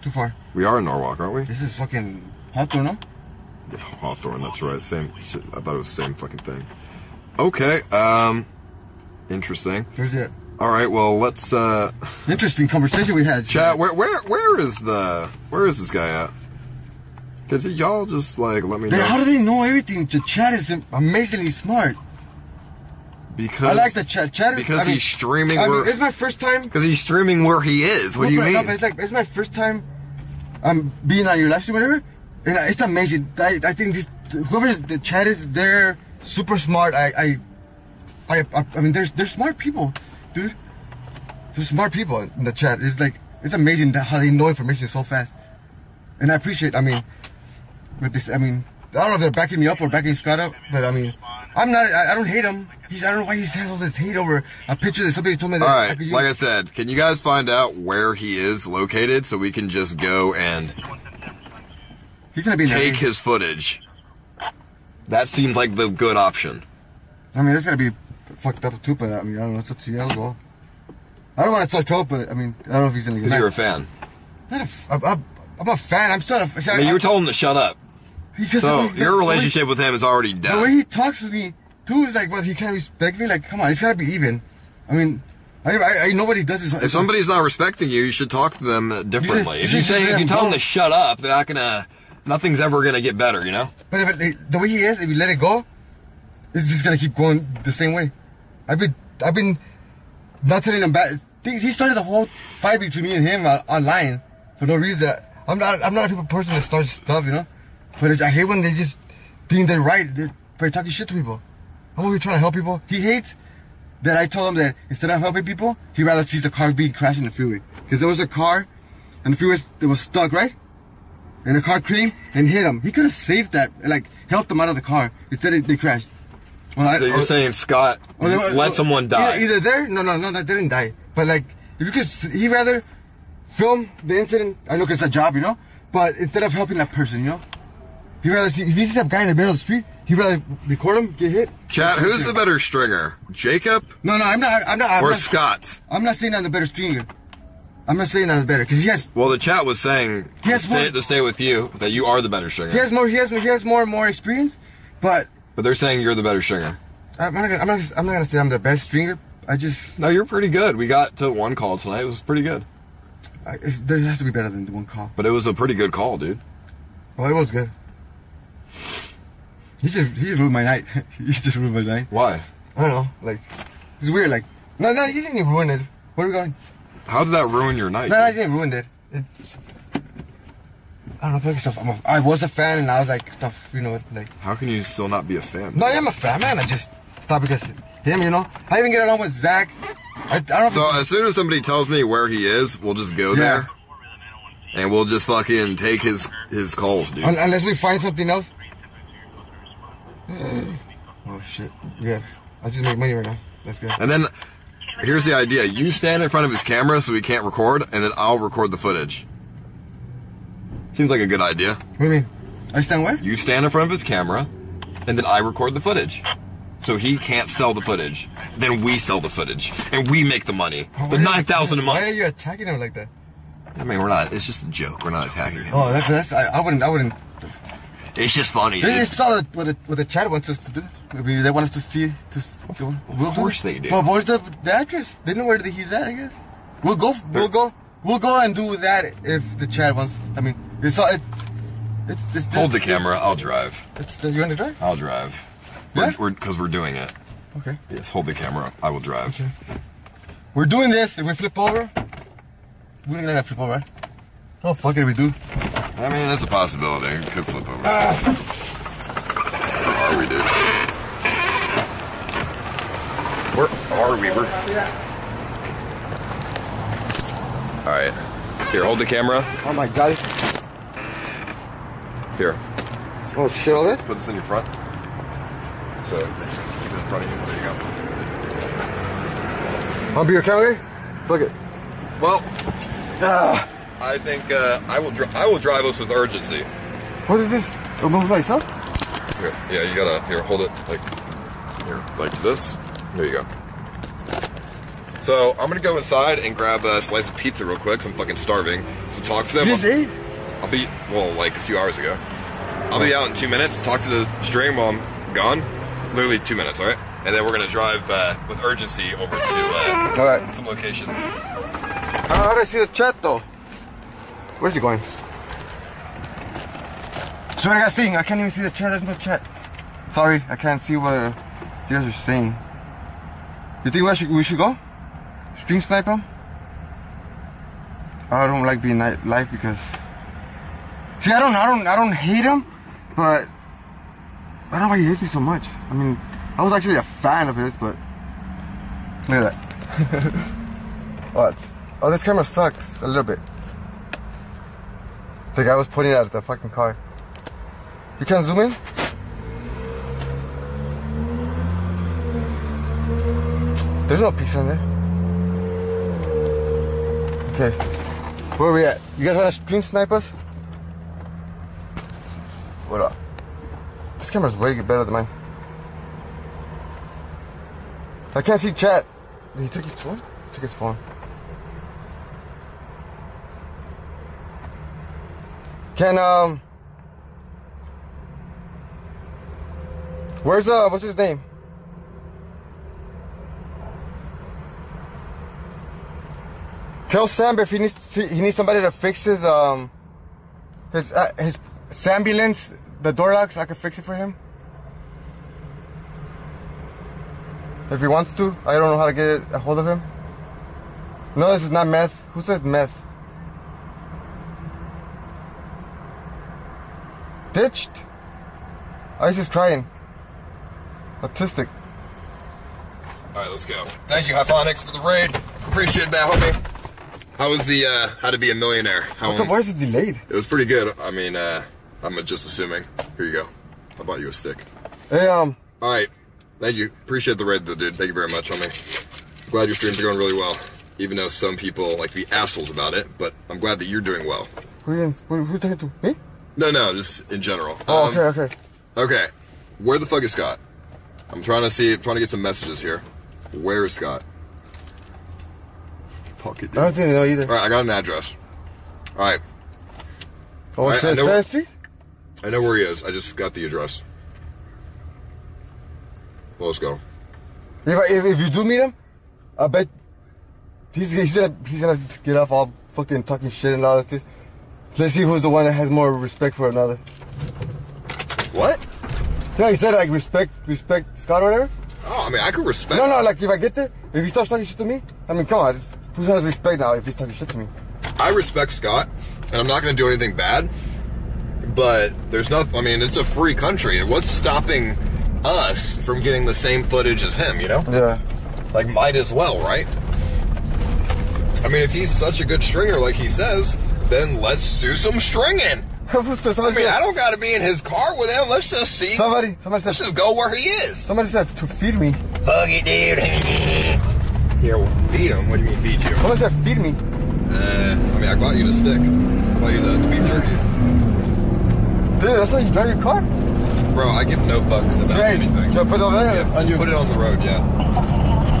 Too far. We are in Norwalk, aren't we? This is fucking Hawthorne, no? Hawthorne, that's right. Same. I thought it was the same fucking thing. Okay. Interesting. There's it. All right. Well, let's. Interesting conversation we had. Chat. Where is this guy at? Cause y'all just like let me know. How do they know everything? The chat is amazingly smart. Because I like the chat. Because he's streaming. It's my first time. Because he's streaming where he is. What do you mean? It's like it's my first time. Being on your live stream, whatever. And it's amazing. I think whoever the chat is, they're super smart. I mean, there's smart people, dude. There's smart people in the chat. It's like it's amazing how they know information so fast. And I appreciate. I mean, with this, I mean, I don't know if they're backing me up or backing Scott up, but I mean, I'm not. I don't hate him. I don't know why he has all this hate over a picture that somebody told me that. All right, like I said, can you guys find out where he is located so we can just go and he's gonna be take his footage? That seems like the good option. I mean, that's gonna be fucked up too, but I mean, I don't know. It's up to you as well. I don't want to talk trouble, but I mean, I don't know if he's gonna. Because you're a fan. I'm a fan. I'm still a. I mean, you were told him to shut up. So your relationship with him is already done. The way he talks to me. Dude, it's like, what, he can't respect me? Like, come on, it's gotta be even. I mean, I know what he does. If somebody's not respecting you, you should talk to them differently. If you tell them to shut up, they're not gonna, nothing's ever gonna get better, you know? But if it, the way he is, if you let it go, it's just gonna keep going the same way. I've been not telling him bad things. He started the whole fight between me and him online for no reason. I'm not a person that starts stuff, you know? But I hate when they just think they're right. They're talking shit to people. I'm always trying to help people. He hates that I told him that instead of helping people, he rather sees a car being crashed in the freeway. Because there was a car, and the freeway was stuck, right? And the car creamed and hit him. He could have saved that, like helped him out of the car. Instead, they crashed. Well, so you're saying Scott let someone die? Either there, no, they didn't die. But like, if you could, he rather film the incident. I know it's a job, you know. But instead of helping that person, you know, he rather see, if he sees that guy in the middle of the street. You rather record him, get hit? Chat, who's the better stringer? Jacob? No, I'm not. Or Scott? I'm not saying I'm the better stringer. I'm not saying I'm the better, because he has... Well, the chat was saying, to stay with you, that you are the better stringer. He has more and more experience, but... But they're saying you're the better stringer. I'm not going to say I'm the best stringer. I just... No, you're pretty good. We got to one call tonight. It was pretty good. There has to be better than one call. But it was a pretty good call, dude. Well, it was good. He just ruined my night. He just ruined my night. Why? I don't know. Like, it's weird. Like, no, he didn't even ruin it. Where are we going? How did that ruin your night? No, I didn't ruin it. I don't know. I was a fan, and I was like, tough, you know, like. How can you still not be a fan? No, I am a fan, man. I just thought because him, you know. I even get along with Zach. I don't. So as soon as somebody tells me where he is, we'll just go there, and we'll just fucking take his calls, dude. Unless we find something else. Oh shit, yeah, I just made money right now, that's good. And then, here's the idea, you stand in front of his camera so he can't record, and then I'll record the footage. Seems like a good idea. What do you mean? I stand where? You stand in front of his camera, and then I record the footage. So he can't sell the footage, then we sell the footage, and we make the money. Oh, the $9,000 a month. Why are you attacking him like that? I mean, we're not, it's just a joke, we're not attacking him. Oh, I wouldn't. It's just funny. They just saw what the chat wants us to do. Maybe they want us to see. Of course they do. But where's the actress? They know where he's at, I guess. We'll go and do that if the chat wants. I mean, it's hold the camera. I'll drive. You want to drive? I'll drive. What? Because we're doing it. Okay. Yes. Hold the camera. I will drive. Okay. We're doing this. If we flip over, we're not gonna flip over. Right? Oh fuck it, we do. I mean, that's a possibility. It could flip over. Where are we, dude? Where are we? Alright. Here, hold the camera. Oh my god. Here. Oh shit, all that? Put this in your front. So, it's in front of you. There you go. I'll be your counter? Fuck it. Well. I think I will drive us with urgency. What is this? A move like that? Here, yeah, you gotta hold it like this. There you go. So I'm gonna go inside and grab a slice of pizza real quick. 'Cause I'm fucking starving. So talk to them. Did you just eat? I'll be well like a few hours ago. I'll be out in 2 minutes. Talk to the stream while I'm gone. Literally 2 minutes, all right? And then we're going to drive with urgency over to some locations. I already see the chat, though. Where's he going? Sorry, guys, I can't even see the chat. There's no chat. Sorry, I can't see what you guys are saying. You think we should go? Stream snipe him? I don't like being live because... See, I don't hate him, but I don't know why he hates me so much. I mean, I was actually a fan of his, but look at that. What? Oh, this camera sucks a little bit. The guy was pointing at the fucking car. You can't zoom in? There's no pizza in there. Okay. Where are we at? You guys wanna stream snipe us? What up? This camera's way better than mine. I can't see chat. He took his phone? He took his phone. Can, where's, what's his name? Tell Sam if he needs somebody to fix his Sambulance, the door locks, I can fix it for him. If he wants to, I don't know how to get a hold of him. No, this is not meth. Who says meth? Ditched? Ice is crying. Autistic. Alright, let's go. Thank you, Hyphonics, for the raid. Appreciate that, homie. How was the, How to Be a Millionaire? Why is it delayed? It was pretty good. I mean, I'm just assuming. Here you go. I bought you a stick. Hey, Alright. Thank you. Appreciate the raid, dude. Thank you very much, homie. Glad your streams are going really well. Even though some people like to be assholes about it, but I'm glad that you're doing well. Who talking to? Me? No, just in general. Oh, okay. Okay. Where the fuck is Scott? I'm trying to get some messages here. Where is Scott? Fuck it, dude. I don't think I know either. Alright, I got an address. Alright. Oh, it's I know where he is. I just got the address. Well, let's go. If you do meet him, I bet he's gonna get off all fucking talking shit and all that shit. Let's see who's the one that has more respect for another. What? Yeah, he said like respect Scott or whatever. Oh, I mean, I could respect. No, like if I get there, if he starts talking shit to me, I mean, come on, who has respect now if he's talking shit to me? I respect Scott, and I'm not gonna do anything bad. But there's nothing. I mean, it's a free country. What's stopping us from getting the same footage as him, you know? Yeah. Like, might as well, right? I mean, if he's such a good stringer like he says, then let's do some stringing. I mean, I don't gotta be in his car with him. Let's just see. Let's just go where he is. Somebody said to feed me. Fuck it, dude. Here, we'll feed him. What do you mean feed you? Somebody said feed me. I mean, I bought you the stick. I bought you the beef jerky. Dude, that's how you drive your car? Bro, I give no fucks about anything. So put it on the road. Yeah, put it on the road, yeah.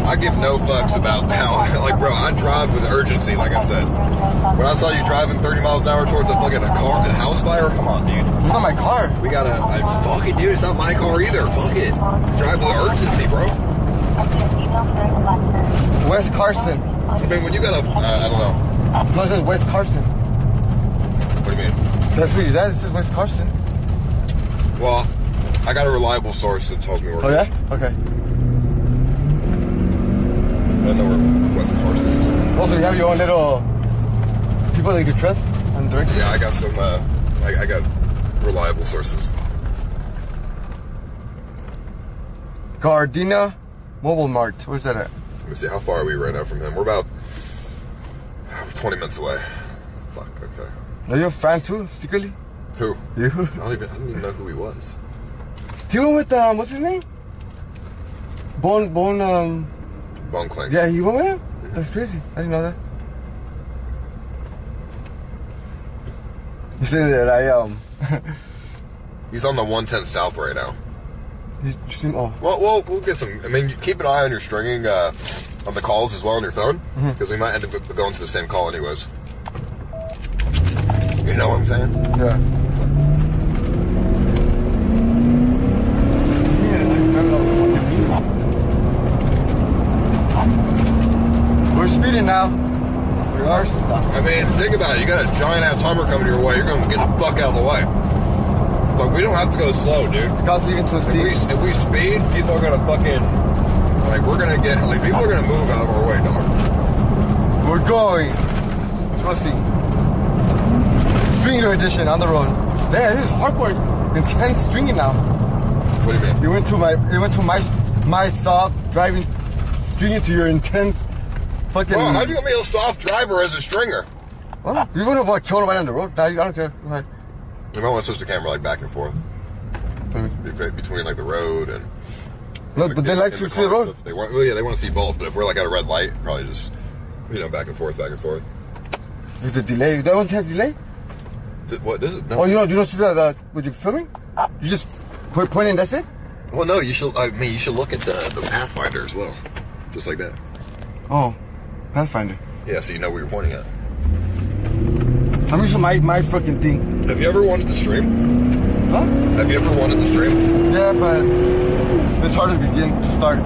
I give no fucks about how, like, bro, I drive with urgency, like I said. When I saw you driving 30 miles an hour towards a house fire, come on, dude. It's not my car. We gotta, fuck it, dude, it's not my car either, fuck it. Drive with urgency, bro. West Carson. I mean, when you gotta, I don't know. No, it says West Carson. What do you mean? That's what you said, it says West Carson. Well, I got a reliable source that tells me where. Oh yeah? Okay. I know where West Carson is. Also, you have your own little people that you trust and direct. Yeah, I got some. I got reliable sources. Gardena Mobile Mart. Where's that at? Let me see. How far are we right now from him? We're about 20 minutes away. Fuck. Okay. Are you a fan too, secretly? Who? You? I don't even know who he was. He went with what's his name? Bone Clinks. Yeah, you went with him? Mm-hmm. That's crazy. I didn't know that. You said that I. He's on the 110 South right now. You seem off. Well, we'll get some. I mean, you keep an eye on your stringing on the calls as well on your phone, because we might end up going to the same call anyways. You know what I'm saying? Yeah. I mean, think about it. You got a giant-ass Hummer coming your way. You're going to get the fuck out of the way. But we don't have to go slow, dude. Scott's leaving to a seat. If we speed, people are going to fucking... Like, we're going to get... Like, people are going to move out of our way, dog. We're going. Trusty. Stringer edition on the road. Man, this is hardcore. Intense stringing now. What do you mean? It went to my soft driving, stringing to your intense fucking... Well, how do you be a soft driver as a stringer? Well, you wouldn't have killed him right on the road. I don't care. Right. You might want to switch the camera like back and forth. Between like the road and... No, but they like to see the road. Stuff. They want, well, yeah, they want to see both, but if we're like at a red light, probably just, you know, back and forth, back and forth. With the delay, that one has delay? What is it? No. Oh, you don't see that when you're filming? You just point and that's it? Well, no, you should, I mean, you should look at the Pathfinder as well. Just like that. Oh, Pathfinder. Yeah, so you know what you're pointing at. I'm using my fucking thing. Have you ever wanted to stream? Huh? Have you ever wanted to stream? Yeah, but it's hard to begin to start.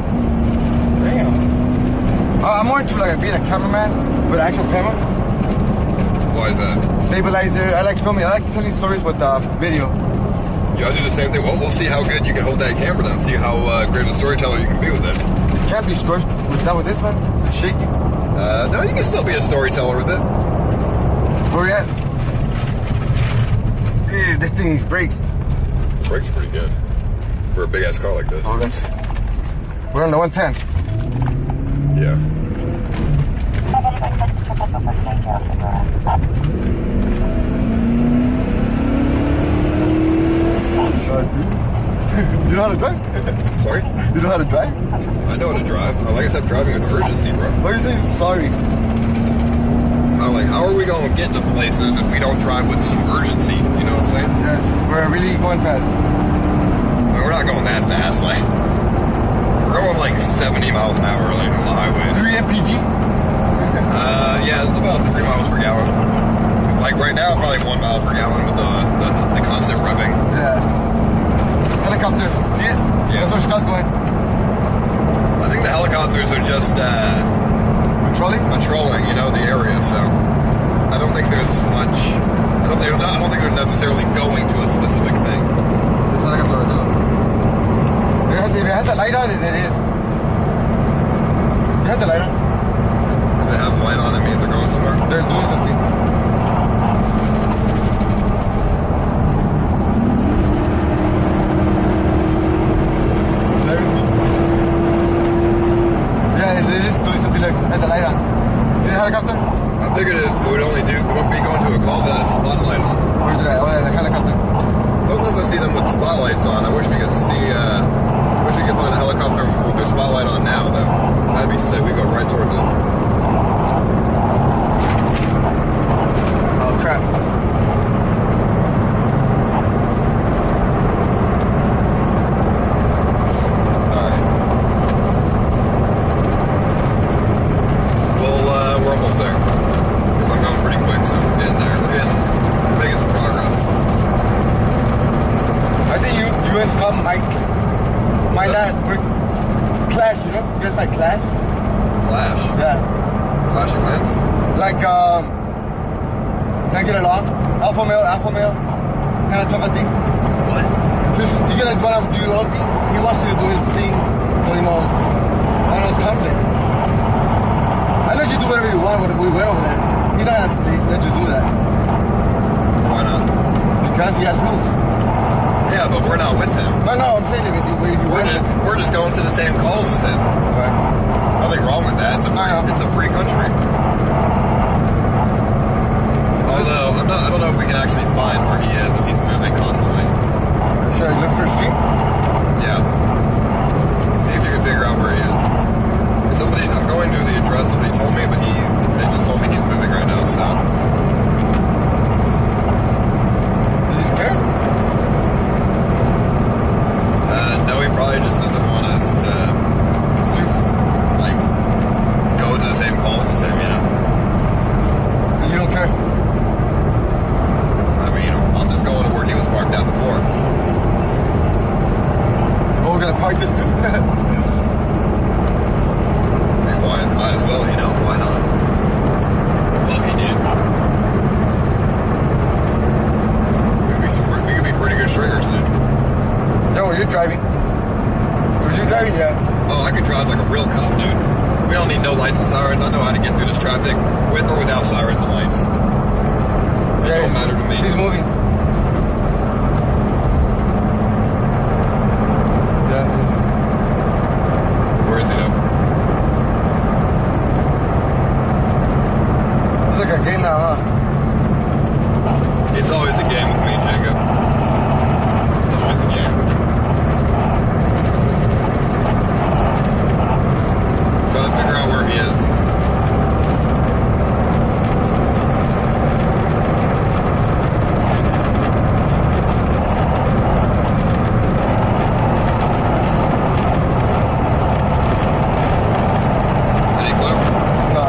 Damn. I'm more into like being a cameraman with an actual camera. Why is that? Stabilizer. I like filming. I like telling stories with video. Yeah, I do the same thing. Well, we'll see how good you can hold that camera down. See how great a storyteller you can be with it. You can't be not with this one. It's shaky. No, you can still be a storyteller with it. Where we at? Yeah, this thing breaks. Breaks pretty good. For a big ass car like this. Oh, that's... We're on the 110. Yeah. You know how to drive? Sorry? You know how to drive? I know how to drive. Like I said, driving with urgency, bro. Why are you saying sorry? I'm like, how are we going to get to places if we don't drive with some urgency? You know what I'm saying? Yes, we're really going fast. I mean, we're not going that fast. Like, we're going like 70 miles an hour like, on the highways. 3 MPG? Yeah, it's about 3 miles per gallon. Like right now, probably 1 mile per gallon with the constant revving. Yeah. Helicopter. See it? Yeah. That's where Scott's going. I think the helicopters are just patrolling, you know, the area. So I don't think there's much. I don't think they're necessarily going to a specific thing. This helicopter right now. If it has a light on it, it is. It has a light on. It has light on, that means they're going somewhere. They're doing something. Yeah, it is doing something like has the light on. See the helicopter? I figured it would only do, it would be going to a club that has spotlight on. Where's that? Oh, the helicopter. Sometimes I see them with spotlights on. I wish we could see, I wish we could find a helicopter with their spotlight on now, though. That'd be sick. We go right towards it. Crap. Alright. Well, we're almost there. Because I'm going pretty quick, so we're getting there. We're getting making some progress. I think you guys might not clash, you know? You guys might clash? Clash? Yeah. Clash of Clans? Like, not get along, alpha male, kind of type of thing. What? Just, you're gonna go out and do your own thing. He wants you to do his thing, so you know, I don't know, it's conflict. I let you do whatever you want, whatever we went over there. He's not gonna let you do that. Why not? Because he has rules. Yeah, but we're not with him. No, I'm saying that we're just going to the same calls as him. Right. Nothing wrong with that. It's a free country. Although, I don't know if we can actually find where he is, if he's moving constantly. Should I look for a street? Yeah. See if you can figure out where he is. Somebody, I'm going to the address somebody told me, but they just told me he's moving right now, so. Is he scared? No, he probably just doesn't want us to, like, go to the same calls as him, you know? You don't care? there yet. Oh, I can drive like a real cop, dude. We don't need no lights and sirens. I know how to get through this traffic with or without sirens and lights. It don't matter to me. He's moving. Where is he now? It's like a game now, huh? It's always a game with me, Jacob. It's always a game. Trying to figure out where he is. Any clue? No.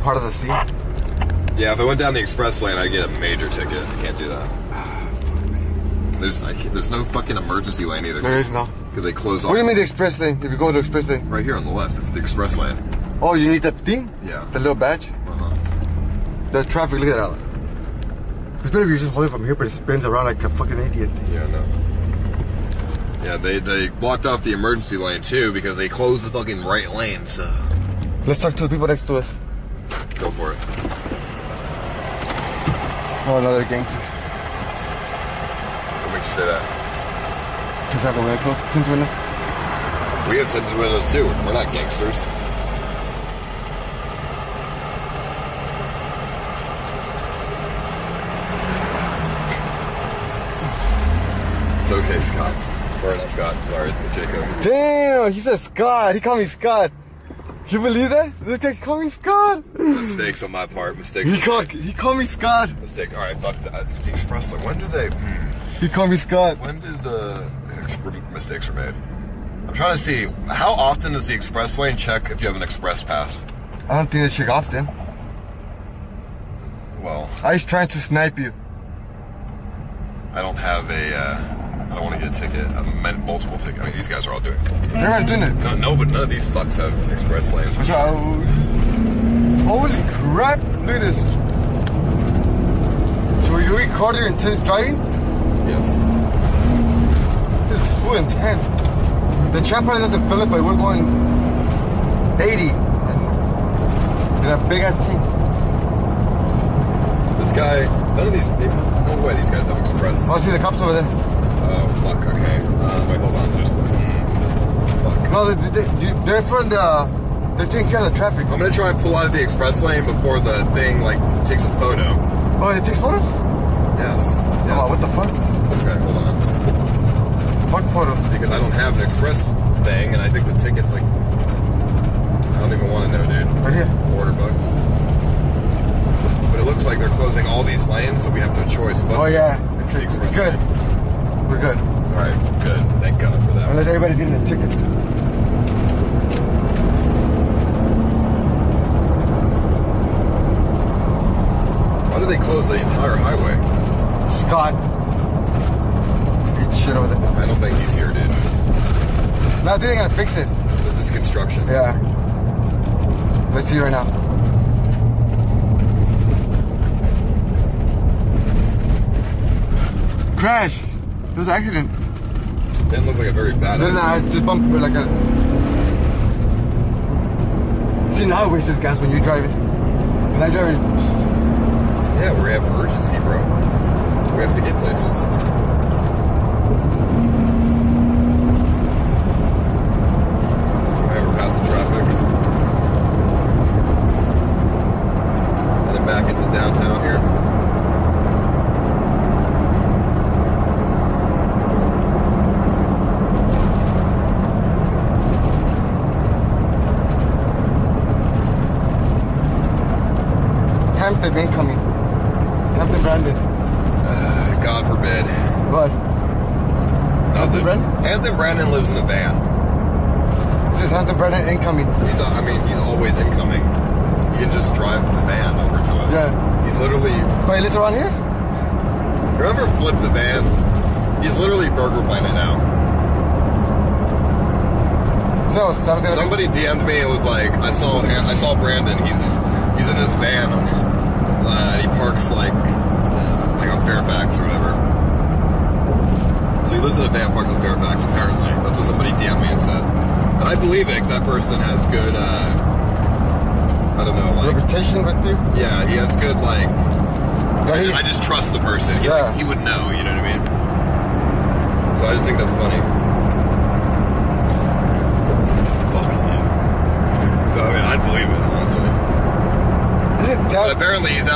Part of the scene. Yeah, if I went down the express lane, I'd get a major ticket. I can't do that. There's no fucking emergency lane either. There is no. Because they close off. What do you mean the express lane? If you go to the express lane, right here on the left, the express lane. Oh, you need that thing? Yeah. The little badge. There's traffic. Look at that. It's better if you just hold it from here, but it spins around like a fucking idiot. Yeah, no. Yeah, they blocked off the emergency lane too because they closed the fucking right lane. So let's talk to the people next to us. Go for it. Oh, another gangster. What makes you say that? Because I have a way close to tinted windows. We have tinted windows too. We're not gangsters. It's okay, Scott. Or not Scott. Sorry, Jacob. Damn, he said Scott. He called me Scott. You believe that? This guy called me Scott. Mistakes on my part. Mistakes. He called me Scott. Mistake. All right, fuck that. It's the express lane. When did they? He called me Scott. When did the mistakes are made? I'm trying to see how often does the express lane check if you have an express pass. I don't think they check often. Well, I was trying to snipe you. I don't have a. I don't want to get a ticket. I meant multiple tickets. I mean, these guys are all doing it. Everybody's doing it. No, but none of these fucks have express lanes. Holy crap! Look at this. You recorded intense driving? Yes. This is so intense. The trap probably doesn't feel it, but we're going 80 in a big ass team. This guy, none of these, no way these guys have express. Oh, see the cops over there. Oh, fuck, okay. Wait, hold on, just fuck. No, they're from the. They're taking care of the traffic. I'm gonna try and pull out of the express lane before the thing like takes a photo. Oh, it takes photos? Yes. Oh, what the fuck? Okay, hold on. Fuck photos. Because I don't have an express thing, and I think the ticket's like, I don't even want to know, dude. Right here. $4. But it looks like they're closing all these lanes, so we have no choice. But oh yeah. It's the express good. Lane. We're good. All right. Good. Thank God for that. Unless everybody's getting a ticket. They closed the entire highway. Scott. Shit over there. I don't think he's here, dude. No, I think they're gonna fix it. This is construction. Yeah. Let's see right now. Crash! There was an accident. Didn't look like a very bad accident. No, it's just bumped like a... See, now it wastes gas when you're driving. When I drive it... Yeah, we have an emergency, bro. We have to get places. Alright, we're past the traffic. Headed back into downtown here. Hampton incoming. Nothing Brandon. God forbid. What? Nothing. Anthony Brandon lives in a van. This is Anthony Brandon incoming. He's always incoming. He can just drive the van over to us. Yeah. He's literally... Wait, he lives around here? Remember Flip the Van? He's literally Burger Planet now. So, somebody DM'd me and was like, I saw Brandon. He's in his van. He parks like on Fairfax or whatever. So he lives in a van park on Fairfax, apparently. That's what somebody DM'd me and said. And I believe it, because that person has good, reputation with you? Yeah, he has good, I just trust the person. He would know, you know what I mean? So I just think that's funny. Fucking man. So, I mean, I'd believe it, honestly. But apparently he's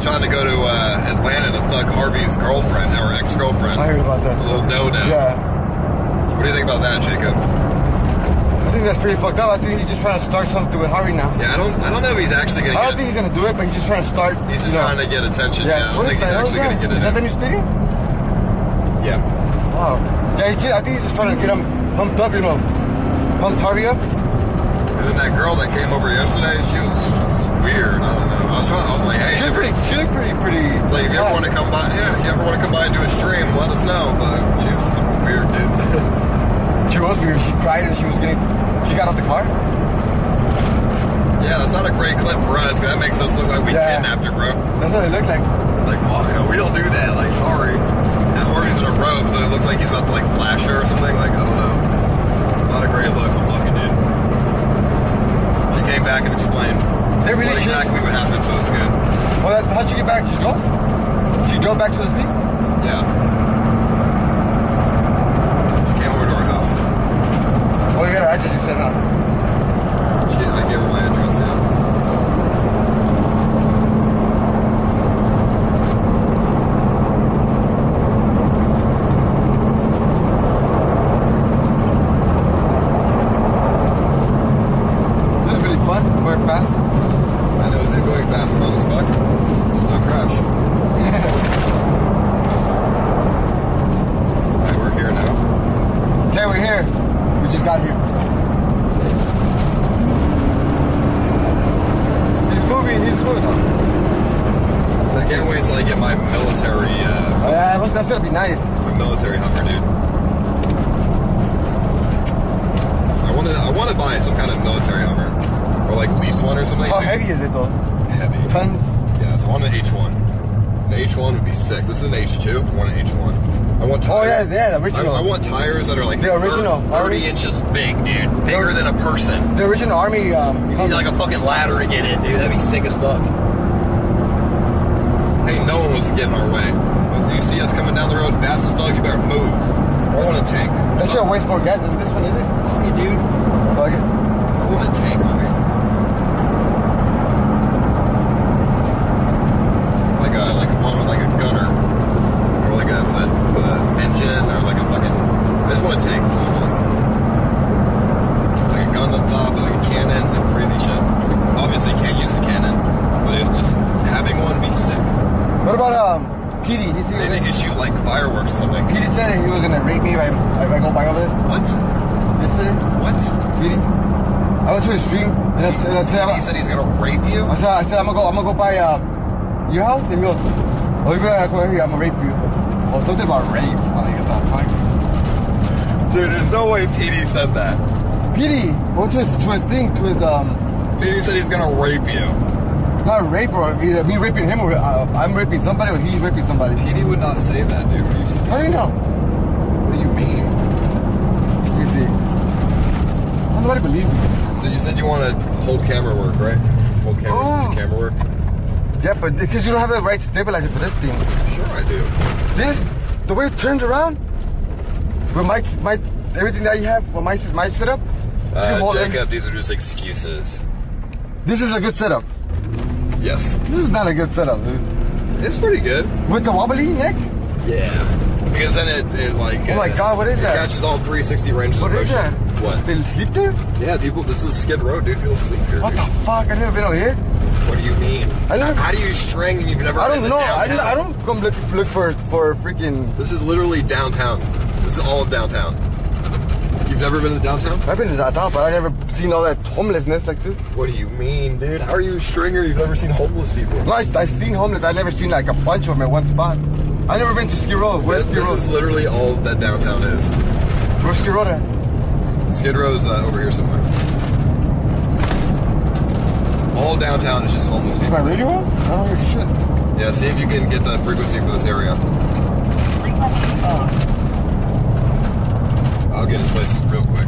trying to go to Atlanta to fuck Harvey's girlfriend, or ex-girlfriend. I heard about that. A little no-no. Yeah. What do you think about that, Jacob? I think that's pretty fucked up. I think he's just trying to start something with Harvey now. Yeah, I don't know if he's actually going to get... I don't think he's going to do it, but he's just trying to start... He's just trying to get attention. Yeah, I don't think he's actually going to get it. Is that the new stadium? Yeah. Wow. Yeah, I think he's just trying to get him pumped up, you know. Pumped Harvey up. And then that girl that came over yesterday, she was... weird, I don't know. I was like, hey, she's pretty. It's like, if you ever want to come by, and do a stream, let us know. But she's fucking weird, dude. She was weird. She cried and she got out the car. Yeah, that's not a great clip for us, because that makes us look like we kidnapped her, bro. That's what it looked like. Like, fuck, no, we don't do that. Like, sorry. Or he's in a robe, so it looks like he's about to, like, flash her or something. Like, I don't know. Not a great look, but fucking dude. She came back and explained. They really exactly what happened, so it's good. Well, how'd she get back? She drove back to the sea? Yeah. She came over to our house. Well, you got her address, you set it up. I gave her my address, yeah. This is really fun. We're fast. Fast fun as fuck. Let's not crash. Alright, we're here now. Okay, we're here. We just got here. He's moving. I can't wait till I get my military, that's gonna be nice. My military Hummer, dude. I wanna buy some kind of military Hummer. Or lease one or something. How heavy is it though? Heavy. Tons? Yeah, so I want an H1. an H1 would be sick. This is an H2, I want an H1. I want tires. Oh yeah, the original. I want tires that are like the original 30 inches big, dude. Bigger than a person. The original Army. You need like a fucking ladder to get in, dude. That'd be sick as fuck. Hey, no one was getting our way. If you see us coming down the road fast as fuck, you better move. I want a tank. That shit weighs more gas than this one, is it? Fuck it, dude. Fuck it. I want a tank, my man. He said he's gonna rape you. I said I'm gonna go by your house, and he goes, "Oh, you better come here. I'm gonna rape you." Oh, something about rape. I think about fuck. Dude, there's no way PD said that. PD, what was his thing? To his PD said he's gonna rape you. Not rape, or either me raping him, or I'm raping somebody, or he's raping somebody. PD would not say that, dude. How do you know? What do you mean? You see, nobody believes me. So you said you want to hold camera work, right? Hold camera work? Yeah, but because you don't have the right stabilizer for this thing. Sure I do. This, the way it turns around, with my everything that you have, with my setup. Jacob, these are just excuses. This is a good setup. Yes. This is not a good setup, dude. It's pretty good. With the wobbly neck? Yeah. Because then it like... Oh my God, what is it that? It catches all 360 ranges of motion. What is that? What? They sleep there? Yeah, people, this is Skid Row, dude. People sleep here. What the fuck? I never been out here. What do you mean? How do you string you've never been downtown? I don't come look for freaking... This is literally downtown. This is all of downtown. You've never been to downtown? I've been to downtown, but I've never seen all that homelessness like this. What do you mean, dude? How are you a stringer? You've never seen homeless people. No, I've seen homeless. I've never seen like a bunch of them at one spot. I've never been to Skid Row. Where's Skid Row? This is literally all that downtown is. Where's Skid Row at? Skid Row's over here somewhere. All downtown is just homeless people. Is my radio on? I don't hear shit. Yeah, see if you can get the frequency for this area. I'll get his places real quick.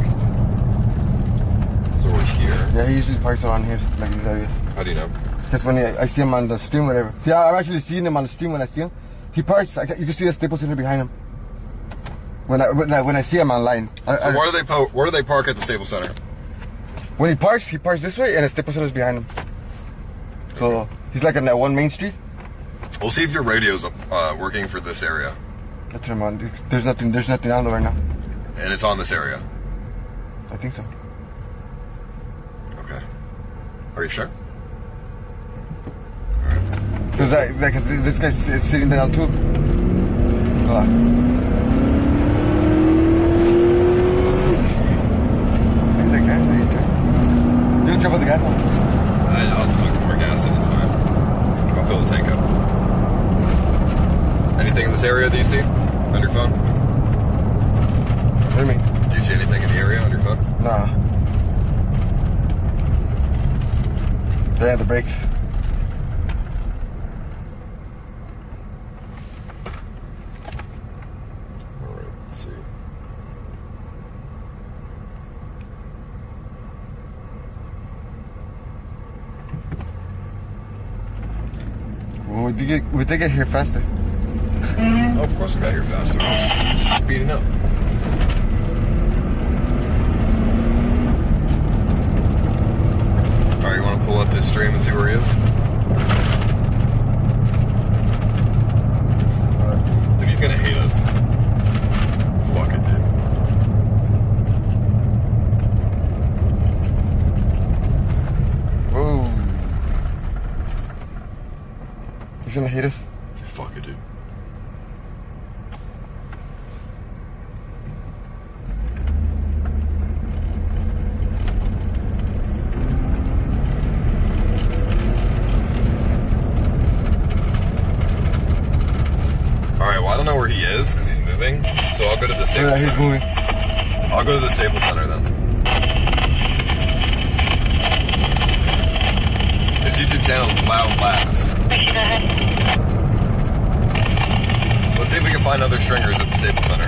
So we're here. Yeah, he usually parks around here, like these areas. How do you know? Because when I see him on the stream, whatever. See, I've actually seen him on the stream when I see him. He parks. You can see the Staples Center behind him. When I see him online. So where do they park at the Staples Center? When he parks this way, and the Staples Center's behind him. So he's like on that one main street. We'll see if your radio's working for this area. I turn on, dude. There's nothing on there right now. And it's on this area. I think so. Okay. Are you sure? All right. Because this guy's sitting down too. Hold on. How about the gas one? I know, it's fucking more gas and it's fine. I'll fill the tank up. Anything in this area that you see on your phone? What do you mean? Do you see anything in the area on your phone? Nah. They had the brakes. Would they get here faster? Mm-hmm. Oh, of course we got here faster. I was speeding up. Alright, you want to pull up his stream and see where he is? Right. Dude, he's going to hate us. Fuck it, dude. Whoa. He's gonna hate us? Yeah, fuck it, dude. Alright, well, I don't know where he is because he's moving, so I'll go to the Staples Center. Yeah, he's moving. I'll go to the Staples Center then. His YouTube channel is Loud Labs. see if we can find other stringers at the Staples Center.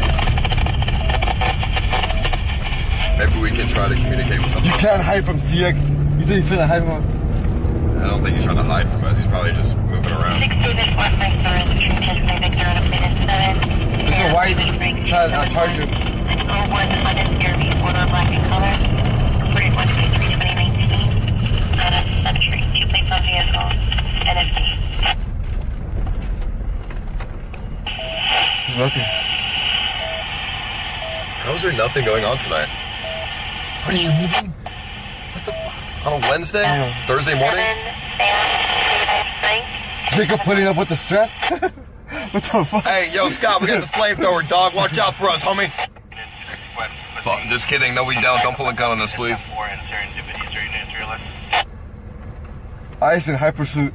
Maybe we can try to communicate with someone. You can't hide from CX. You think he's finna hide from us? I don't think he's trying to hide from us. He's probably just moving around. This is a white target. Nothing. How is there nothing going on tonight? What do you mean? What the fuck? On a Wednesday? Thursday morning? Jacob putting up with the strap? What the fuck? Hey, yo, Scott, we got the flamethrower, dog. Watch out for us, homie. Fuck, just kidding. No, we don't. Don't pull a gun on us, please. Ice in high pursuit.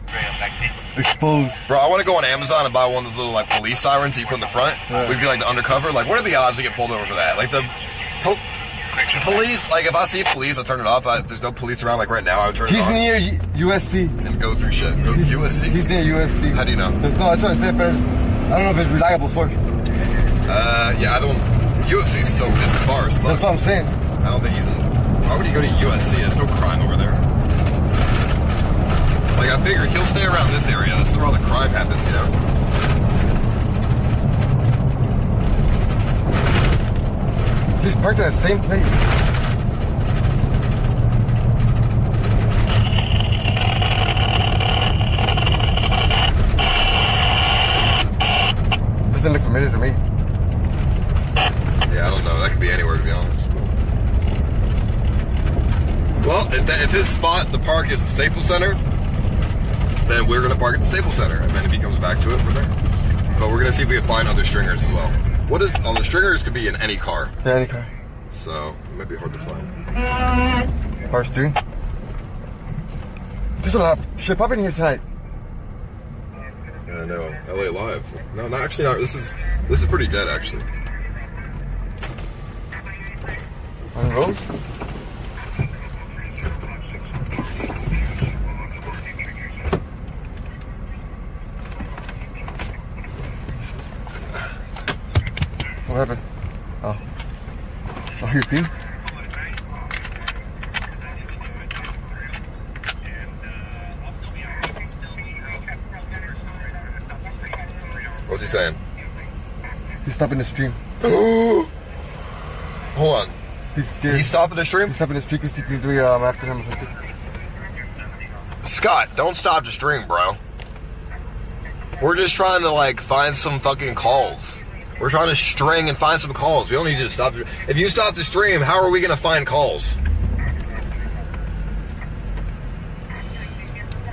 Exposed. Bro, I want to go on Amazon and buy one of those little, like, police sirens that you put in the front. Yeah. We'd be, like, the undercover. Like, what are the odds we get pulled over for that? Like, the police, like, if I see police, I'll turn it off. If there's no police around, like, right now, I would turn it off. He's near USC. And go through shit. Go USC? He's near USC. How do you know? No, that's what I said, but I don't know if it's reliable source. Yeah, I don't... USC's so far as fuck. That's what I'm saying. I don't think he's in... Why would he go to USC? There's no crime over there. Like, I figured he'll stay around this area. This is where all the crime happens, you know? He's parked at the same place. Doesn't look familiar to me. Yeah, I don't know. That could be anywhere, to be honest. Well, if his spot, the park, is the Staples Center... then we're going to park at the Staples Center, and then if he comes back to it, we're there. But we're going to see if we can find other stringers as well. What is on the stringers could be in any car. Yeah, any car. So, it might be hard to find. Car steering. There's a lot of shit popping here tonight. Yeah, I know. LA Live. No, not actually. Not. This is pretty dead, actually. On the road? What happened? Oh, your thing? What's he saying? He's stopping the stream. Hold on. He's stopping the stream? He's stopping the stream because he's doing after him or something. Scott, don't stop the stream, bro. We're just trying to, like, find some fucking calls. We're trying to string and find some calls. We don't need you to stop. If you stop the stream, how are we going to find calls?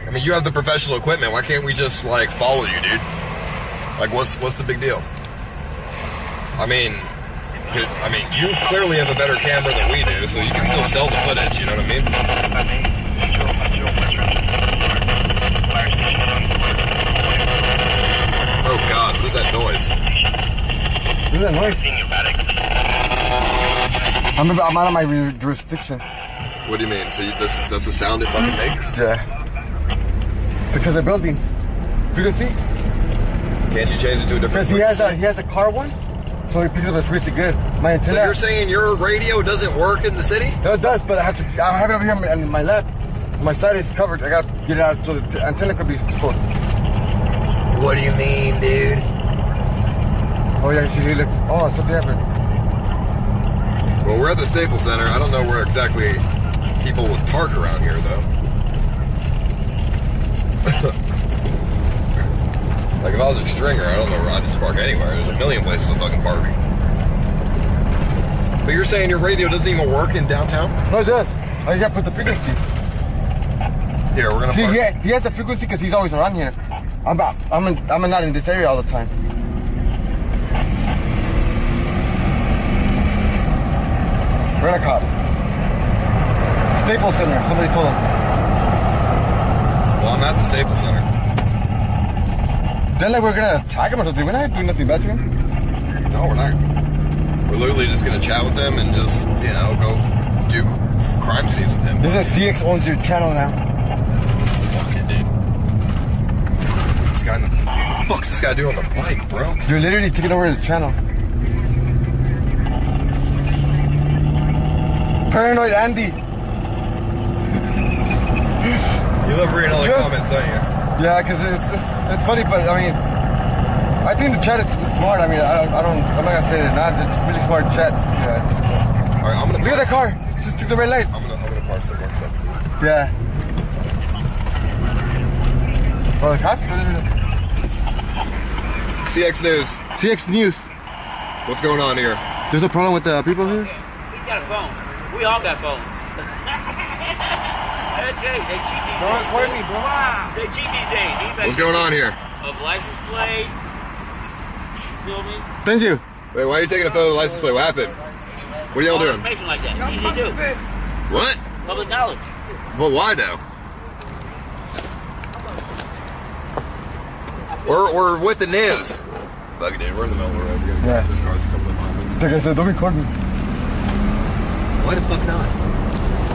I mean, you have the professional equipment. Why can't we just, like, follow you, dude? Like, what's the big deal? I mean, you clearly have a better camera than we do, so you can still sell the footage. You know what I mean? Oh, God. What is that noise? What is that noise? I'm out of my jurisdiction. What do you mean? So that's the sound it fucking makes? Yeah. Because they're building. Frequency? Can't you change it to a different? Because he has a car one, so he picks up a frequency good. My antenna. So you're saying your radio doesn't work in the city? No, it does, but I have it over here on my lap. My side is covered. I gotta get it out so the antenna could be exposed. What do you mean, dude? Oh, yeah, she looks... Oh, something happened. Well, we're at the Staples Center. I don't know where exactly people would park around here, though. Like, if I was a stringer, I don't know where I'd just park anywhere. There's a million places to fucking park. But you're saying your radio doesn't even work in downtown? No, it does. I just got to put the frequency. Here, we're going to park. He has the frequency because he's always around here. I'm not in this area all the time. We're in a cop. Staples Center. Somebody told him. Well, I'm at the Staples Center. Then, like, we're gonna attack him or something. We're not doing nothing bad to him. No, we're not. We're literally just gonna chat with him and just, you know, go do crime scenes with him. This is CX owns your channel now. Fuck it, dude. This guy in the... What the fuck's this guy doing on the bike, bro? You're literally taking over his channel. Paranoid Andy. You love reading all the comments, don't you? Yeah, because it's funny, but I mean, I think the chat is smart. I mean, I'm not gonna say they're not. It's really smart chat. Yeah. All right, I'm gonna. Look at that car. Just took the red light. I'm gonna park somewhere. Yeah. Oh, the cops. CX News. CX News. What's going on here? There's a problem with the people here. He's got a phone. We all got phones. Okay, they cheat these days. Don't record me, bro. Wow. They cheat these days. What's going on here? Of license plate. Feel me? Thank you. Wait, why are you taking a photo of the license plate? What happened? What are y'all doing? Information like that. Easy to do. What? Public knowledge. Well, why though? We're with the news. Fuck it, dude. We're in the middle of the road. Yeah. This car's a couple of miles. Like I said, don't record me. Why the fuck not?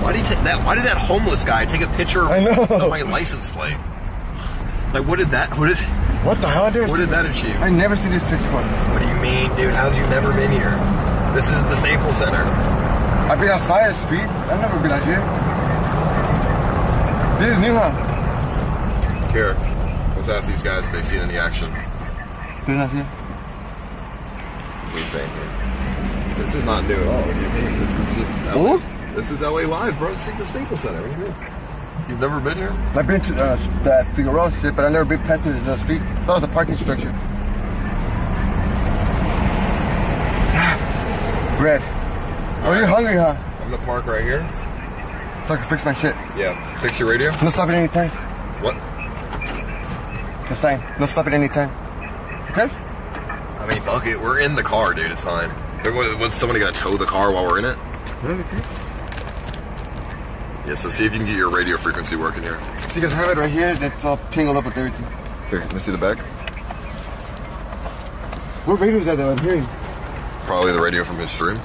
Why did he take that? Why did that homeless guy take a picture of my license plate? Like, what did that? What is? What the hell? What did that achieve? I never seen this picture before. What do you mean, dude? How'd you never been here? This is the Staples Center. I've been outside the street. I've never been out here. This is new, huh? Here, let's ask these guys if they've seen any action. They're not here. What are you saying here? This is not new at all. What do you mean? This is just old. This is LA Live, bro. This is the Staples Center. What do you mean? You've never been here? I've been to that Figueroa shit, but I've never been past this street. That was a parking structure. Bread. Oh, right. You're hungry, huh? I'm gonna park right here. So I can fix my shit. Yeah. Fix your radio? No stop at any time. What? The sign. No stop at any time. Okay? I mean, fuck it. We're in the car, dude. It's fine. What's somebody gonna tow the car while we're in it? Okay. Yeah, so see if you can get your radio frequency working here. So you guys have it right here, that's all tangled up with everything. Here, let me see the back. What radio is that I'm hearing? Probably the radio from midstream.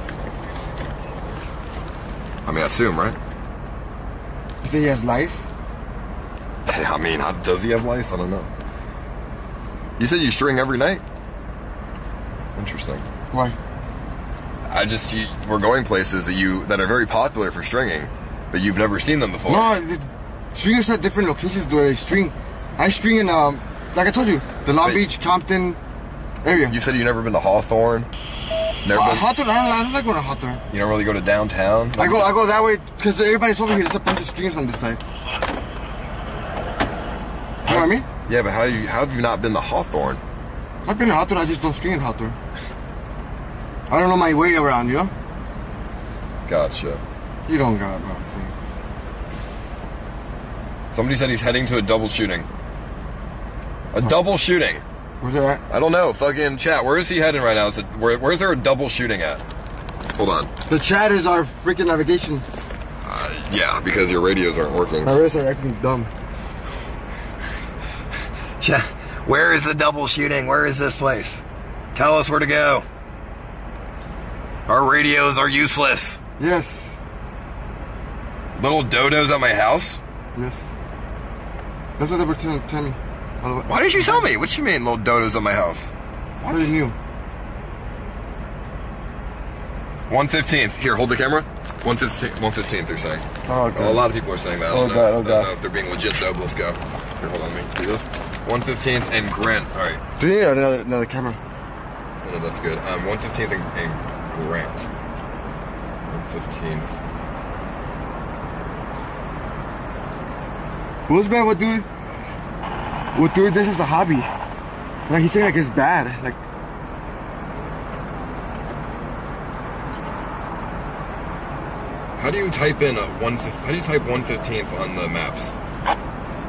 I mean, I assume, right? You say he has lice? Yeah, I mean, does he have lice? I don't know. You said you string every night? Interesting. Why? I just, we're going places that are very popular for stringing. But you've never seen them before. No, stringers at different locations do they string. I string in, like I told you, the Long Beach, Compton area. You said you've never been to Hawthorne. Never been. Hawthorne, I don't like going to Hawthorne. You don't really go to downtown. Like I go that way because everybody's over here. There's a bunch of stringers on this side. You know what I mean? Yeah, but how have you not been to Hawthorne? I've been to Hawthorne. I just don't string in Hawthorne. I don't know my way around, you know. Gotcha. You don't got it, obviously. Somebody said he's heading to a double shooting. Double shooting? Where's that? I don't know. Fucking chat. Where is he heading right now? Where is there a double shooting at? Hold on. The chat is our freaking navigation. Yeah, because your radios aren't working. My radios are acting dumb. Chat, where is the double shooting? Where is this place? Tell us where to go. Our radios are useless. Yes. Little dodos at my house? Yes. That's what they were telling me. Why did you tell me? What you mean, little dodos at my house? What? What is new? 1/15. Here, hold the camera. 1/15 they're saying. Oh, God. Well, a lot of people are saying that. I don't know if they're being legit, though. Let's go. Here, hold on. Let me do this. 1/15 and Grant. All right. Do you need another camera? No, that's good. 1/15 and Grant. 1/15. Who's bad? What dude? This is a hobby. Like he's saying, like it's bad. Like how do you type in how do you type 1/15 on the maps?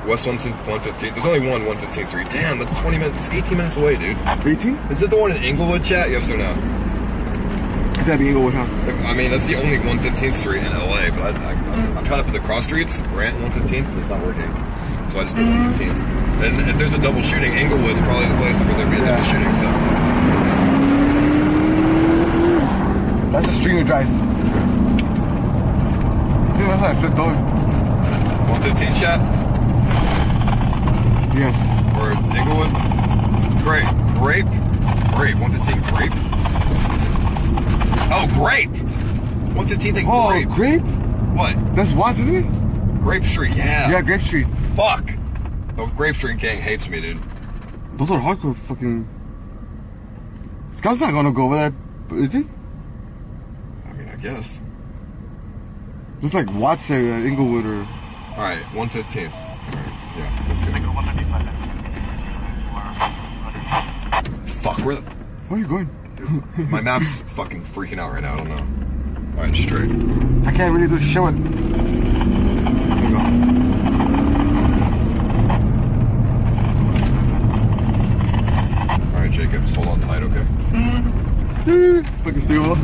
West 1/15. There's only one 1/15 street. Damn, that's 20 minutes. It's 18 minutes away, dude. 18? Is it the one in Inglewood? Chat? Yes or no? Is that Inglewood? Huh? I mean, that's the only 1/15 street in LA, but I'm trying to put the cross streets, Grant 1/15, but it's not working. So I just put 1/15. And if there's a double shooting, Inglewood's probably the place where there'd be a double shooting, so. That's the street we drive. Dude, that's how I flipped over. 1/15 shot? Yes. Or Inglewood? Grape. 115 grape. Oh, grape. 115 thing. Oh, grape. What? That's Watts, isn't it? Grape Street. Yeah. Yeah, Grape Street. Fuck. The Grape Street gang hates me, dude. Those are hardcore fucking. Scott's not gonna go over that, is he? I mean, I guess. Looks like Watts area, Inglewood, or. All right, 115th. All right, yeah, let's go. Fuck, where are you going? My map's fucking freaking out right now. I don't know. All right, straight. I can't really do shit. Hold on. Jacob, just hold on tight, okay? Fucking stable.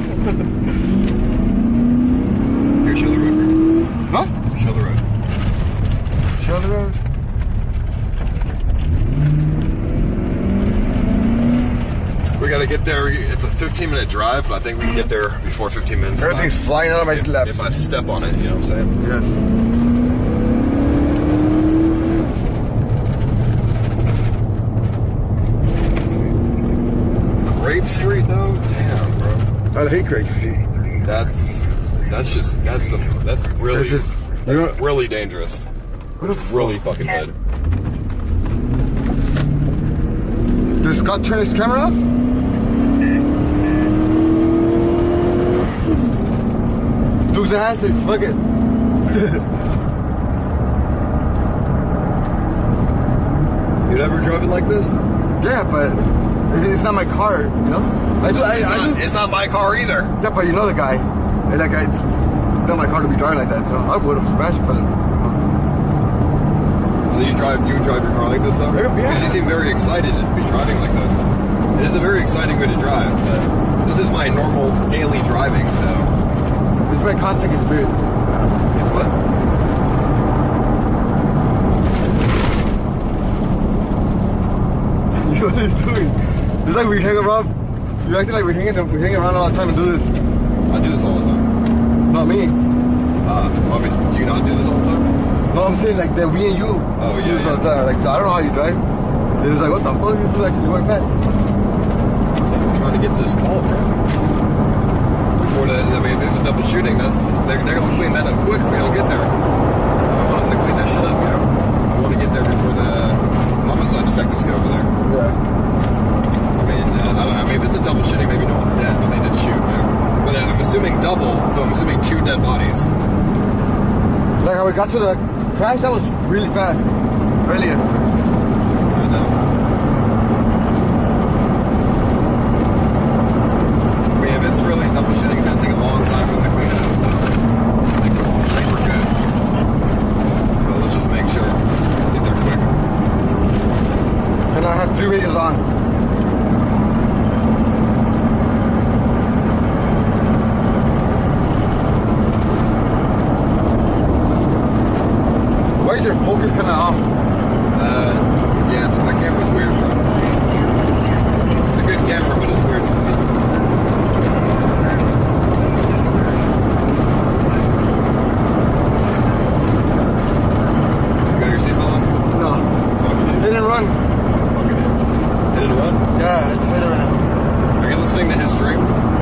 Here, show the road. What? Show the road. Show the road. We gotta get there. It's a 15-minute drive, but I think we can get there before 15 minutes. Everything's flying out of my lap. If I step on it, you know what I'm saying? Yes. Grape Street though? Damn, bro. I hate Grape Street. That's really dangerous. What a really fucking bad. Did Scott turn his camera off? Dude's a hazard, fuck it. You'd ever drive it like this? Yeah, but it's not my car, you know? It's not my car either. Yeah, but you know the guy. And that guy, it's not my car to be driving like that, you know? I would have smashed, but... So you drive your car like this, though? Yeah. You seem very excited to be driving like this. It is a very exciting way to drive, but this is my normal daily driving, so... It's my contact experience. It's what? What are you doing? It's like we hang around. You're acting like we hang around all the time and do this. I do this all the time. Not me. I mean, do you not do this all the time? No, I'm saying like that we and you do this all the time. Like, so I don't know how you drive. It's like, what the fuck? This is actually going fast. I'm trying to get to this call, bro. Before that, I mean, there's a double shooting. They're going to clean that up quick if we don't get there. I don't want them to clean that shit up, you know? I want to get there before the... homicide detectives get over there. Yeah. I mean, I mean, if it's a double shooting, maybe no one's dead, but they did shoot. You know? But I'm assuming double, so I'm assuming two dead bodies. Like how we got to the crash, that was really fast. Brilliant. I know. I mean, if it's really double shooting, it's going to take a long time for the cleanup, so I think we're good. But let's just make sure we get there quick. And I have 3 meters on. Why is your focus kind of off? Yeah, my camera's weird, bro. It's a good camera, but it's weird sometimes. You got your seatbelt on? No. They didn't run. Yeah, I just made it around. Are you listening to history?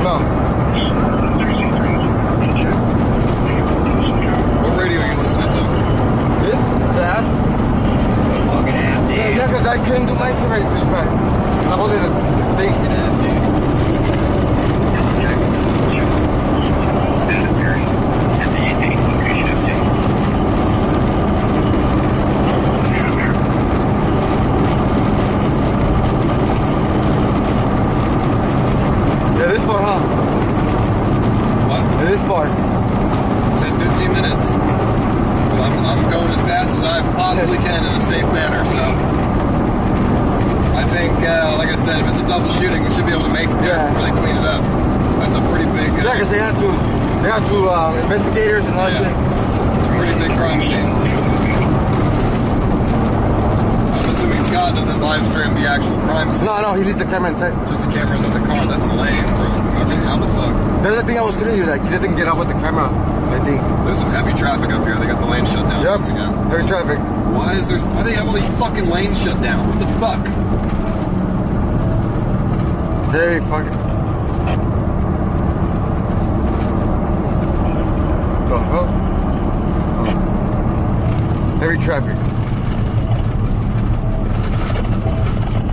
No. What radio are you listening to? This? The app? The fucking app, dude. Yeah, because I couldn't do my shit right pretty fast. I'm holding the thing. Just the cameras of the car, that's lame, bro. I mean, how the fuck? That's the thing I was telling you, like, he doesn't get up with the camera, I think. There's some heavy traffic up here, they got the lane shut down once again. Heavy traffic. Why do they have all these fucking lanes shut down? What the fuck? Very fucking. Oh. Heavy traffic.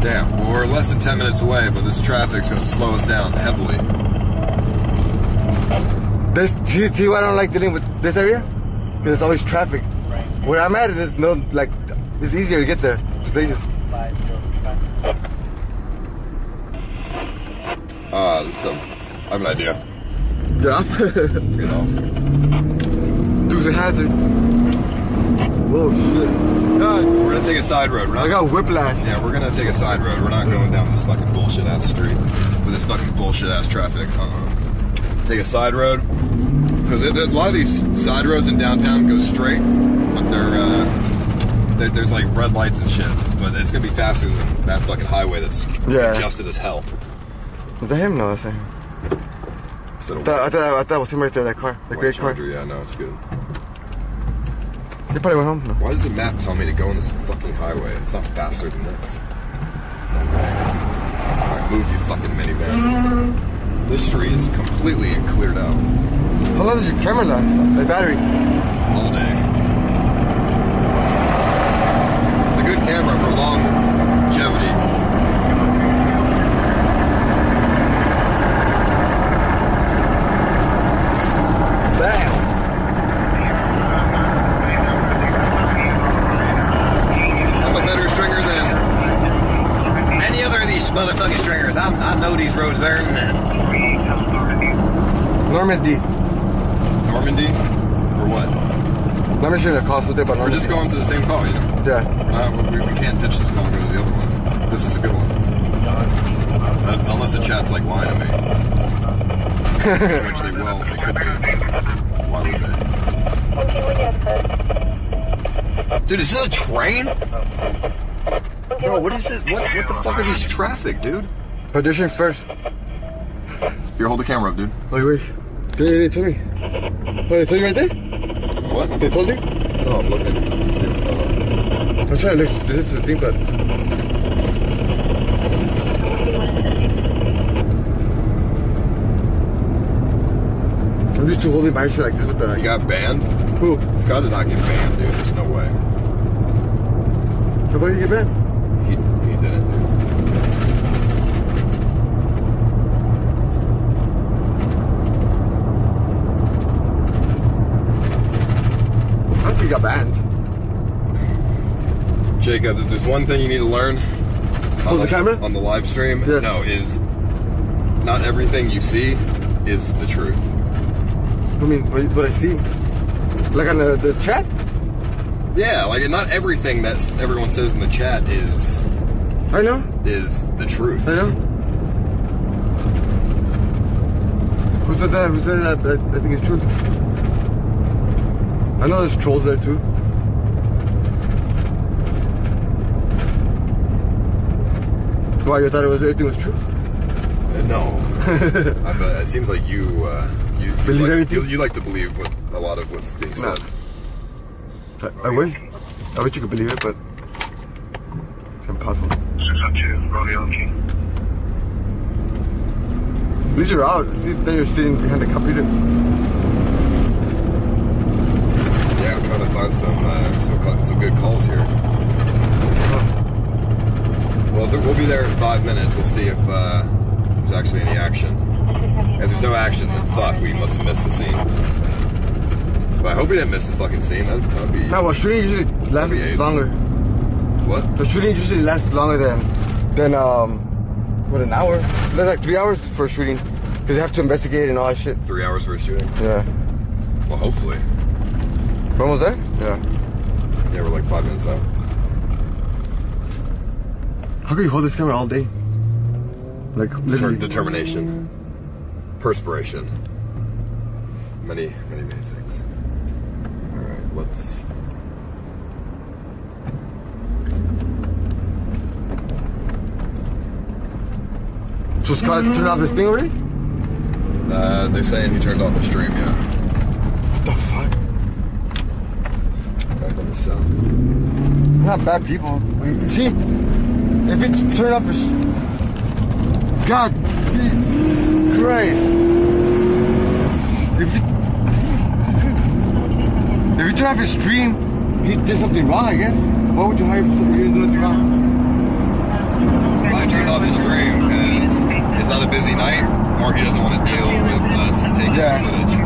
Damn, well, we're less than 10 minutes away, but this traffic's gonna slow us down heavily. This, see why I don't like dealing with this area? Because there's always traffic. Right. Where I'm at, there's no, like, it's easier to get there. Places. So, I have an idea. Yeah? Get off. Those are hazards. Whoa, shit. God. We're gonna take a side road. I got whiplash. Yeah, we're gonna take a side road. We're not going down this fucking bullshit ass street with this fucking bullshit ass traffic. Take a side road because a lot of these side roads in downtown go straight, but there's like red lights and shit. But it's gonna be faster than that fucking highway that's congested as hell. Was that him? No, that's him. I thought it was him right there. That car, the great car. Yeah, no, it's good. They probably went home. No. Why does the map tell me to go on this fucking highway? It's not faster than this. Alright, move you fucking minivan. This street is completely cleared out. How long does your camera last? My battery. All day. It's a good camera for longevity. Damn. Motherfucking stringers, I know these roads better than that. Normandy. Normandy? For what? I'm not sure the cost of it, but Normandy. We're just going to the same call, you know? Yeah. We can't ditch this call and go to the other ones. This is a good one. Unless the chat's like lying to me. Which they will. They could be. Why would they? Dude, is this a train? Bro, what is this? What the fuck are these traffic, dude? Audition first. Here, hold the camera up, dude. Wait, wait. They told me. Wait, they told you right there? What? They told you? No, I'm looking. Let's see what's going on. I'm trying to look. This is the thing, but... I'm just too holding my shit like this with the... You got banned? Who? Scott did not get banned, dude. There's no way. How about you get banned? Got banned. Jacob, if there's one thing you need to learn on the camera? On the live stream, yes. No, is not everything you see is the truth. I mean, what I see? Like on the chat? Yeah, like not everything that everyone says in the chat is... I know. Is the truth. I know. Who said that? Who said that? I think it's true. I know there's trolls there too. Why, you thought it was everything was true? No. It seems like you believe like, everything. You like to believe what a lot of what's being said. I wish you could believe it, but it's impossible. 602, Romeo King. At least you're out. See, then you're sitting behind the computer. Trying to find some good calls here. Well, we'll be there in 5 minutes. We'll see if there's actually any action. If there's no action, then fuck, we must have missed the scene. But I hope we didn't miss the fucking scene. That'd be... No, well, shooting usually lasts longer. What? The shooting usually lasts longer than an hour. There's like 3 hours for shooting. Because you have to investigate and all that shit. 3 hours for a shooting? Yeah. Well, hopefully. We're almost there? Yeah. Yeah, we're like 5 minutes out. How can you hold this camera all day? Like, literally. Determination. Perspiration. Many, many, many things. Alright, let's... So Scott turned off this thing already? They're saying he turned off the stream, yeah. What the fuck? On the south. We're not bad people. See, if it's turned off, God Jesus Christ. If you turn off his stream, he did something wrong, I guess. Why would you hire somebody who did nothing wrong? Well, I turned off his stream, and it's not a busy night, or he doesn't want to deal with us taking footage.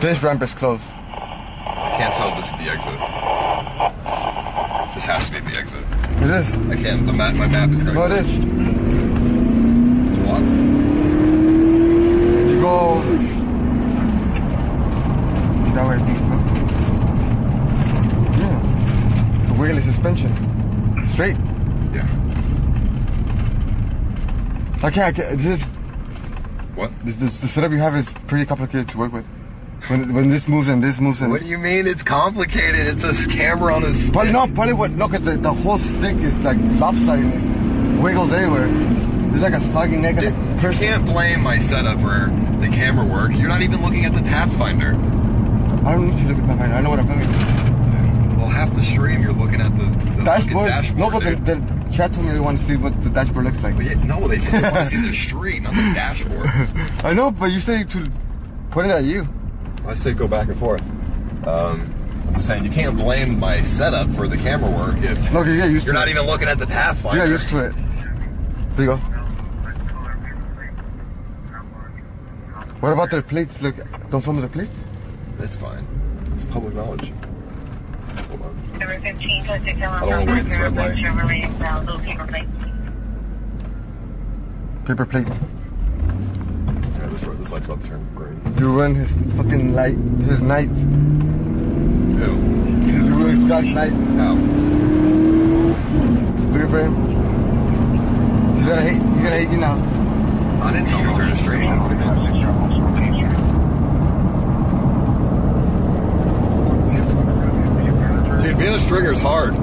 This ramp is closed. I can't tell if this is the exit. This has to be the exit. It is. I can't. My map is going. No, it is. To Watts. You go that way. Yeah. The wiggly suspension. Straight. Yeah. I can't. This. What? The setup you have is pretty complicated to work with. When this moves and this moves and... What do you mean it's complicated? It's a camera on a stick. But no, probably what... No, because the whole stick is like lopsided. Wiggles everywhere. There's like a soggy neck of a person. You can't blame my setup for the camera work. You're not even looking at the Pathfinder. I don't need to look at the Pathfinder. I know what I'm doing. Well, half the stream you're looking at the dashboard. No, but the chat told me they want to see what the dashboard looks like. Yeah, no, they said they want to see the street, not the dashboard. I know, but you say to point it at you. I say go back and forth. I'm saying you can't blame my setup for the camera work if you're not even looking at the Pathfinder. Yeah, used to it. There you go. What about their plates? Look, don't film their plates? That's fine. It's public knowledge. Hold on. Number 15, I don't want to wait this red light. Paper plates. This light's about to turn green. You ruined his fucking light, his night. Ew. You ruined Scott's night. Ow. Looking for him. He's gonna hate you now. I didn't tell him to turn it straight. Dude, being a stringer is hard.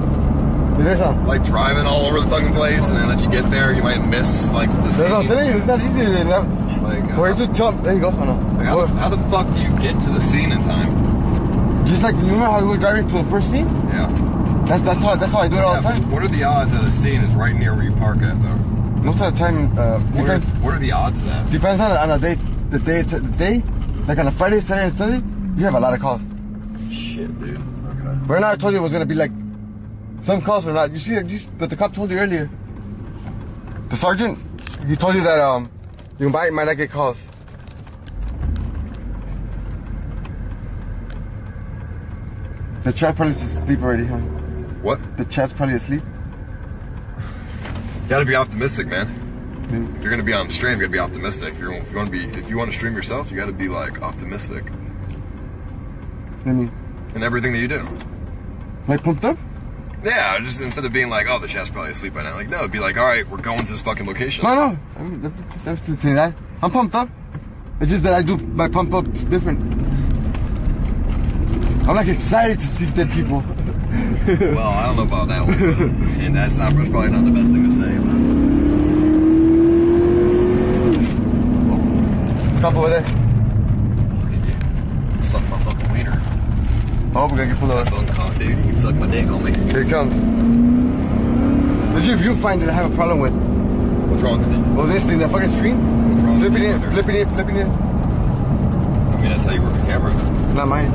It is hard. Like driving all over the fucking place, and then if you get there, you might miss like the scene. That's what I'm saying. It's not easy to know. Like, where you just jump and go for now. Like, how the fuck do you get to the scene in time? Just like, you remember how we were driving to the first scene? Yeah. That's how I do it all the time. What are the odds that the scene is right near where you park at, though? Most of the time, depends. What are the odds of that? Depends on the day. Like on a Friday, Saturday, and Sunday, you have a lot of calls. Shit, dude. Okay. Right now, I told you it was gonna be like some calls or not. You see, but the cop told you earlier. The sergeant, he told you that you might not get calls. The chat's probably asleep already, huh? What? The chat's probably asleep. You gotta be optimistic, man. If you're gonna be on stream, you gotta be optimistic. If you want to stream yourself, you gotta be like optimistic. What do you mean? In everything that you do. Like pumped up? Yeah, just instead of being like, oh, the chat's probably asleep by now. Like, no, it'd be like, all right, we're going to this fucking location. No, I'm still saying that. I'm pumped up. It's just that I do my pump up different. I'm like excited to see dead people. Well, I don't know about that one. And that's probably not the best thing to say. But... Stop over there. Fucking yeah. Suck my fucking wiener. Oh, we're gonna get pulled over. Oh, dude, you can suck my dick on me. Here it comes. This is your viewfinder I have a problem with. What's wrong with it? Well, this thing, that fucking screen. What's wrong with it? Flipping it. I mean, that's how you work a camera. Not mine.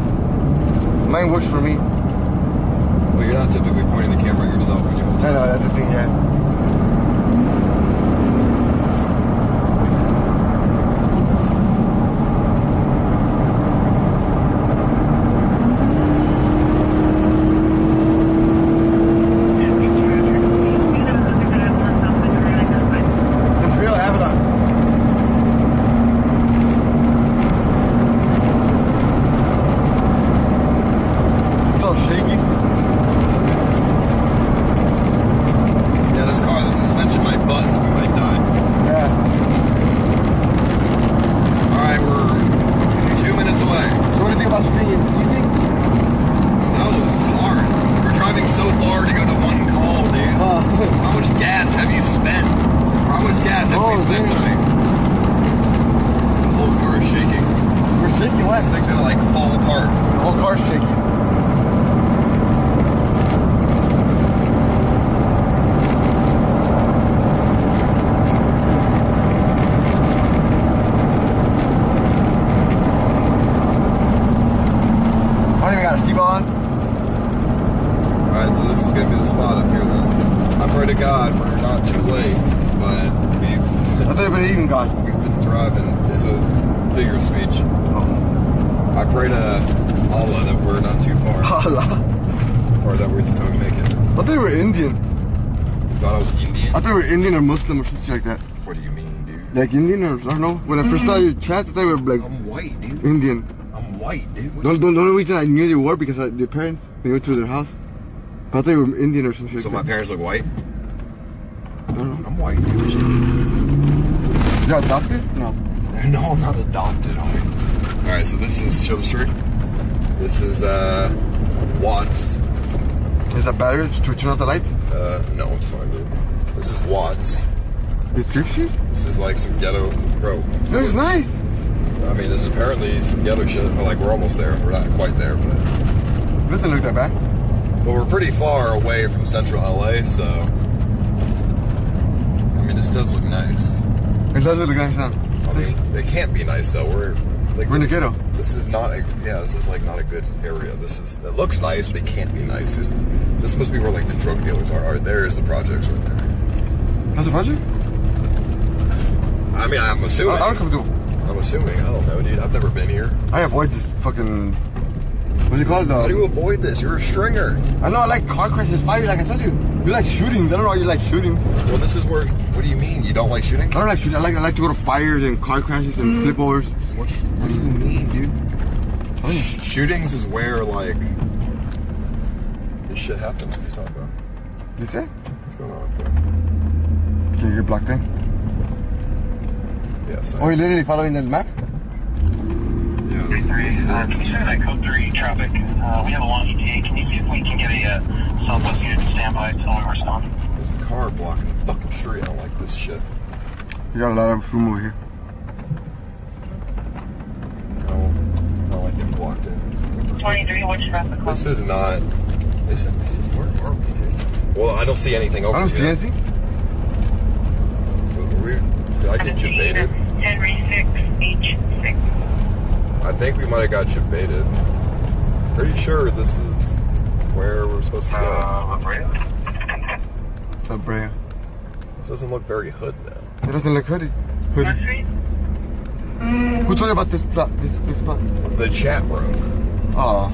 Mine works for me. Well, you're not typically pointing the camera at yourself when you hold it. I know, that's the thing, yeah. Like Indian or I don't know. When I first saw your trance, I thought you were like I'm white, dude. Indian. I'm white, dude. The only reason I knew you were because your parents, when you went to their house, I thought you were Indian or something. So my parents look white? I don't know. I'm white, dude. You're adopted? No. No, I'm not adopted, homie. Alright, so this is show the street. This is Watts. Is that battery to turn off the light? No, it's fine, dude. This is Watts. This Grape Street? This is like some ghetto, bro. This is nice. I mean, this is apparently some ghetto shit, but like we're almost there. We're not quite there, but it doesn't look that bad. But we're pretty far away from central LA, so I mean, this does look nice. It does look nice now. I mean, it can't be nice though. We're in the ghetto. This is not a this is like not a good area. It looks nice, but it can't be nice. This must be where like the drug dealers are. There is the projects right there. That's a project? I mean, I'm assuming. I'm assuming. I don't know, dude. I've never been here. I avoid this fucking. What's it called? How do you avoid this? You're a stringer. I know. I like car crashes, fire. Like I told you, you like shootings. I don't know why you like shootings. Well, this is where. What do you mean? You don't like shootings? I don't like shootings. I like to go to fires and car crashes and flip overs. What do you mean, dude? Oh. Shootings is where like this shit happens. What are you talking about? You say? What's going on? Can you hear black thing? Yeah, so. Oh, you're literally following that map? Yeah, this is it. Can you try that code 3 traffic? We have a long ETA. Can you see if we can get a Southwest unit to stand by until we respond? There's a car blocking the fucking street. I don't like this shit. You got a lot of room over here. No, I like they blocked it. 23, what's your traffic? This is not. This is where are we, dude? Well, I don't see anything over here. I don't see anything? Did I get jebaited? Henry 6H6. I think we might have got jebaited. Pretty sure this is where we're supposed to go. La Brea? La Brea. This doesn't look very hood, though. It doesn't look hooded. Hoodie. Who told you about this plot? This plot? The chat room. Oh.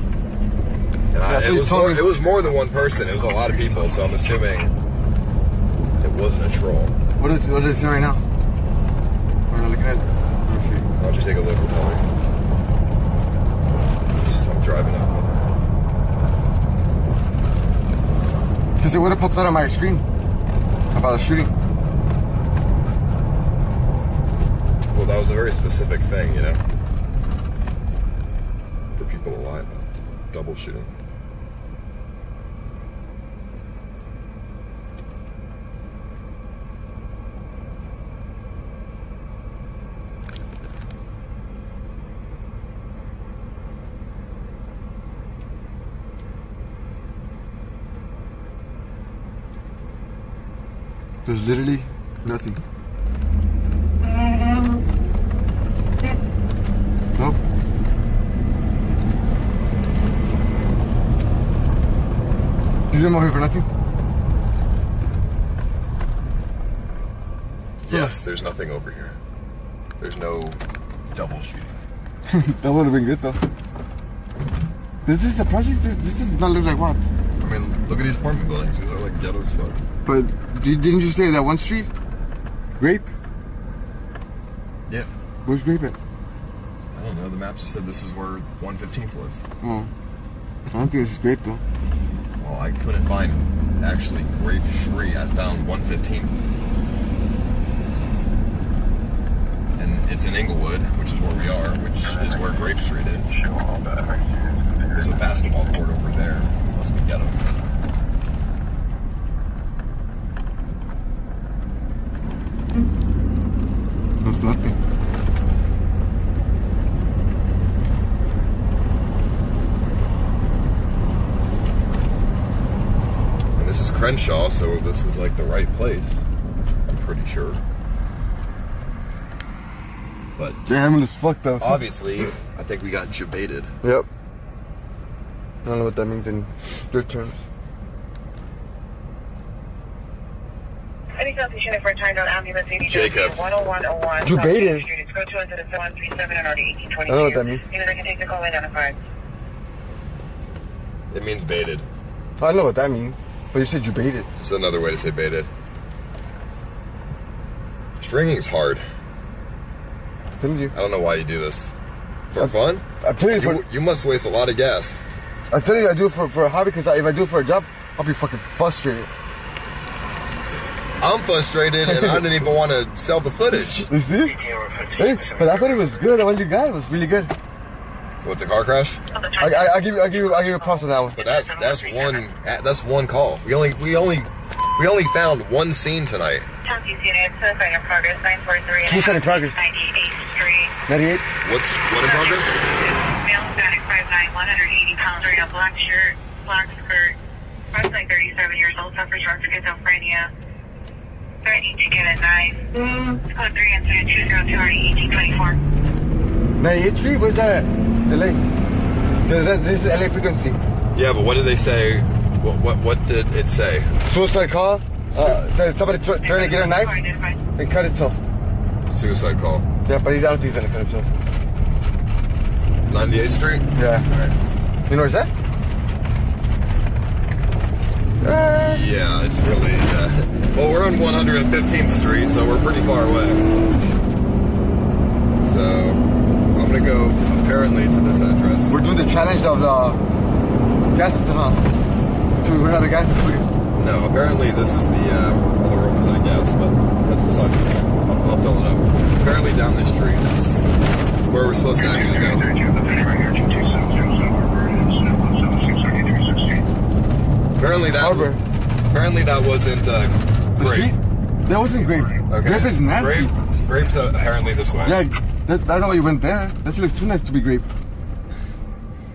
And it was more than one person. It was a lot of people, so I'm assuming it wasn't a troll. What is it right now? Let me see. Why don't you take a look and tell me? I'm driving up. Because it would have popped out on my screen about a shooting. Well, that was a very specific thing, you know? For people alive, double shooting. There's literally nothing. You came out here for nothing? Yes, there's nothing over here. There's no double shooting. That would have been good though. This is a project, this does not look like Watts. I mean, look at these apartment buildings, these are like ghetto as fuck. But didn't you say that one street? Grape? Yeah. Where's Grape at? I don't know, the map just said this is where 115th was. Oh. I don't think this is Grape though. Well, I couldn't find actually Grape Street, I found 115th. And it's in Inglewood, which is where we are, which is where Grape Street is. There's a basketball court over there. Must be ghetto. That's nothing. And this is Crenshaw, so this is like the right place, I'm pretty sure. But damn, it's fucked up. Obviously, I think we got jebaited. Yep. I don't know what that means in their terms. Any South unit for a time down ambulance 80 Jacob. 10101. Jebaited. It's go to incident 137 and already 1822. I don't know what that means. Either they can take the call in on a 5. It means baited. I know what that means. But you said you baited. It's another way to say baited. Stringing's hard. You? I don't know why you do this. For fun? I tell you, you must waste a lot of gas. I tell you, I do it for a hobby, because if I do it for a job, I'll be fucking frustrated. I'm frustrated, and I didn't even want to sell the footage. You see? Hey, but I thought it was good. The one you got was really good. With the car crash? I give you a props on that one. But that's one call. We only found one scene tonight. Suicide in progress, 943. Suicide in progress. 98. What in progress? Male, Hispanic, 5'9", 180 pounds, wearing a black shirt, black skirt. Approximately 37 years old, suffers from schizophrenia. Threatening to get a knife. Code 3 incident 202 1824. 98 Street? Where's that at? LA. This is LA frequency. Yeah, but what did they say? What did it say? Suicide call? Somebody trying to get a knife and cut itself. Suicide call. Yeah, but he's out. He's gonna cut himself. 98th Street. Yeah. All right. You know where's that? Yeah, it's really. Well, we're on 115th Street, so we're pretty far away. So I'm gonna go apparently to this address. We're doing the challenge of the gas to run out of gas. No, apparently this is the road without gas, but that's besides it. I'll fill it up. Apparently down this street is where we're supposed to actually go. Apparently that wasn't Grape. That wasn't Grape. Okay. Grape is nasty. Grape's apparently this way. Yeah, I don't know why you went there. That looks too nice to be Grape.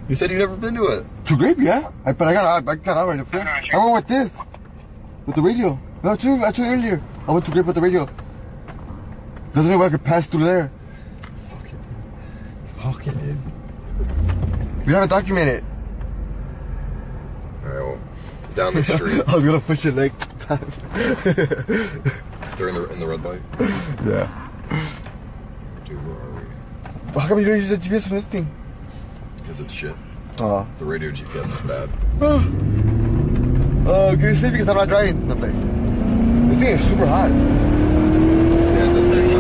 You said you've never been to it. To Grape, yeah. But I got out right up there. I went with this. With the radio. No, I told you earlier. I went to Grape with the radio. There's no way I could pass through there. Fuck it, dude. We haven't documented it. Alright, well, down the street. I was gonna push your leg. They're in the red light? Yeah. Dude, where are we? How come you don't use the GPS for this thing? Because it's shit. The radio GPS is bad. Can you sleep because I'm not driving? Nothing. This thing is super hot. Yeah, that's very hot.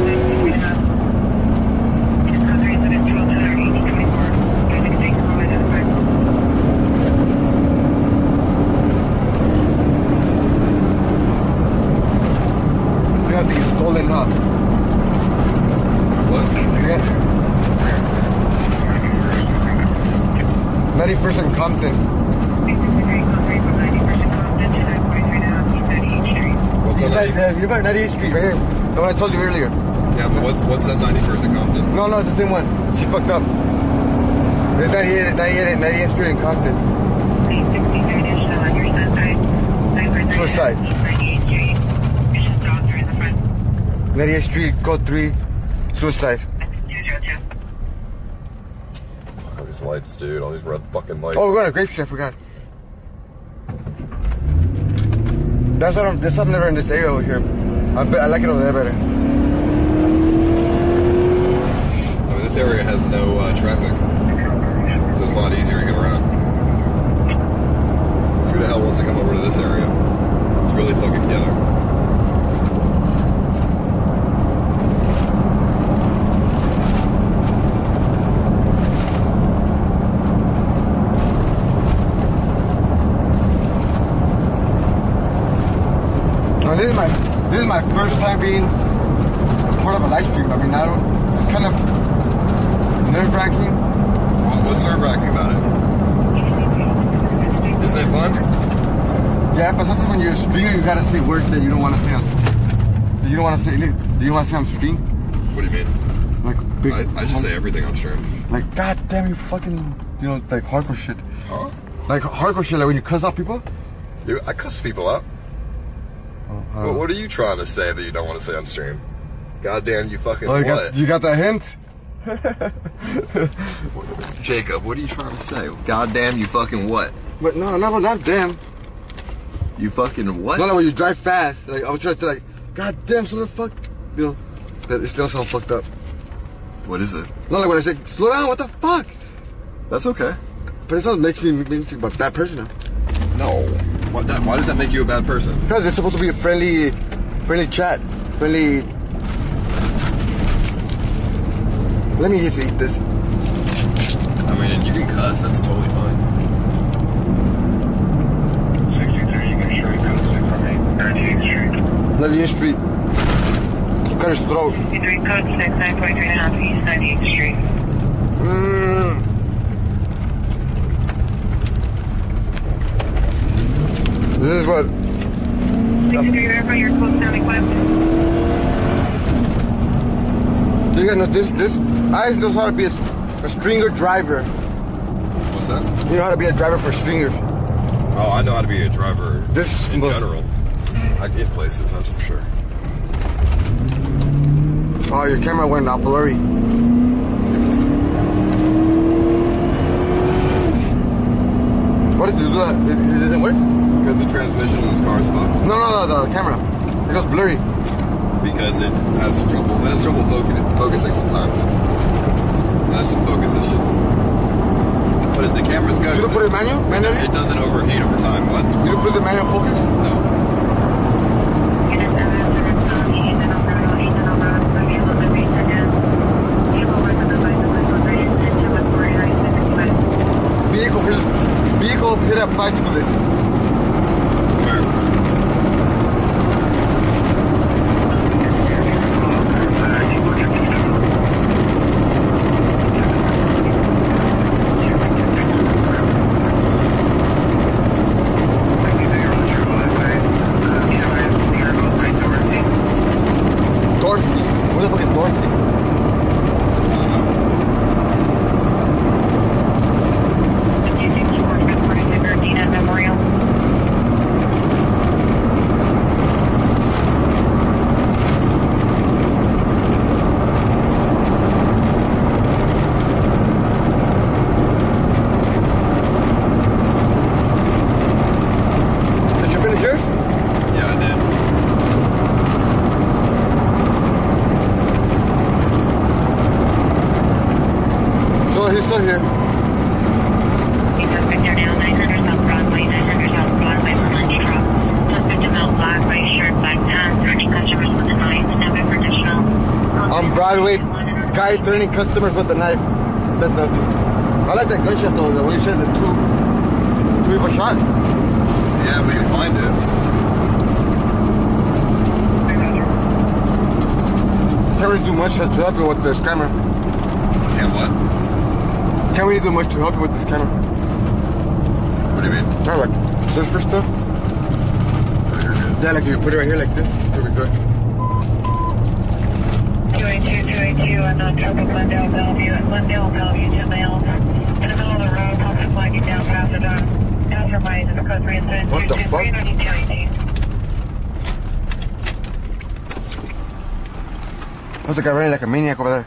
Yeah, I think it's stolen, huh? What? Yeah. 91st and Compton. What's that? You're about 98th Street right here. The one I told you earlier. Yeah, but what's that 91st and Compton? No, it's the same one. She fucked up. There's 98th Street in Compton. 863 National on your side. Suicide. 98th Street. Mission Dog in the front. 98th Street, code 3. Suicide. Lights, dude. All these red fucking lights. Oh, we're going to Grape Street. I forgot. That's what I'm, there's something never in this area over here. I like it over there better. I mean, this area has no traffic, so it's a lot easier to get around. Who the hell wants to come over to this area? It's really fucking ghetto. This is my first time being part of a live stream. I mean, I don't. It's kind of nerve-wracking. Well, what's nerve-wracking about it? Isn't it fun? Yeah, but sometimes when you're a streamer, you gotta say words that you don't want to say on. You don't want to say. Do you want to say on stream? What do you mean? Like big. I just say everything on stream. Like goddamn, you fucking. You know, like hardcore shit. Huh? Like hardcore shit. Like when you cuss out people. Dude, I cuss people out. Well, what are you trying to say that you don't want to say on stream? Goddamn, you fucking what? You got that hint? Jacob, what are you trying to say? Goddamn, you fucking what? But no, not damn. You fucking what? No, when you drive fast, like I was trying to like, goddamn, slow the fuck, you know, that it still sounds fucked up. What is it? No, like when I say slow down, what the fuck? That's okay. But it sounds makes me about that person. No. Why does that make you a bad person? Because it's supposed to be a friendly chat. Friendly. Let me just eat this. I mean, you can cuss. That's totally fine. 63, you can show you cussing from me. 38th Street. 38th Street. Cut his throat. 63 code 6, 943 and a half East 98th Street. This is what. You gotta know this. Ice knows how to be a stringer driver. What's that? You know how to be a driver for stringers. Oh, I know how to be a driver. This in general. I get places, that's for sure. Oh, your camera went out blurry. What does it do that? It doesn't work. Because the transmission in this car is fucked. No, the camera. It goes blurry. Because it has trouble focusing sometimes. It has some focus issues. But if the camera's good... You don't put it manual? Manually? It doesn't overheat over time. What? You don't put the manual focus? No. Vehicle hit a bicyclist. Threatening customers with a knife. That's nothing. I like that gunshot though. The one you said the two people shot. Yeah, we can find it. Can't really do much to help you with this camera. Can't what? Can't really do much to help you with this camera. What do you mean? Try like search for stuff. Yeah, like if you put it right here like this, it'll be good. 282 on Glendale, Bellevue, at Glendale, Bellevue, 10 miles. In the middle of the road, I'll flag you down, pass it on. Pass your mind, it's code 310. What the fuck? Looks like I ran like a maniac over there.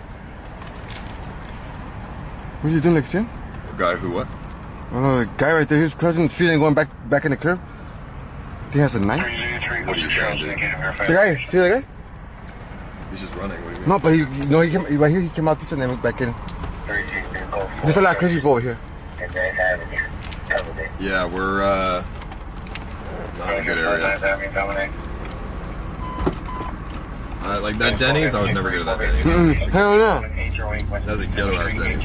What are you doing, Lexian? The guy who what? I don't know, the guy right there, he was crossing the street and going back in the curb. He has a knife. What are you trying to do? The guy, see the guy? He's just running. What do you mean? No, but he came right here. He came out this way and then back in. There's a lot of crazy people over here. Yeah, we're not in a good area. Like that Denny's, I would never go to that Denny's. Hell no. That's a ghetto ass Denny's.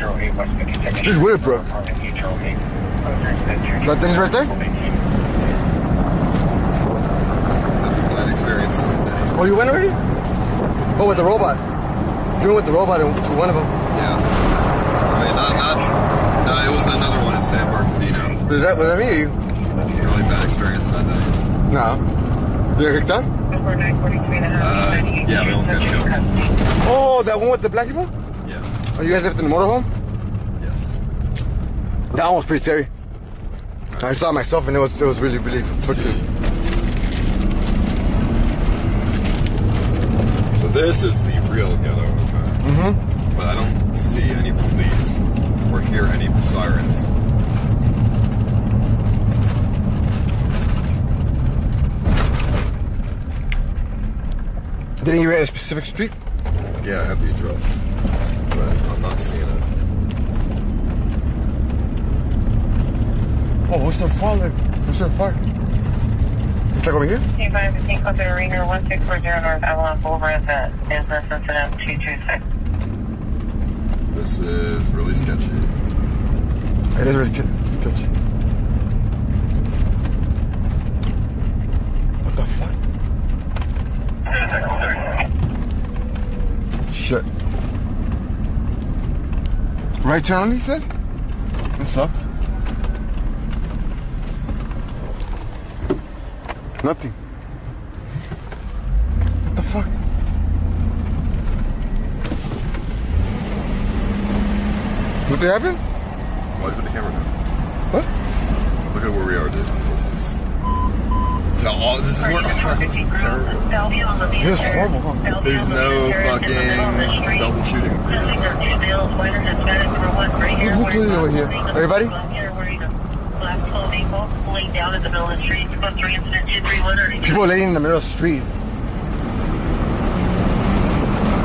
This is weird, bro. That thing's right there? That's a bad experience, isn't it? Oh, you went already? Oh, with the robot. You went with the robot to one of them. Yeah. I mean, no, it was another one in San Bernardino. Was that me or you? Really bad experience at that Denny's. No. You got kicked out? Yeah, we almost got shot. Oh, that one with the black people? Yeah. Oh, you guys lived in the motorhome? Yes. That one was pretty scary. Right. I saw it myself and it was really, really freaky. So this is the real ghetto. Mm-hmm. But I don't see any police or hear any sirens. Didn't you write a specific street? Yeah, I have the address, but I'm not seeing it. Oh, what's the father? What's the far? It's like over here? Hey, by the King Club Arena, 1640 North Avalon Boulevard, that is this incident 226. This is really sketchy. It is really sketchy. What the fuck? Shit. Right turn, he said? That sucks. Nothing. What the fuck? What happened? Why did the camera go? What? Look at where we are, dude. This is where it's terrible. This is horrible, huh? There's no fucking double shooting. Who's doing over here? Everybody? People laying in the middle of the street.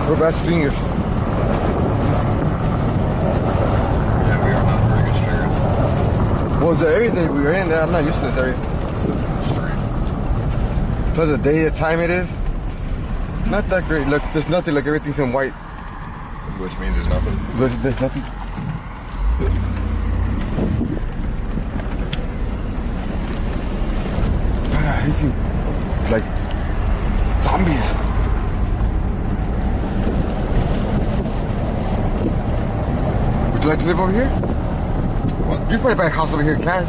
We're bad stringers. Yeah, we are not very good stringers. Well, the area that we were in, I'm not used to this area. Plus the day, the time it is, not that great. Look, there's nothing. Like everything's in white. Which means there's nothing. There's nothing. Ah, you see, like zombies. Would you like to live over here? What? You can probably buy a house over here, cash.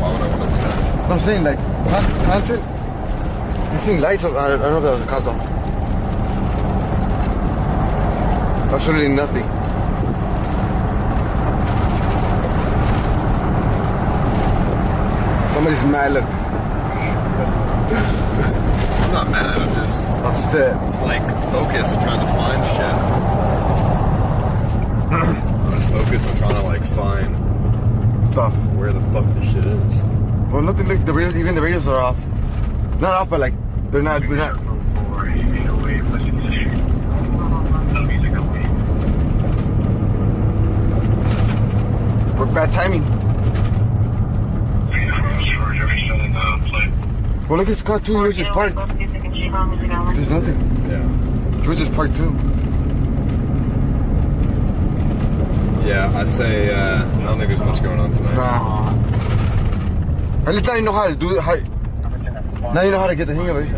Why would I want to do that? I'm saying like, constant. I've seen lights of, I don't know if that was a cop though. Absolutely nothing. Somebody's mad, look. I'm not mad, I'm just upset. Like, focused on trying to find shit. I'm just focused on trying to, like, find stuff. Where the fuck this shit is. Well, nothing, look, the radios, even the radios are off. Not off, but like, they're not, we're not. We're bad timing. Well, look at Scott too, he was just parked. There's nothing. Yeah. He was just parked too. Yeah, I'd say, I don't think there's much going on tonight. Nah. At least I know how to do it. Now you know how to get the hang of it.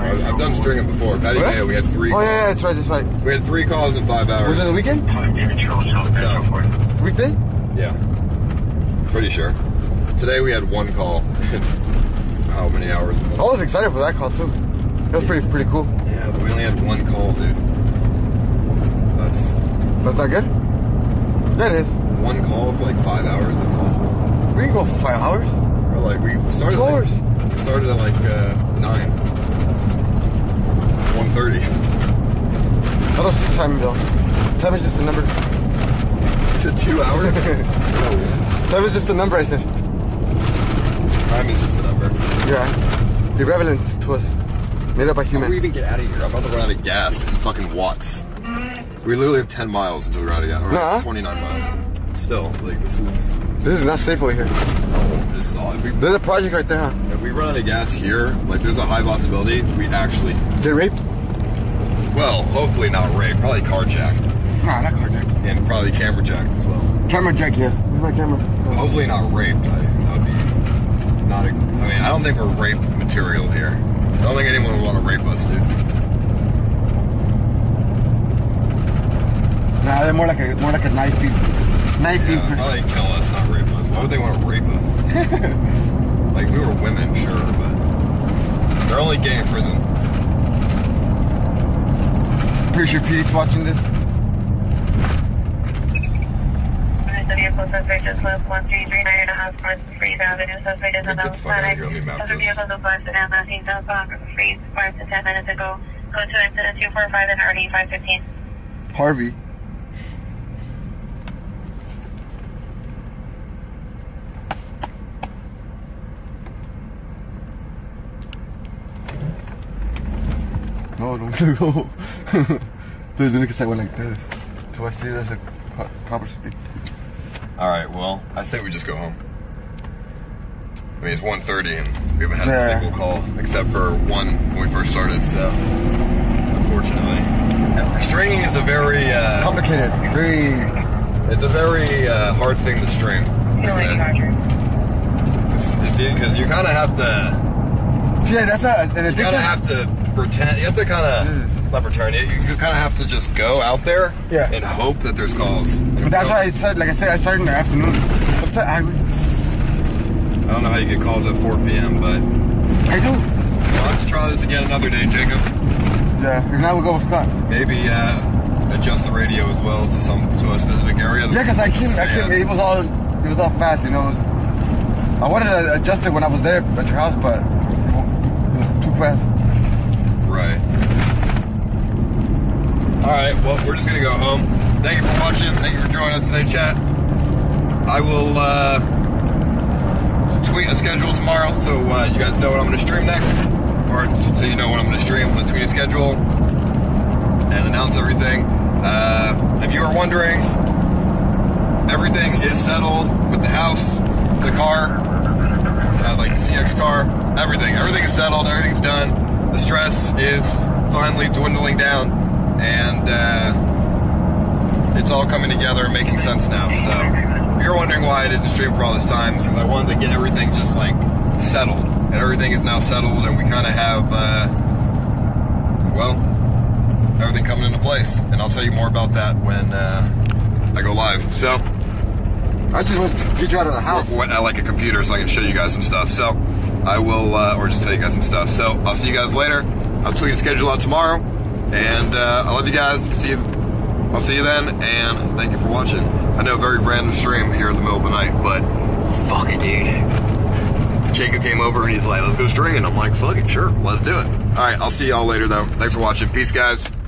I've done stringing before. Patty Mayo, we had 3 calls. Oh, yeah, that's right, that's right. We had 3 calls in 5 hours. Was it the weekend? No. Weekday? Yeah. Pretty sure. Today we had 1 call. How many hours? I was excited for that call, too. That was pretty cool. Yeah, but we only had 1 call, dude. That's not good? That is. 1 call for like 5 hours, that's awful. We can go for 5 hours. Or like, we started started at like 9. 1:30. I don't see time though. Time is just a number. To 2 hours? Time is just a number, I said. My music's the number. Yeah. Be relevant to us. Made up by humans. How do we even get out of here? I'm about to run out of gas in fucking Watts. We literally have 10 miles until we're out of gas. Or no. 29 miles. Still, like, this is... This is not safe over here. No, this is all... There's a project right there, huh? If we run out of gas here, like, there's a high possibility we actually... Get raped? Well, hopefully not raped. Probably carjacked. Nah, not carjacked. And probably camera-jacked as well. Camera-jacked, yeah. Where's my camera? Hopefully not raped. That would be not a... I mean, I don't think we're rape material here. I don't think anyone would want to rape us, dude. Nah, they're more like a knifey. Yeah, probably kill us, not rape us. Why would they want to rape us? Like, we were women, sure, but they're only gay in prison. Pretty sure Pete's watching this. Harvey. No, don't go. There's no second one like this. So I see there's a proper speed. Alright, well, I think we just go home. I mean, it's 1:30 and we haven't had a single call, except for one when we first started, so... Unfortunately. Stringing is a very... complicated. Very... It's a very hard thing to string. It's because you kind of have to... Yeah, that's not an addiction. You kind of have to pretend, you have to kind of, not pretend, you kind of have to just go out there and hope that there's calls. But that's why I said, like I said, I started in the afternoon. I don't know how you get calls at 4 p.m., but... I do. We'll have to try this again another day, Jacob. Yeah, and now we'll go with Scott. Maybe adjust the radio as well to a specific area. Yeah, because it was all fast, you know. I wanted to adjust it when I was there at your house, but... West. Right. Alright, well, we're just gonna go home. Thank you for watching. Thank you for joining us today, chat. I will tweet a schedule tomorrow so you guys know what I'm gonna stream next. Or so you know what I'm gonna stream. I'm gonna tweet a schedule and announce everything. If you were wondering, everything is settled with the house, the car, like the CX car, everything is settled, everything's done. The stress is finally dwindling down, and it's all coming together and making sense now. So if you're wondering why I didn't stream for all this time, it's because I wanted to get everything just like settled, and everything is now settled, and we kind of have well, everything coming into place, and I'll tell you more about that when I go live. So I just want to get you out of the house. I like a computer so I can show you guys some stuff. So I will, or just tell you guys some stuff. So I'll see you guys later. I'll tweet a schedule out tomorrow. And I love you guys. See you. I'll see you then. And thank you for watching. I know, very random stream here in the middle of the night, but fuck it, dude. Jacob came over and he's like, let's go string. And I'm like, fuck it, sure, let's do it. All right, I'll see y'all later, though. Thanks for watching. Peace, guys.